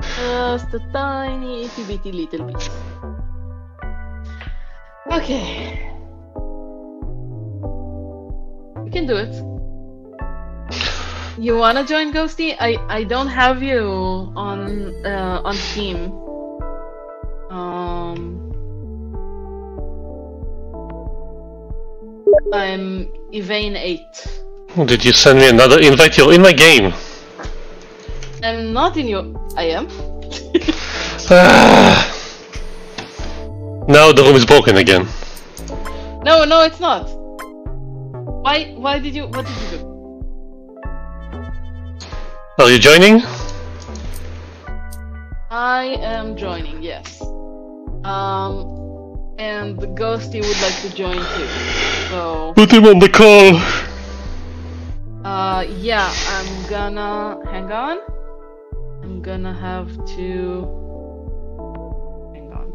Just a tiny, itty bitty little bit. Okay. We can do it. You wanna join, Ghosty? I I don't have you on uh, on Steam. Um. I'm Evain eight. Oh, did you send me another invite? You're in my game! I'm not in your... I am? ah. Now the room is broken again. No, no, it's not! Why... why did you... what did you do? Are you joining? I am joining, yes. Um... And Ghosty would like to join too, so... Put him on the call! Uh, yeah, I'm gonna... hang on. I'm gonna have to... hang on.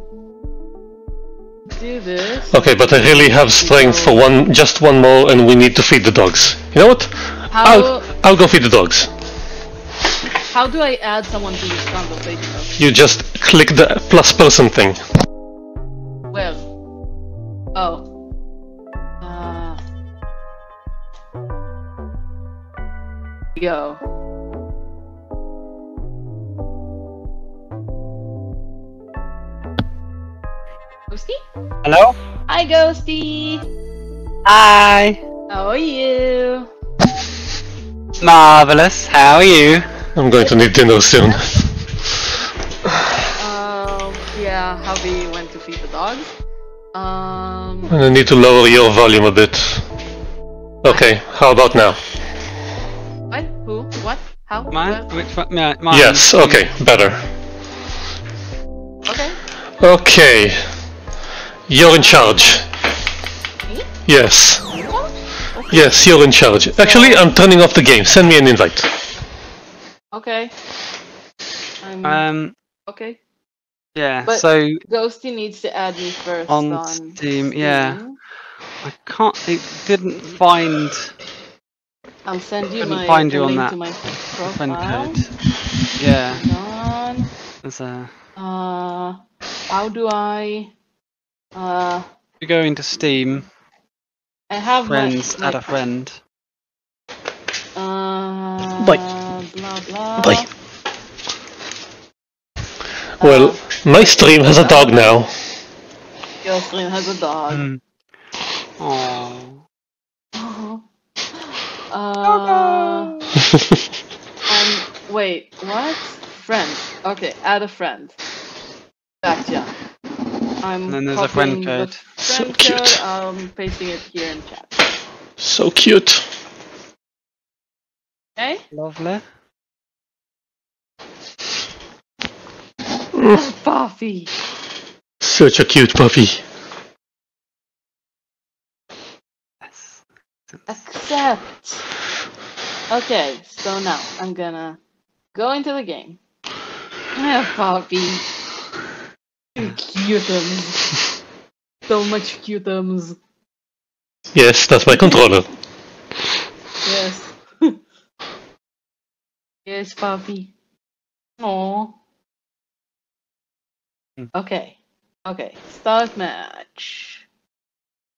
Do this... Okay, but I really have strength for one, just one more, and we need to feed the dogs. You know what? How... I'll, I'll go feed the dogs. How do I add someone to this conversation? You just click the plus person thing. Where? Oh. Uh. Yo. Ghosty? Hello? Hi, Ghosty! Hi! How are you? Marvelous, how are you? I'm going to need dinner soon. Yeah, Javi went to feed the dogs. Um, and I need to lower your volume a bit. Okay, how about now? What? Who? What? How? Mine? Which one? Mine. Yes, okay, better. Okay. Okay. You're in charge. Me? Yes. Okay. Yes, you're in charge. Actually, I'm turning off the game. Send me an invite. Okay. I'm... Um. Okay. Yeah, but so Ghosty needs to add me first on, on Steam, Steam. Yeah, I can't. It didn't find. I'll send you my find you link on that. To my profile. Friend code. Yeah. Hang on. There's a... Uh, how do I? Uh. You go into Steam. I have friends. My, my... Add a friend. Uh. Bye. Blah, blah. Bye. Well, uh, my stream has a dog now. Your stream has a dog. Mm. Aww. Oh. Uh, um, wait, what? Friend. Okay, add a friend. Gotcha. I'm and then there's a friend code. Friend so cute. Code, I'm pasting it here in chat. So cute. Okay. Lovely. Oh, puppy! Such a cute puppy. Accept. Okay, so now I'm gonna go into the game. Oh, puppy! Cutums. So much cutums. Yes, that's my controller. Yes. Yes, puppy. Aww. Okay, okay, start match,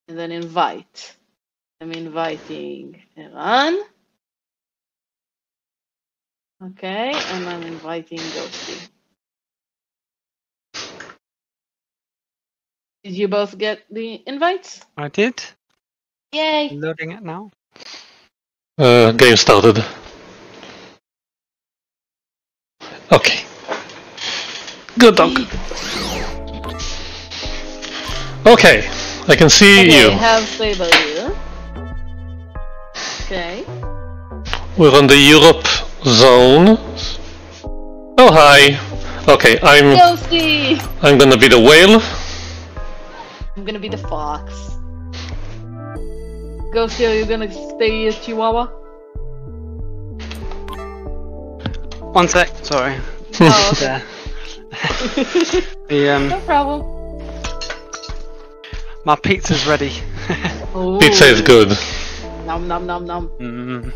and then invite. I'm inviting Eran. Okay, and I'm inviting Ghosty. Did you both get the invites? I did. Yay! I'm loading it now. Uh, game started. Okay. Good dog. Okay, I can see okay, you. I have Saber here. Okay. We're on the Europe zone. Oh hi. Okay, I'm. Ghosty. I'm gonna be the whale. I'm gonna be the fox. Ghosty, are you gonna stay as Chihuahua? One sec. Sorry. Oh, okay. Yeah. the, um, no problem. My pizza's ready. Pizza is good. Nom nom nom nom. Mm.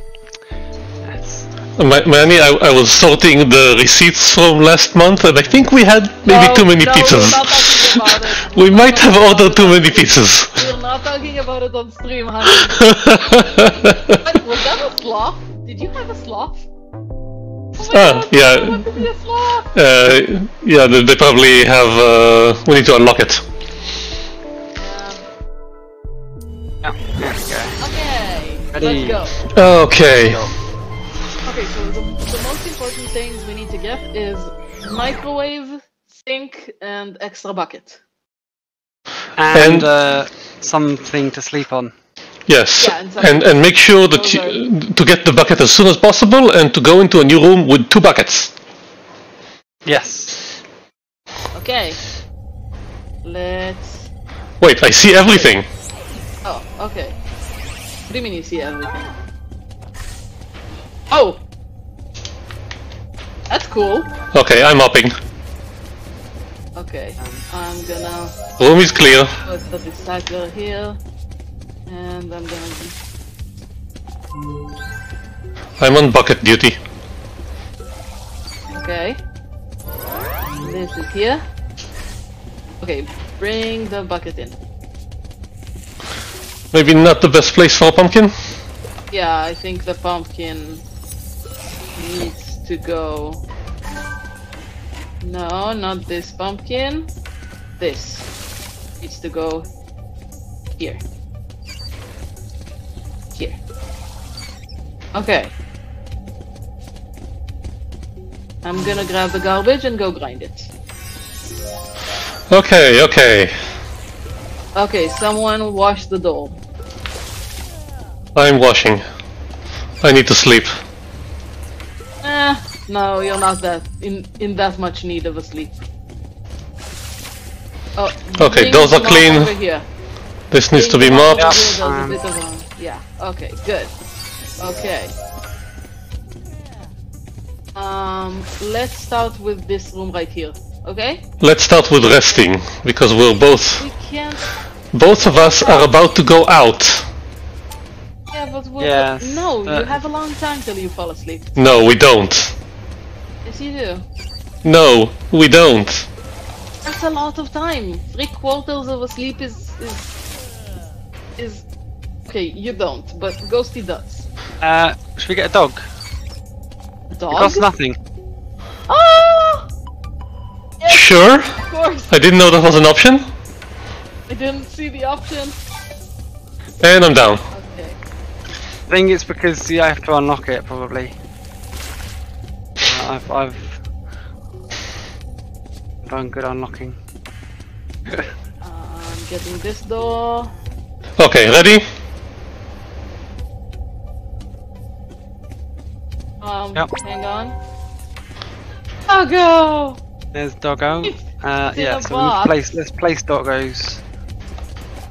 Manny, I, I was sorting the receipts from last month, and I think we had maybe no, too many no, pizzas. We're not talking about it. We might have ordered too many pizzas. We're not talking about it on stream, honey. But was that a sloth? Did you have a sloth? Oh ah, God, yeah. To be a sloth. Uh, yeah, they, they probably have. Uh, we need to unlock it. Um, oh, there we go. Okay, ready. Let's go. Okay. Let's go. Okay, so the, the most important things we need to get is microwave, sink, and extra bucket. And, and uh, something to sleep on. Yes, yeah, and, and and make sure that you, are... to get the bucket as soon as possible, and to go into a new room with two buckets. Yes. Okay. Let's... Wait, I see everything! Oh, okay. What do you mean you see everything? Oh! That's cool. Okay, I'm hopping. Okay, I'm gonna... Room is clear. Put the recycler here. And I'm gonna... I'm on bucket duty. Okay. This is here. Okay, bring the bucket in. Maybe not the best place for a pumpkin? Yeah, I think the pumpkin... needs to go. No, not this pumpkin. This needs to go here. Here. Okay. I'm gonna grab the garbage and go grind it. Okay, okay. Okay, someone wash the door. I'm washing. I need to sleep. Eh, no, you're not that in in that much need of a sleep. Oh, okay, those are clean. This needs to be mopped. Yeah. Okay. Good. Okay. Um, let's start with this room right here. Okay. Let's start with resting because we're both. We can't. Both of us are about to go out. Yeah, but we're yes, no, but... you have a long time till you fall asleep. No, we don't. Yes, you do. No, we don't. That's a lot of time. Three quarters of a sleep is is is okay. You don't, but Ghosty does. Uh, should we get a dog? A dog? It costs nothing. Oh! Yes, sure. Of course. I didn't know that was an option. I didn't see the option. And I'm down. I think it's because yeah, I have to unlock it, probably. Uh, I've, I've done good unlocking. I'm getting this door. Okay, ready? Um, yep. Hang on. Doggo! There's Doggo. Uh, yeah, so box. we place, let's place Doggo's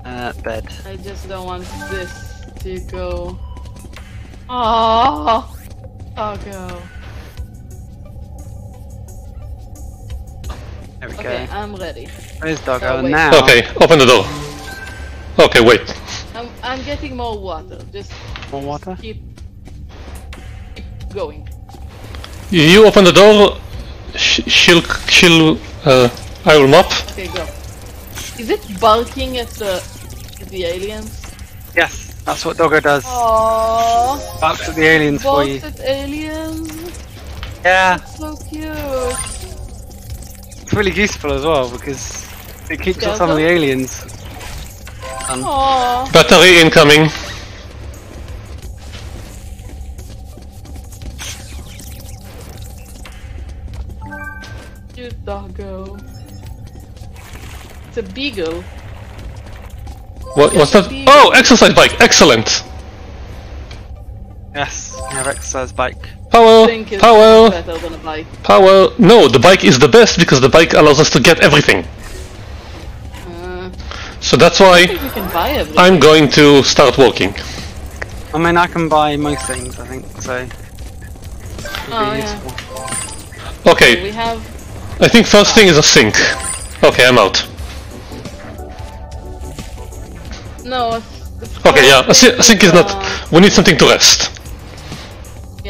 uh, bed. I just don't want this to go... Oh, I'll go. There we okay, go. I'm ready. Where's Doggo now? Okay, open the door. Okay, wait. I'm I'm getting more water. Just more water. Just keep, keep going. You open the door. Sh she'll she'll. Uh, I will mop. Okay, go. Is it barking at the at the aliens? Yes. That's what Doggo does. Aww. Barks at the aliens Barks for you. Barks at aliens? Yeah. That's so cute. It's really useful as well because it keeps out some of the aliens. Um, Aww. Battery incoming. Cute Doggo. It's a beagle. What, what's that? Oh, exercise bike! Excellent! Yes, we have exercise bike. Power! Power! Power! No, the bike is the best because the bike allows us to get everything. Uh, so that's why I'm going to start walking. I mean, I can buy most things, I think, so... Oh, yeah. Okay, okay we have... I think first thing is a sink. Okay, I'm out. No, it's, it's okay, yeah, a sink is not... We need something to rest.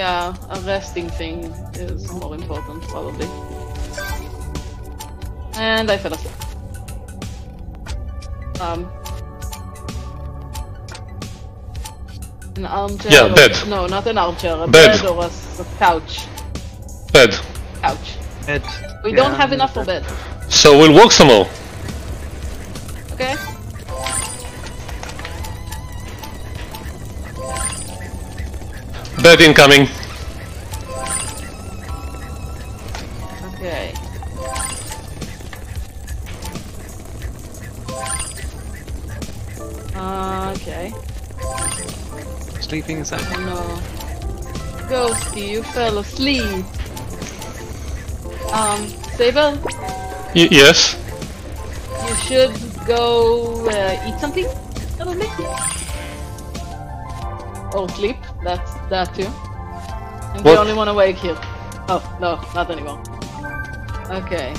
Yeah, a resting thing is more important, probably. And I fell asleep. Um. An armchair? Yeah, bed. No, not an armchair. A bed, bed or a, a couch. Bed. Couch. Bed. We yeah, don't have enough for bed. So we'll walk some more. Okay. Bed incoming. Okay. Uh, okay. Sleeping is that? No. Ghosty, you fell asleep. Um, Saber? Y yes? You should go uh, eat something? Probably? Or sleep? That's that too. I'm what? The only one awake here. Oh, no, not anymore. Okay.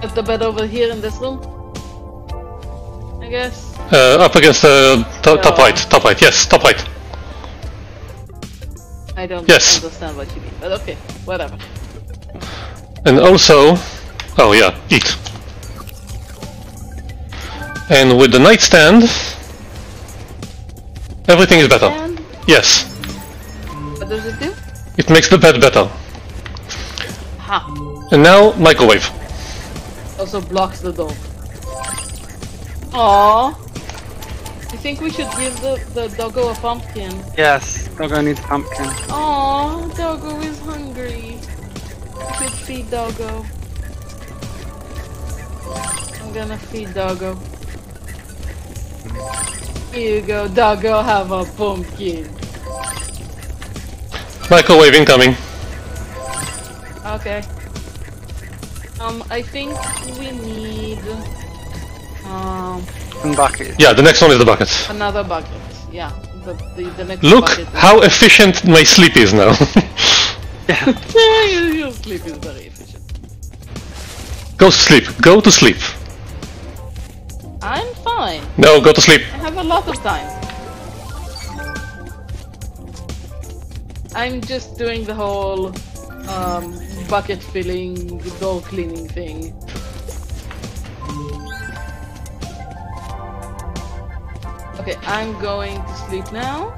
Put the bed over here in this room? I guess? Uh, up against the uh, so, top right, top right, yes, top right. I don't yes. understand what you mean, but okay, whatever. And also, oh yeah, eat. And with the nightstand, everything is better. And yes. What does it do? It makes the bed better. Aha. And now, microwave. Also blocks the door. Aww. I think we should give the, the doggo a pumpkin. Yes, doggo needs pumpkin. Aww, doggo is hungry. I should feed doggo. I'm gonna feed doggo. Here you go, doggo, have a pumpkin. Microwave incoming. Okay. Um, I think we need... Um... Uh, bucket. Yeah, the next one is the bucket. Another bucket, yeah. The, the, the next Look bucket how is... efficient my sleep is now. Yeah. Your sleep is very efficient. Go to sleep, go to sleep. I'm fine. No, go to sleep. I have a lot of time. I'm just doing the whole um, bucket filling, door cleaning thing. Okay, I'm going to sleep now.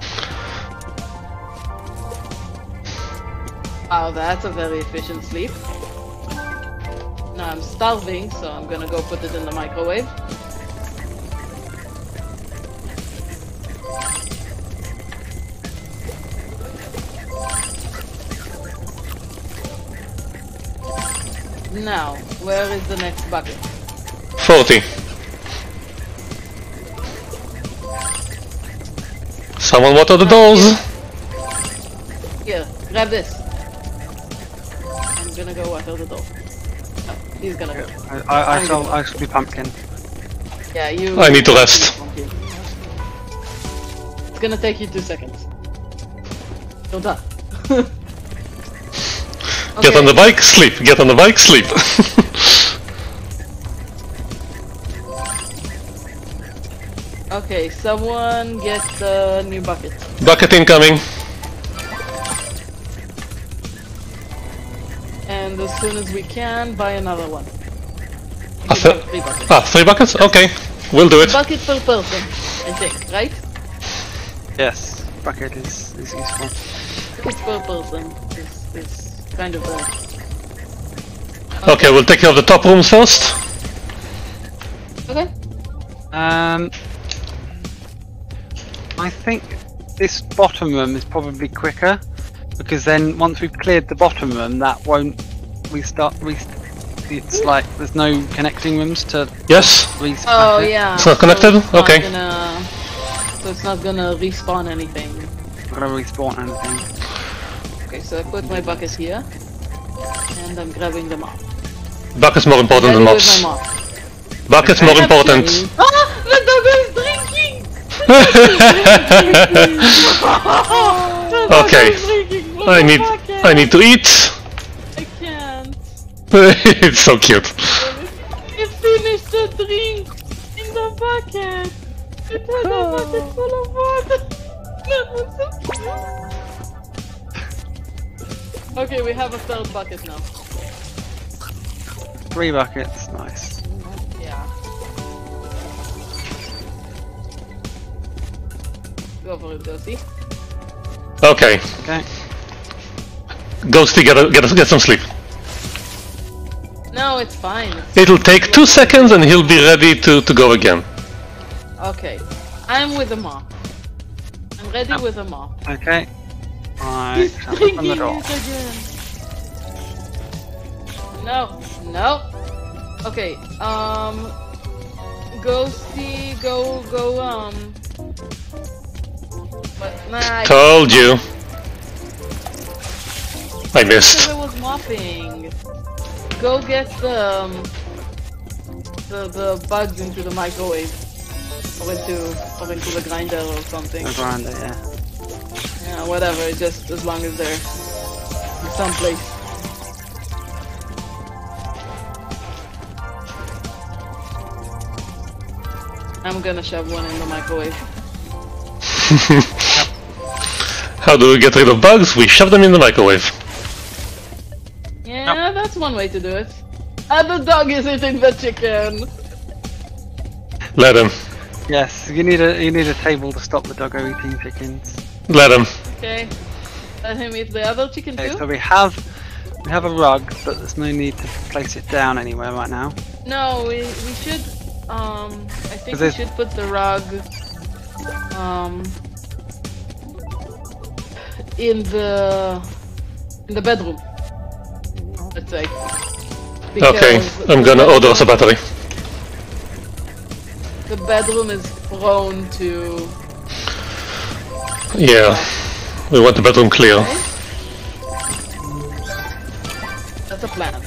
Wow, that's a very efficient sleep. Now I'm starving, so I'm gonna go put it in the microwave. Now, where is the next bucket? forty. Someone water the doors! Here, Here grab this. I'm gonna go water the door. Oh, he's gonna go. I, I, I shall I shall be pumpkin. Yeah, you... I need to rest. It's gonna take you two seconds. Don't die. Okay. Get on the bike, sleep. Get on the bike, sleep. Okay, someone get the new bucket. Bucket incoming. And as soon as we can, buy another one. Ah, th three buckets. Ah, three buckets? Okay, we'll do it. Bucket per person, I think, right? Yes, bucket is, is useful. Bucket per person is... is Kind of okay. okay, we'll take care of the top rooms first. Okay. Um, I think this bottom room is probably quicker because then once we've cleared the bottom room, that won't restart. Rest it's like there's no connecting rooms to. Yes. Oh it. yeah. It's not connected. So it's not okay. Gonna, so it's not gonna respawn anything. It's not gonna respawn anything. Okay, so I put my buckets here, and I'm grabbing them up. Buckets more important than mops. Buckets more important. Ah! The dog is drinking! Okay. I need, I need to eat. I can't. It's so cute. It finished the drink in the bucket. It had a bucket full of water. That was so cute. Okay, we have a felt bucket now. Three buckets, nice. Yeah. Go for it, Ghosty. Okay. Okay. Ghosty, get a, get a, get some sleep. No, it's fine. It's It'll fine. take two seconds, and he'll be ready to to go again. Okay, I'm with a mop. I'm ready oh. with a mop. Okay. Right, He's drinking it again. No, no. Okay, um, Ghosty, go, go, um. But nah, Told I you. I missed. I was mopping. Go get the um, the the bugs into the microwave, or into or into the grinder or something. The grinder, yeah. Yeah, whatever, just as long as they're in some place. I'm gonna shove one in the microwave. How do we get rid of bugs? We shove them in the microwave. Yeah, that's one way to do it. And the dog is eating the chicken! Let him. Yes, you need a, you need a table to stop the doggo eating chickens. Let him. Okay. Let him eat the other chicken okay, too? So we have we have a rug, but there's no need to place it down anywhere right now. No, we we should um I think we should put the rug um in the in the bedroom. Let's say. Because okay, I'm gonna order us a battery. The bedroom is prone to Yeah, we want the bedroom clear. Okay. That's a plant.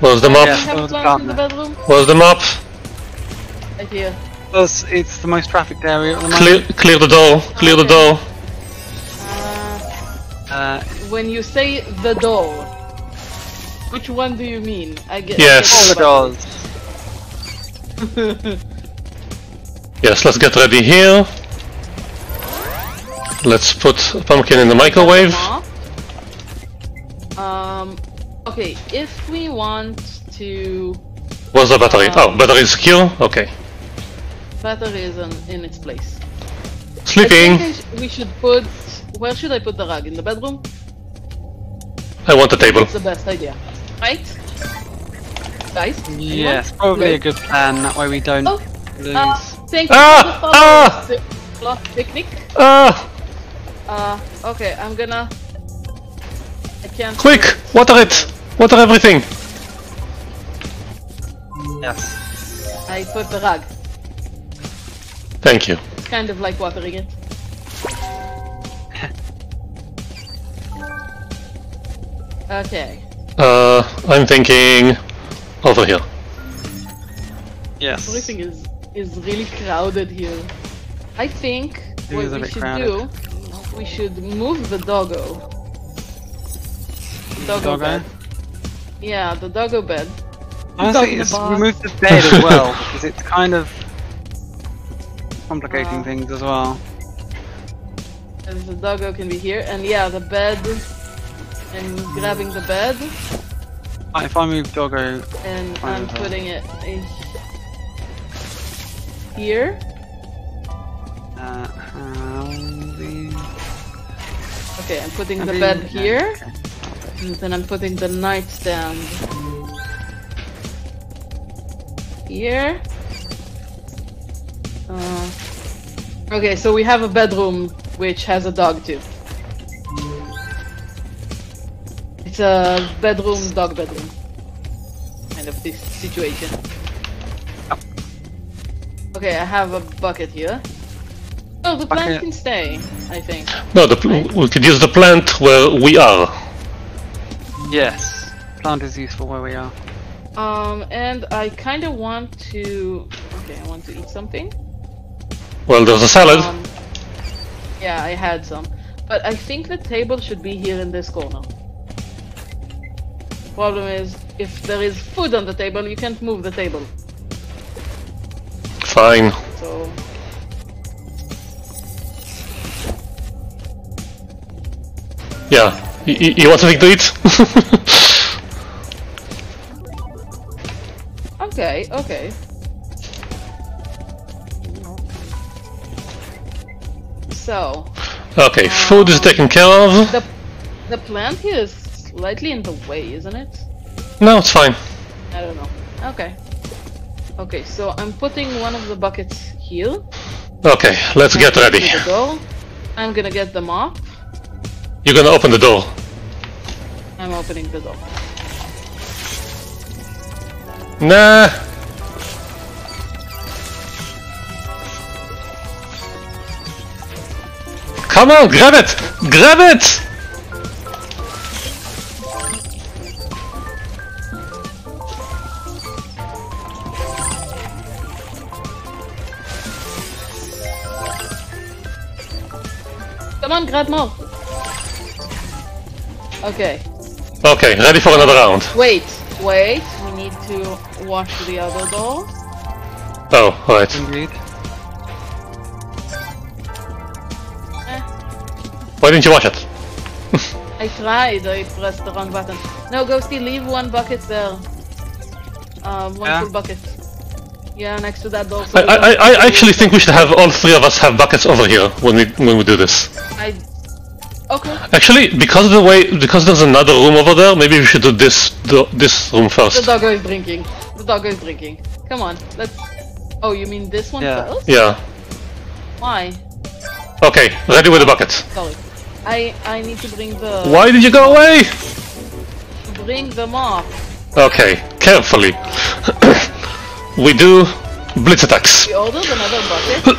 Where's the mop? Yeah, Where's, the the bedroom? Where's the mop? Right here. It's, it's the most trafficked area at the clear, moment. Clear the door, clear okay. the door. Uh, uh, when you say the door, which one do you mean? I guess yes. all the doors. Yes, let's get ready here. Let's put a pumpkin in the microwave. Um, okay, if we want to... Where's the battery? Um, oh, battery is secure? Okay. Battery is in, in its place. Sleeping! I think I sh we should put... Where should I put the rug? In the bedroom? I want a table. That's the best idea. Right? Guys? Yes, anyone? probably Please. a good plan. That way we don't oh, lose... Uh, thank ah, you for the ah, picnic. Ah! Uh, okay, I'm gonna... I can't... Quick! Water it! Water everything! Yes. I put the rug. Thank you. It's kind of like watering it. Okay. Uh, I'm thinking... over here. Yes. Everything is, is really crowded here. I think what we should crowded. do... We should move the doggo. Doggo, doggo? bed. Yeah, the doggo bed. Honestly, we moved the bed as well because it's kind of complicating uh, things as well. The doggo can be here, and yeah, the bed. And grabbing the bed. If I move doggo, and I'm, I'm putting it here. Uh, um, Okay, I'm putting the bed here, and then I'm putting the nightstand here. Uh, okay, so we have a bedroom which has a dog too. It's a bedroom, dog bedroom, kind of this situation. Okay, I have a bucket here. Oh, the plant okay. can stay, I think. No, the right? we could use the plant where we are. Yes, plant is useful where we are. Um, and I kind of want to... Okay, I want to eat something. Well, there's a salad. Um, yeah, I had some. But I think the table should be here in this corner. Problem is, if there is food on the table, you can't move the table. Fine. So... Yeah, you, you want something to eat? Okay, okay. So... Okay, uh, food is taken care of. The, the plant here is slightly in the way, isn't it? No, it's fine. I don't know. Okay. Okay, so I'm putting one of the buckets here. Okay, let's I'm get ready. The door. I'm gonna get the mop. You're gonna open the door. I'm opening the door. Nah. Come on, grab it! Grab it! Come on, grab more! Okay. Okay, ready for another round. Wait, wait, we need to wash the other door. Oh, right. Indeed. Eh. Why didn't you wash it? I tried, I pressed the wrong button. No, Ghosty, leave one bucket there. Um, one yeah. full bucket. Yeah, next to that door. So I, I, I, I actually think we should have all three of us have buckets over here when we when we do this. I, okay. Actually, because of the way because there's another room over there, maybe we should do this do, this room first. The doggo is drinking. The doggo is drinking. Come on, let's. Oh, you mean this one yeah. first? Yeah. Why? Okay, ready with the bucket. Sorry, I I need to bring the. Why did you go away? Bring the mop. Okay, carefully. We do blitz attacks. We ordered another bucket.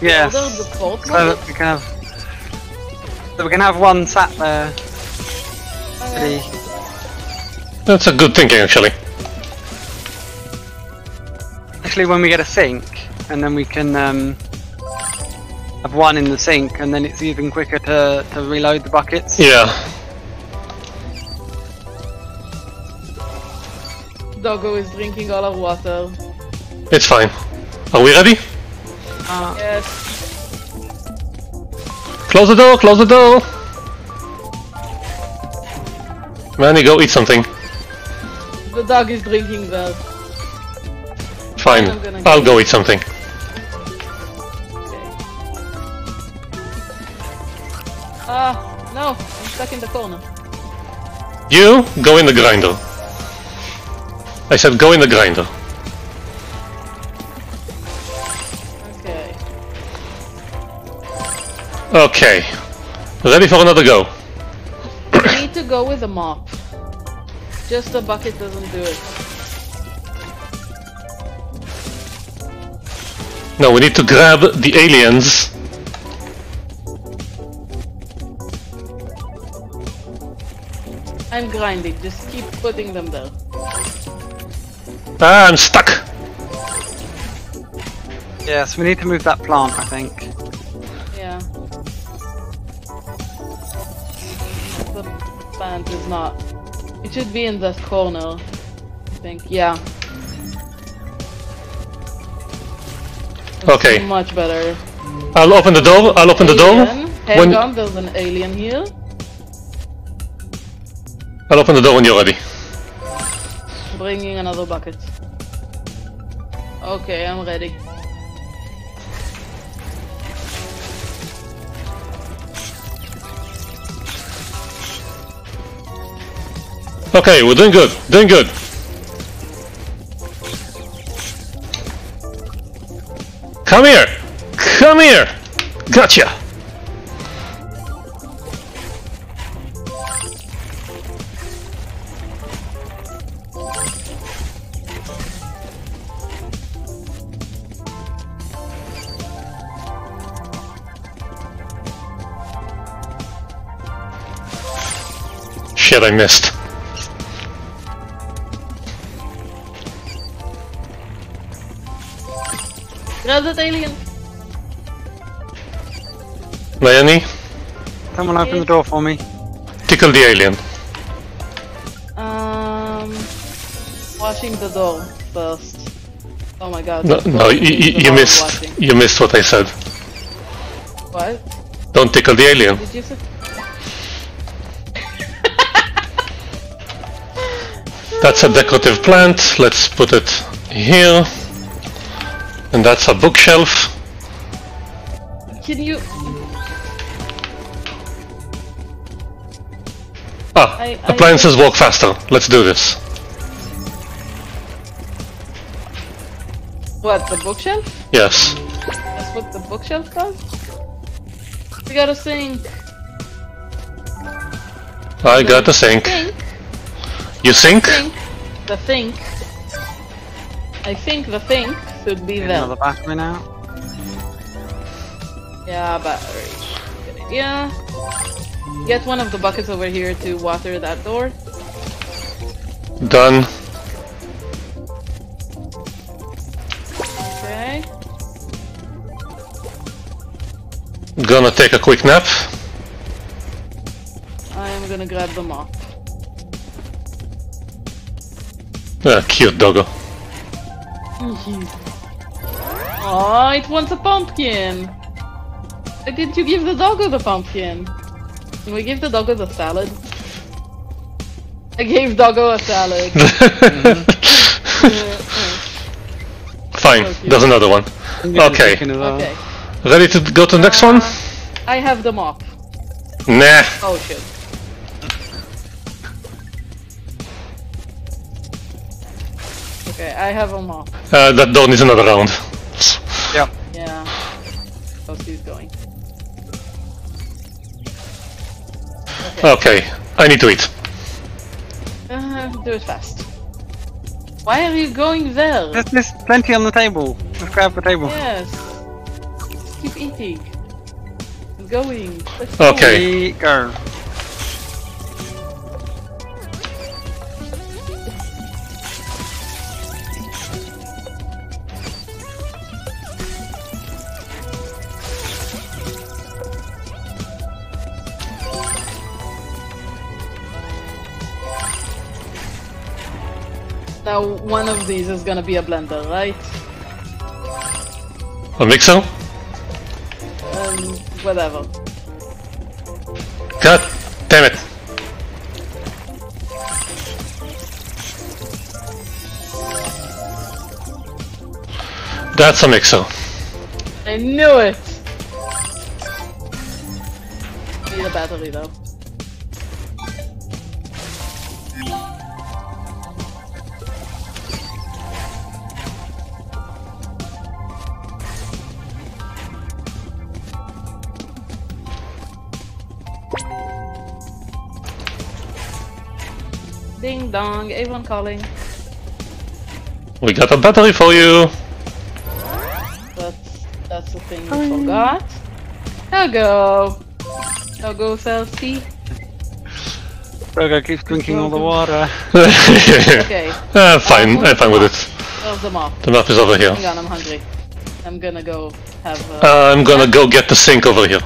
Yes. We the cold so we can have. So we can have one sat there. Okay. That's a good thinking, actually. Actually, when we get a sink, and then we can um, have one in the sink, and then it's even quicker to to reload the buckets. Yeah. Doggo is drinking all of water. It's fine. Are we ready? Uh, yes. Close the door, close the door! Manny, go eat something. The dog is drinking well. Fine, I'll go eat something. Ah, okay. uh, no, I'm stuck in the corner. You go in the grinder. I said go in the grinder. Okay. Okay. Ready for another go. I need to go with a mop. Just a bucket doesn't do it. No, we need to grab the aliens. I'm grinding, just keep putting them there. Ah, I'm stuck! Yes, we need to move that plant, I think. Yeah. The plant is not... It should be in that corner, I think. Yeah. That's okay. Much better. I'll open the door, I'll open alien. the door. Hang when... on, there's an alien here. I'll open the door when you're ready. Bringing another bucket. Okay, I'm ready. Okay, we're doing good, doing good. Come here! Come here! Gotcha! Shit, I missed. Another alien. Leonie? Someone open yeah. the door for me. Tickle the alien. Um, washing the door first. Oh my god. No, no you, you, you missed. Washing. You missed what I said. What? Don't tickle the alien. Did you sit? That's a decorative plant. Let's put it here. And that's a bookshelf. Can you... Ah, I, I... appliances walk faster. Let's do this. What, the bookshelf? Yes. That's what the bookshelf does? We got a sink. I got a sink. Think. You sink? Think. The sink. I think the sink should be there. Another bathroom now. Yeah, battery. Yeah. Get one of the buckets over here to water that door. Done. Okay. Gonna take a quick nap. I'm gonna grab the mop. Ah, cute doggo. Oh, it wants a pumpkin! Why didn't you give the doggo the pumpkin? Can we give the doggo the salad? I gave doggo a salad. Fine, so there's another one. Okay. Okay. Ready to go to the next uh, one? I have the mop. Nah. Oh shit. Okay, I have a mop. Uh, that door needs another round. Yeah. Yeah. So she's going. Okay. Okay, I need to eat. Uh, do it fast. Why are you going there? There's, there's plenty on the table. Let's grab the table. Yes. Just keep eating. I'm going. Let's okay. Go. Now one of these is gonna be a blender, right? A mixer? Um, whatever. God damn it! That's a mixer. I knew it! Need a battery though. Ding dong, Avon calling. We got a battery for you! That's, that's the thing we forgot. Togo! Togo sells tea. Togo keeps drinking all the water. Okay. Uh, fine, I'm fine with it. Where's the mop? The mop is over here. Hang on, I'm hungry. I'm gonna go have a... Uh, I'm gonna go get the sink over here.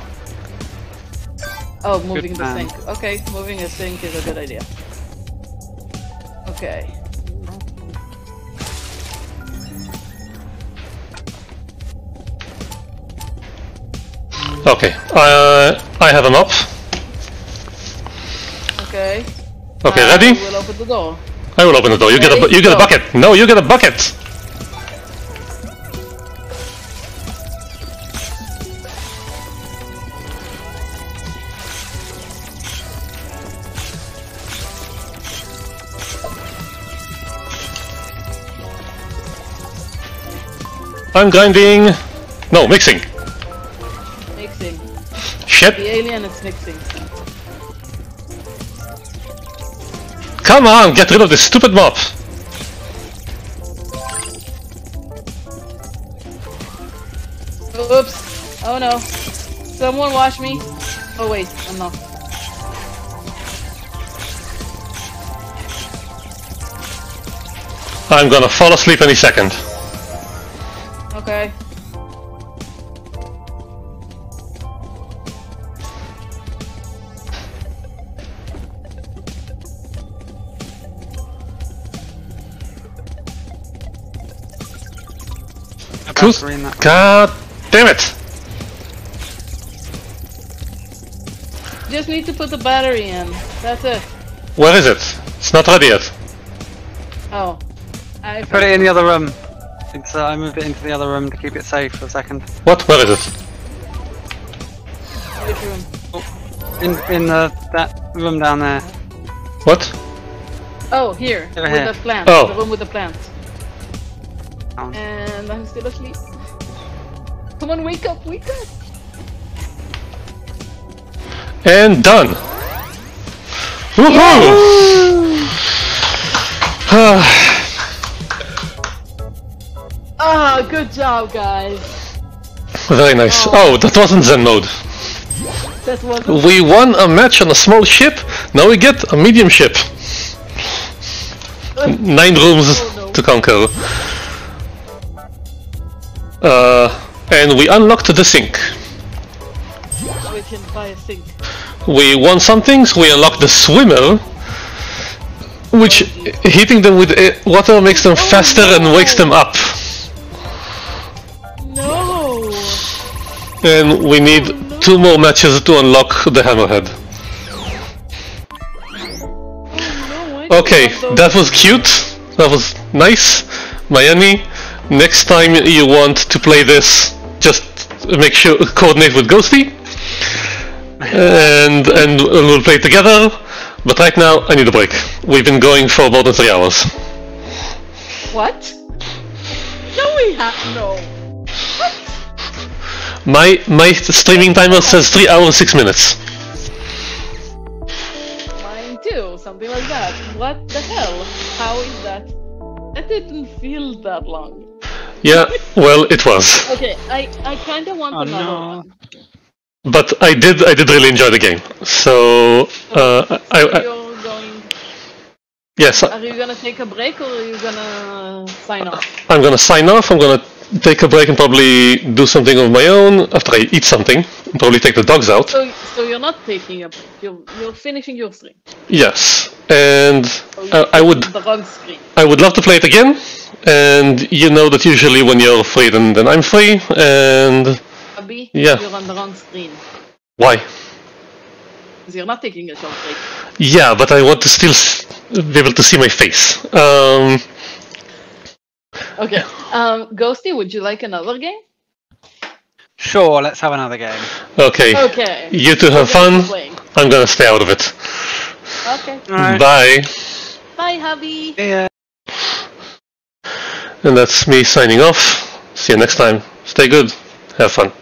Oh, moving the sink. Okay, moving the sink is a good idea. Okay. Okay. Uh, I have a mop. Okay. Okay, uh, ready? I will open the door. I will open the door. You ready? get a you get a bucket. No, you get a bucket. I'm grinding. No, mixing. Mixing. Shit. The alien is mixing. Come on, get rid of this stupid mop. Oops. Oh no. Someone wash me. Oh wait, I'm not. I'm gonna fall asleep any second. Okay. God damn it! just need to put the battery in. That's it. Where is it? It's not ready yet. Oh. I, I put it in the other room. It's, uh, I moved it into the other room to keep it safe for a second. What? Where is it? Which room? Oh, in in uh, that room down there. What? Oh, here. Over with here. The plant. Oh. The room with the plant. Oh. And I'm still asleep. Come on, wake up, wake up! And done! Woohoo! Ah, good job, guys! Very nice. Oh, oh that wasn't Zen mode. That wasn't. We won a match on a small ship, now we get a medium ship. Nine rooms oh, no. to conquer. Uh, and we unlocked the sink. We can buy a sink. We won some things. We unlocked the swimmer, which oh, hitting them with water makes them oh, faster no. and wakes them up. No. And we need oh, no. two more matches to unlock the hammerhead. Oh, no, okay, that was cute. That was nice, Miami. Next time you want to play this, just make sure coordinate with Ghosty, and and we'll play together. But right now, I need a break. We've been going for more than three hours. What? No, we have no. What? My my streaming timer says three hours six minutes. Mine too, something like that. What the hell? How is that? That didn't feel that long. Yeah, well, it was. Okay, I, I kind of want oh, another no. one. But I did I did really enjoy the game. So, uh, so I, I, you're going... Yes. Are you gonna take a break or are you gonna sign off? I'm gonna sign off. I'm gonna take a break and probably do something of my own after I eat something. Probably take the dogs out. So, so you're not taking a break. You're you're finishing your stream. Yes, and so I, I would. The wrong screen. I would love to play it again. And you know that usually when you're free, then, then I'm free, and... Abby, yeah. You're on the wrong screen. Why? Because you're not taking a short break. Yeah, but I want to still be able to see my face. Um... Okay. Um, Ghosty, would you like another game? Sure, let's have another game. Okay. Okay. You two have okay, fun. I'm gonna stay out of it. Okay. Right. Bye. Bye, hubby. Yeah. And that's me signing off. See you next time. Stay good. Have fun.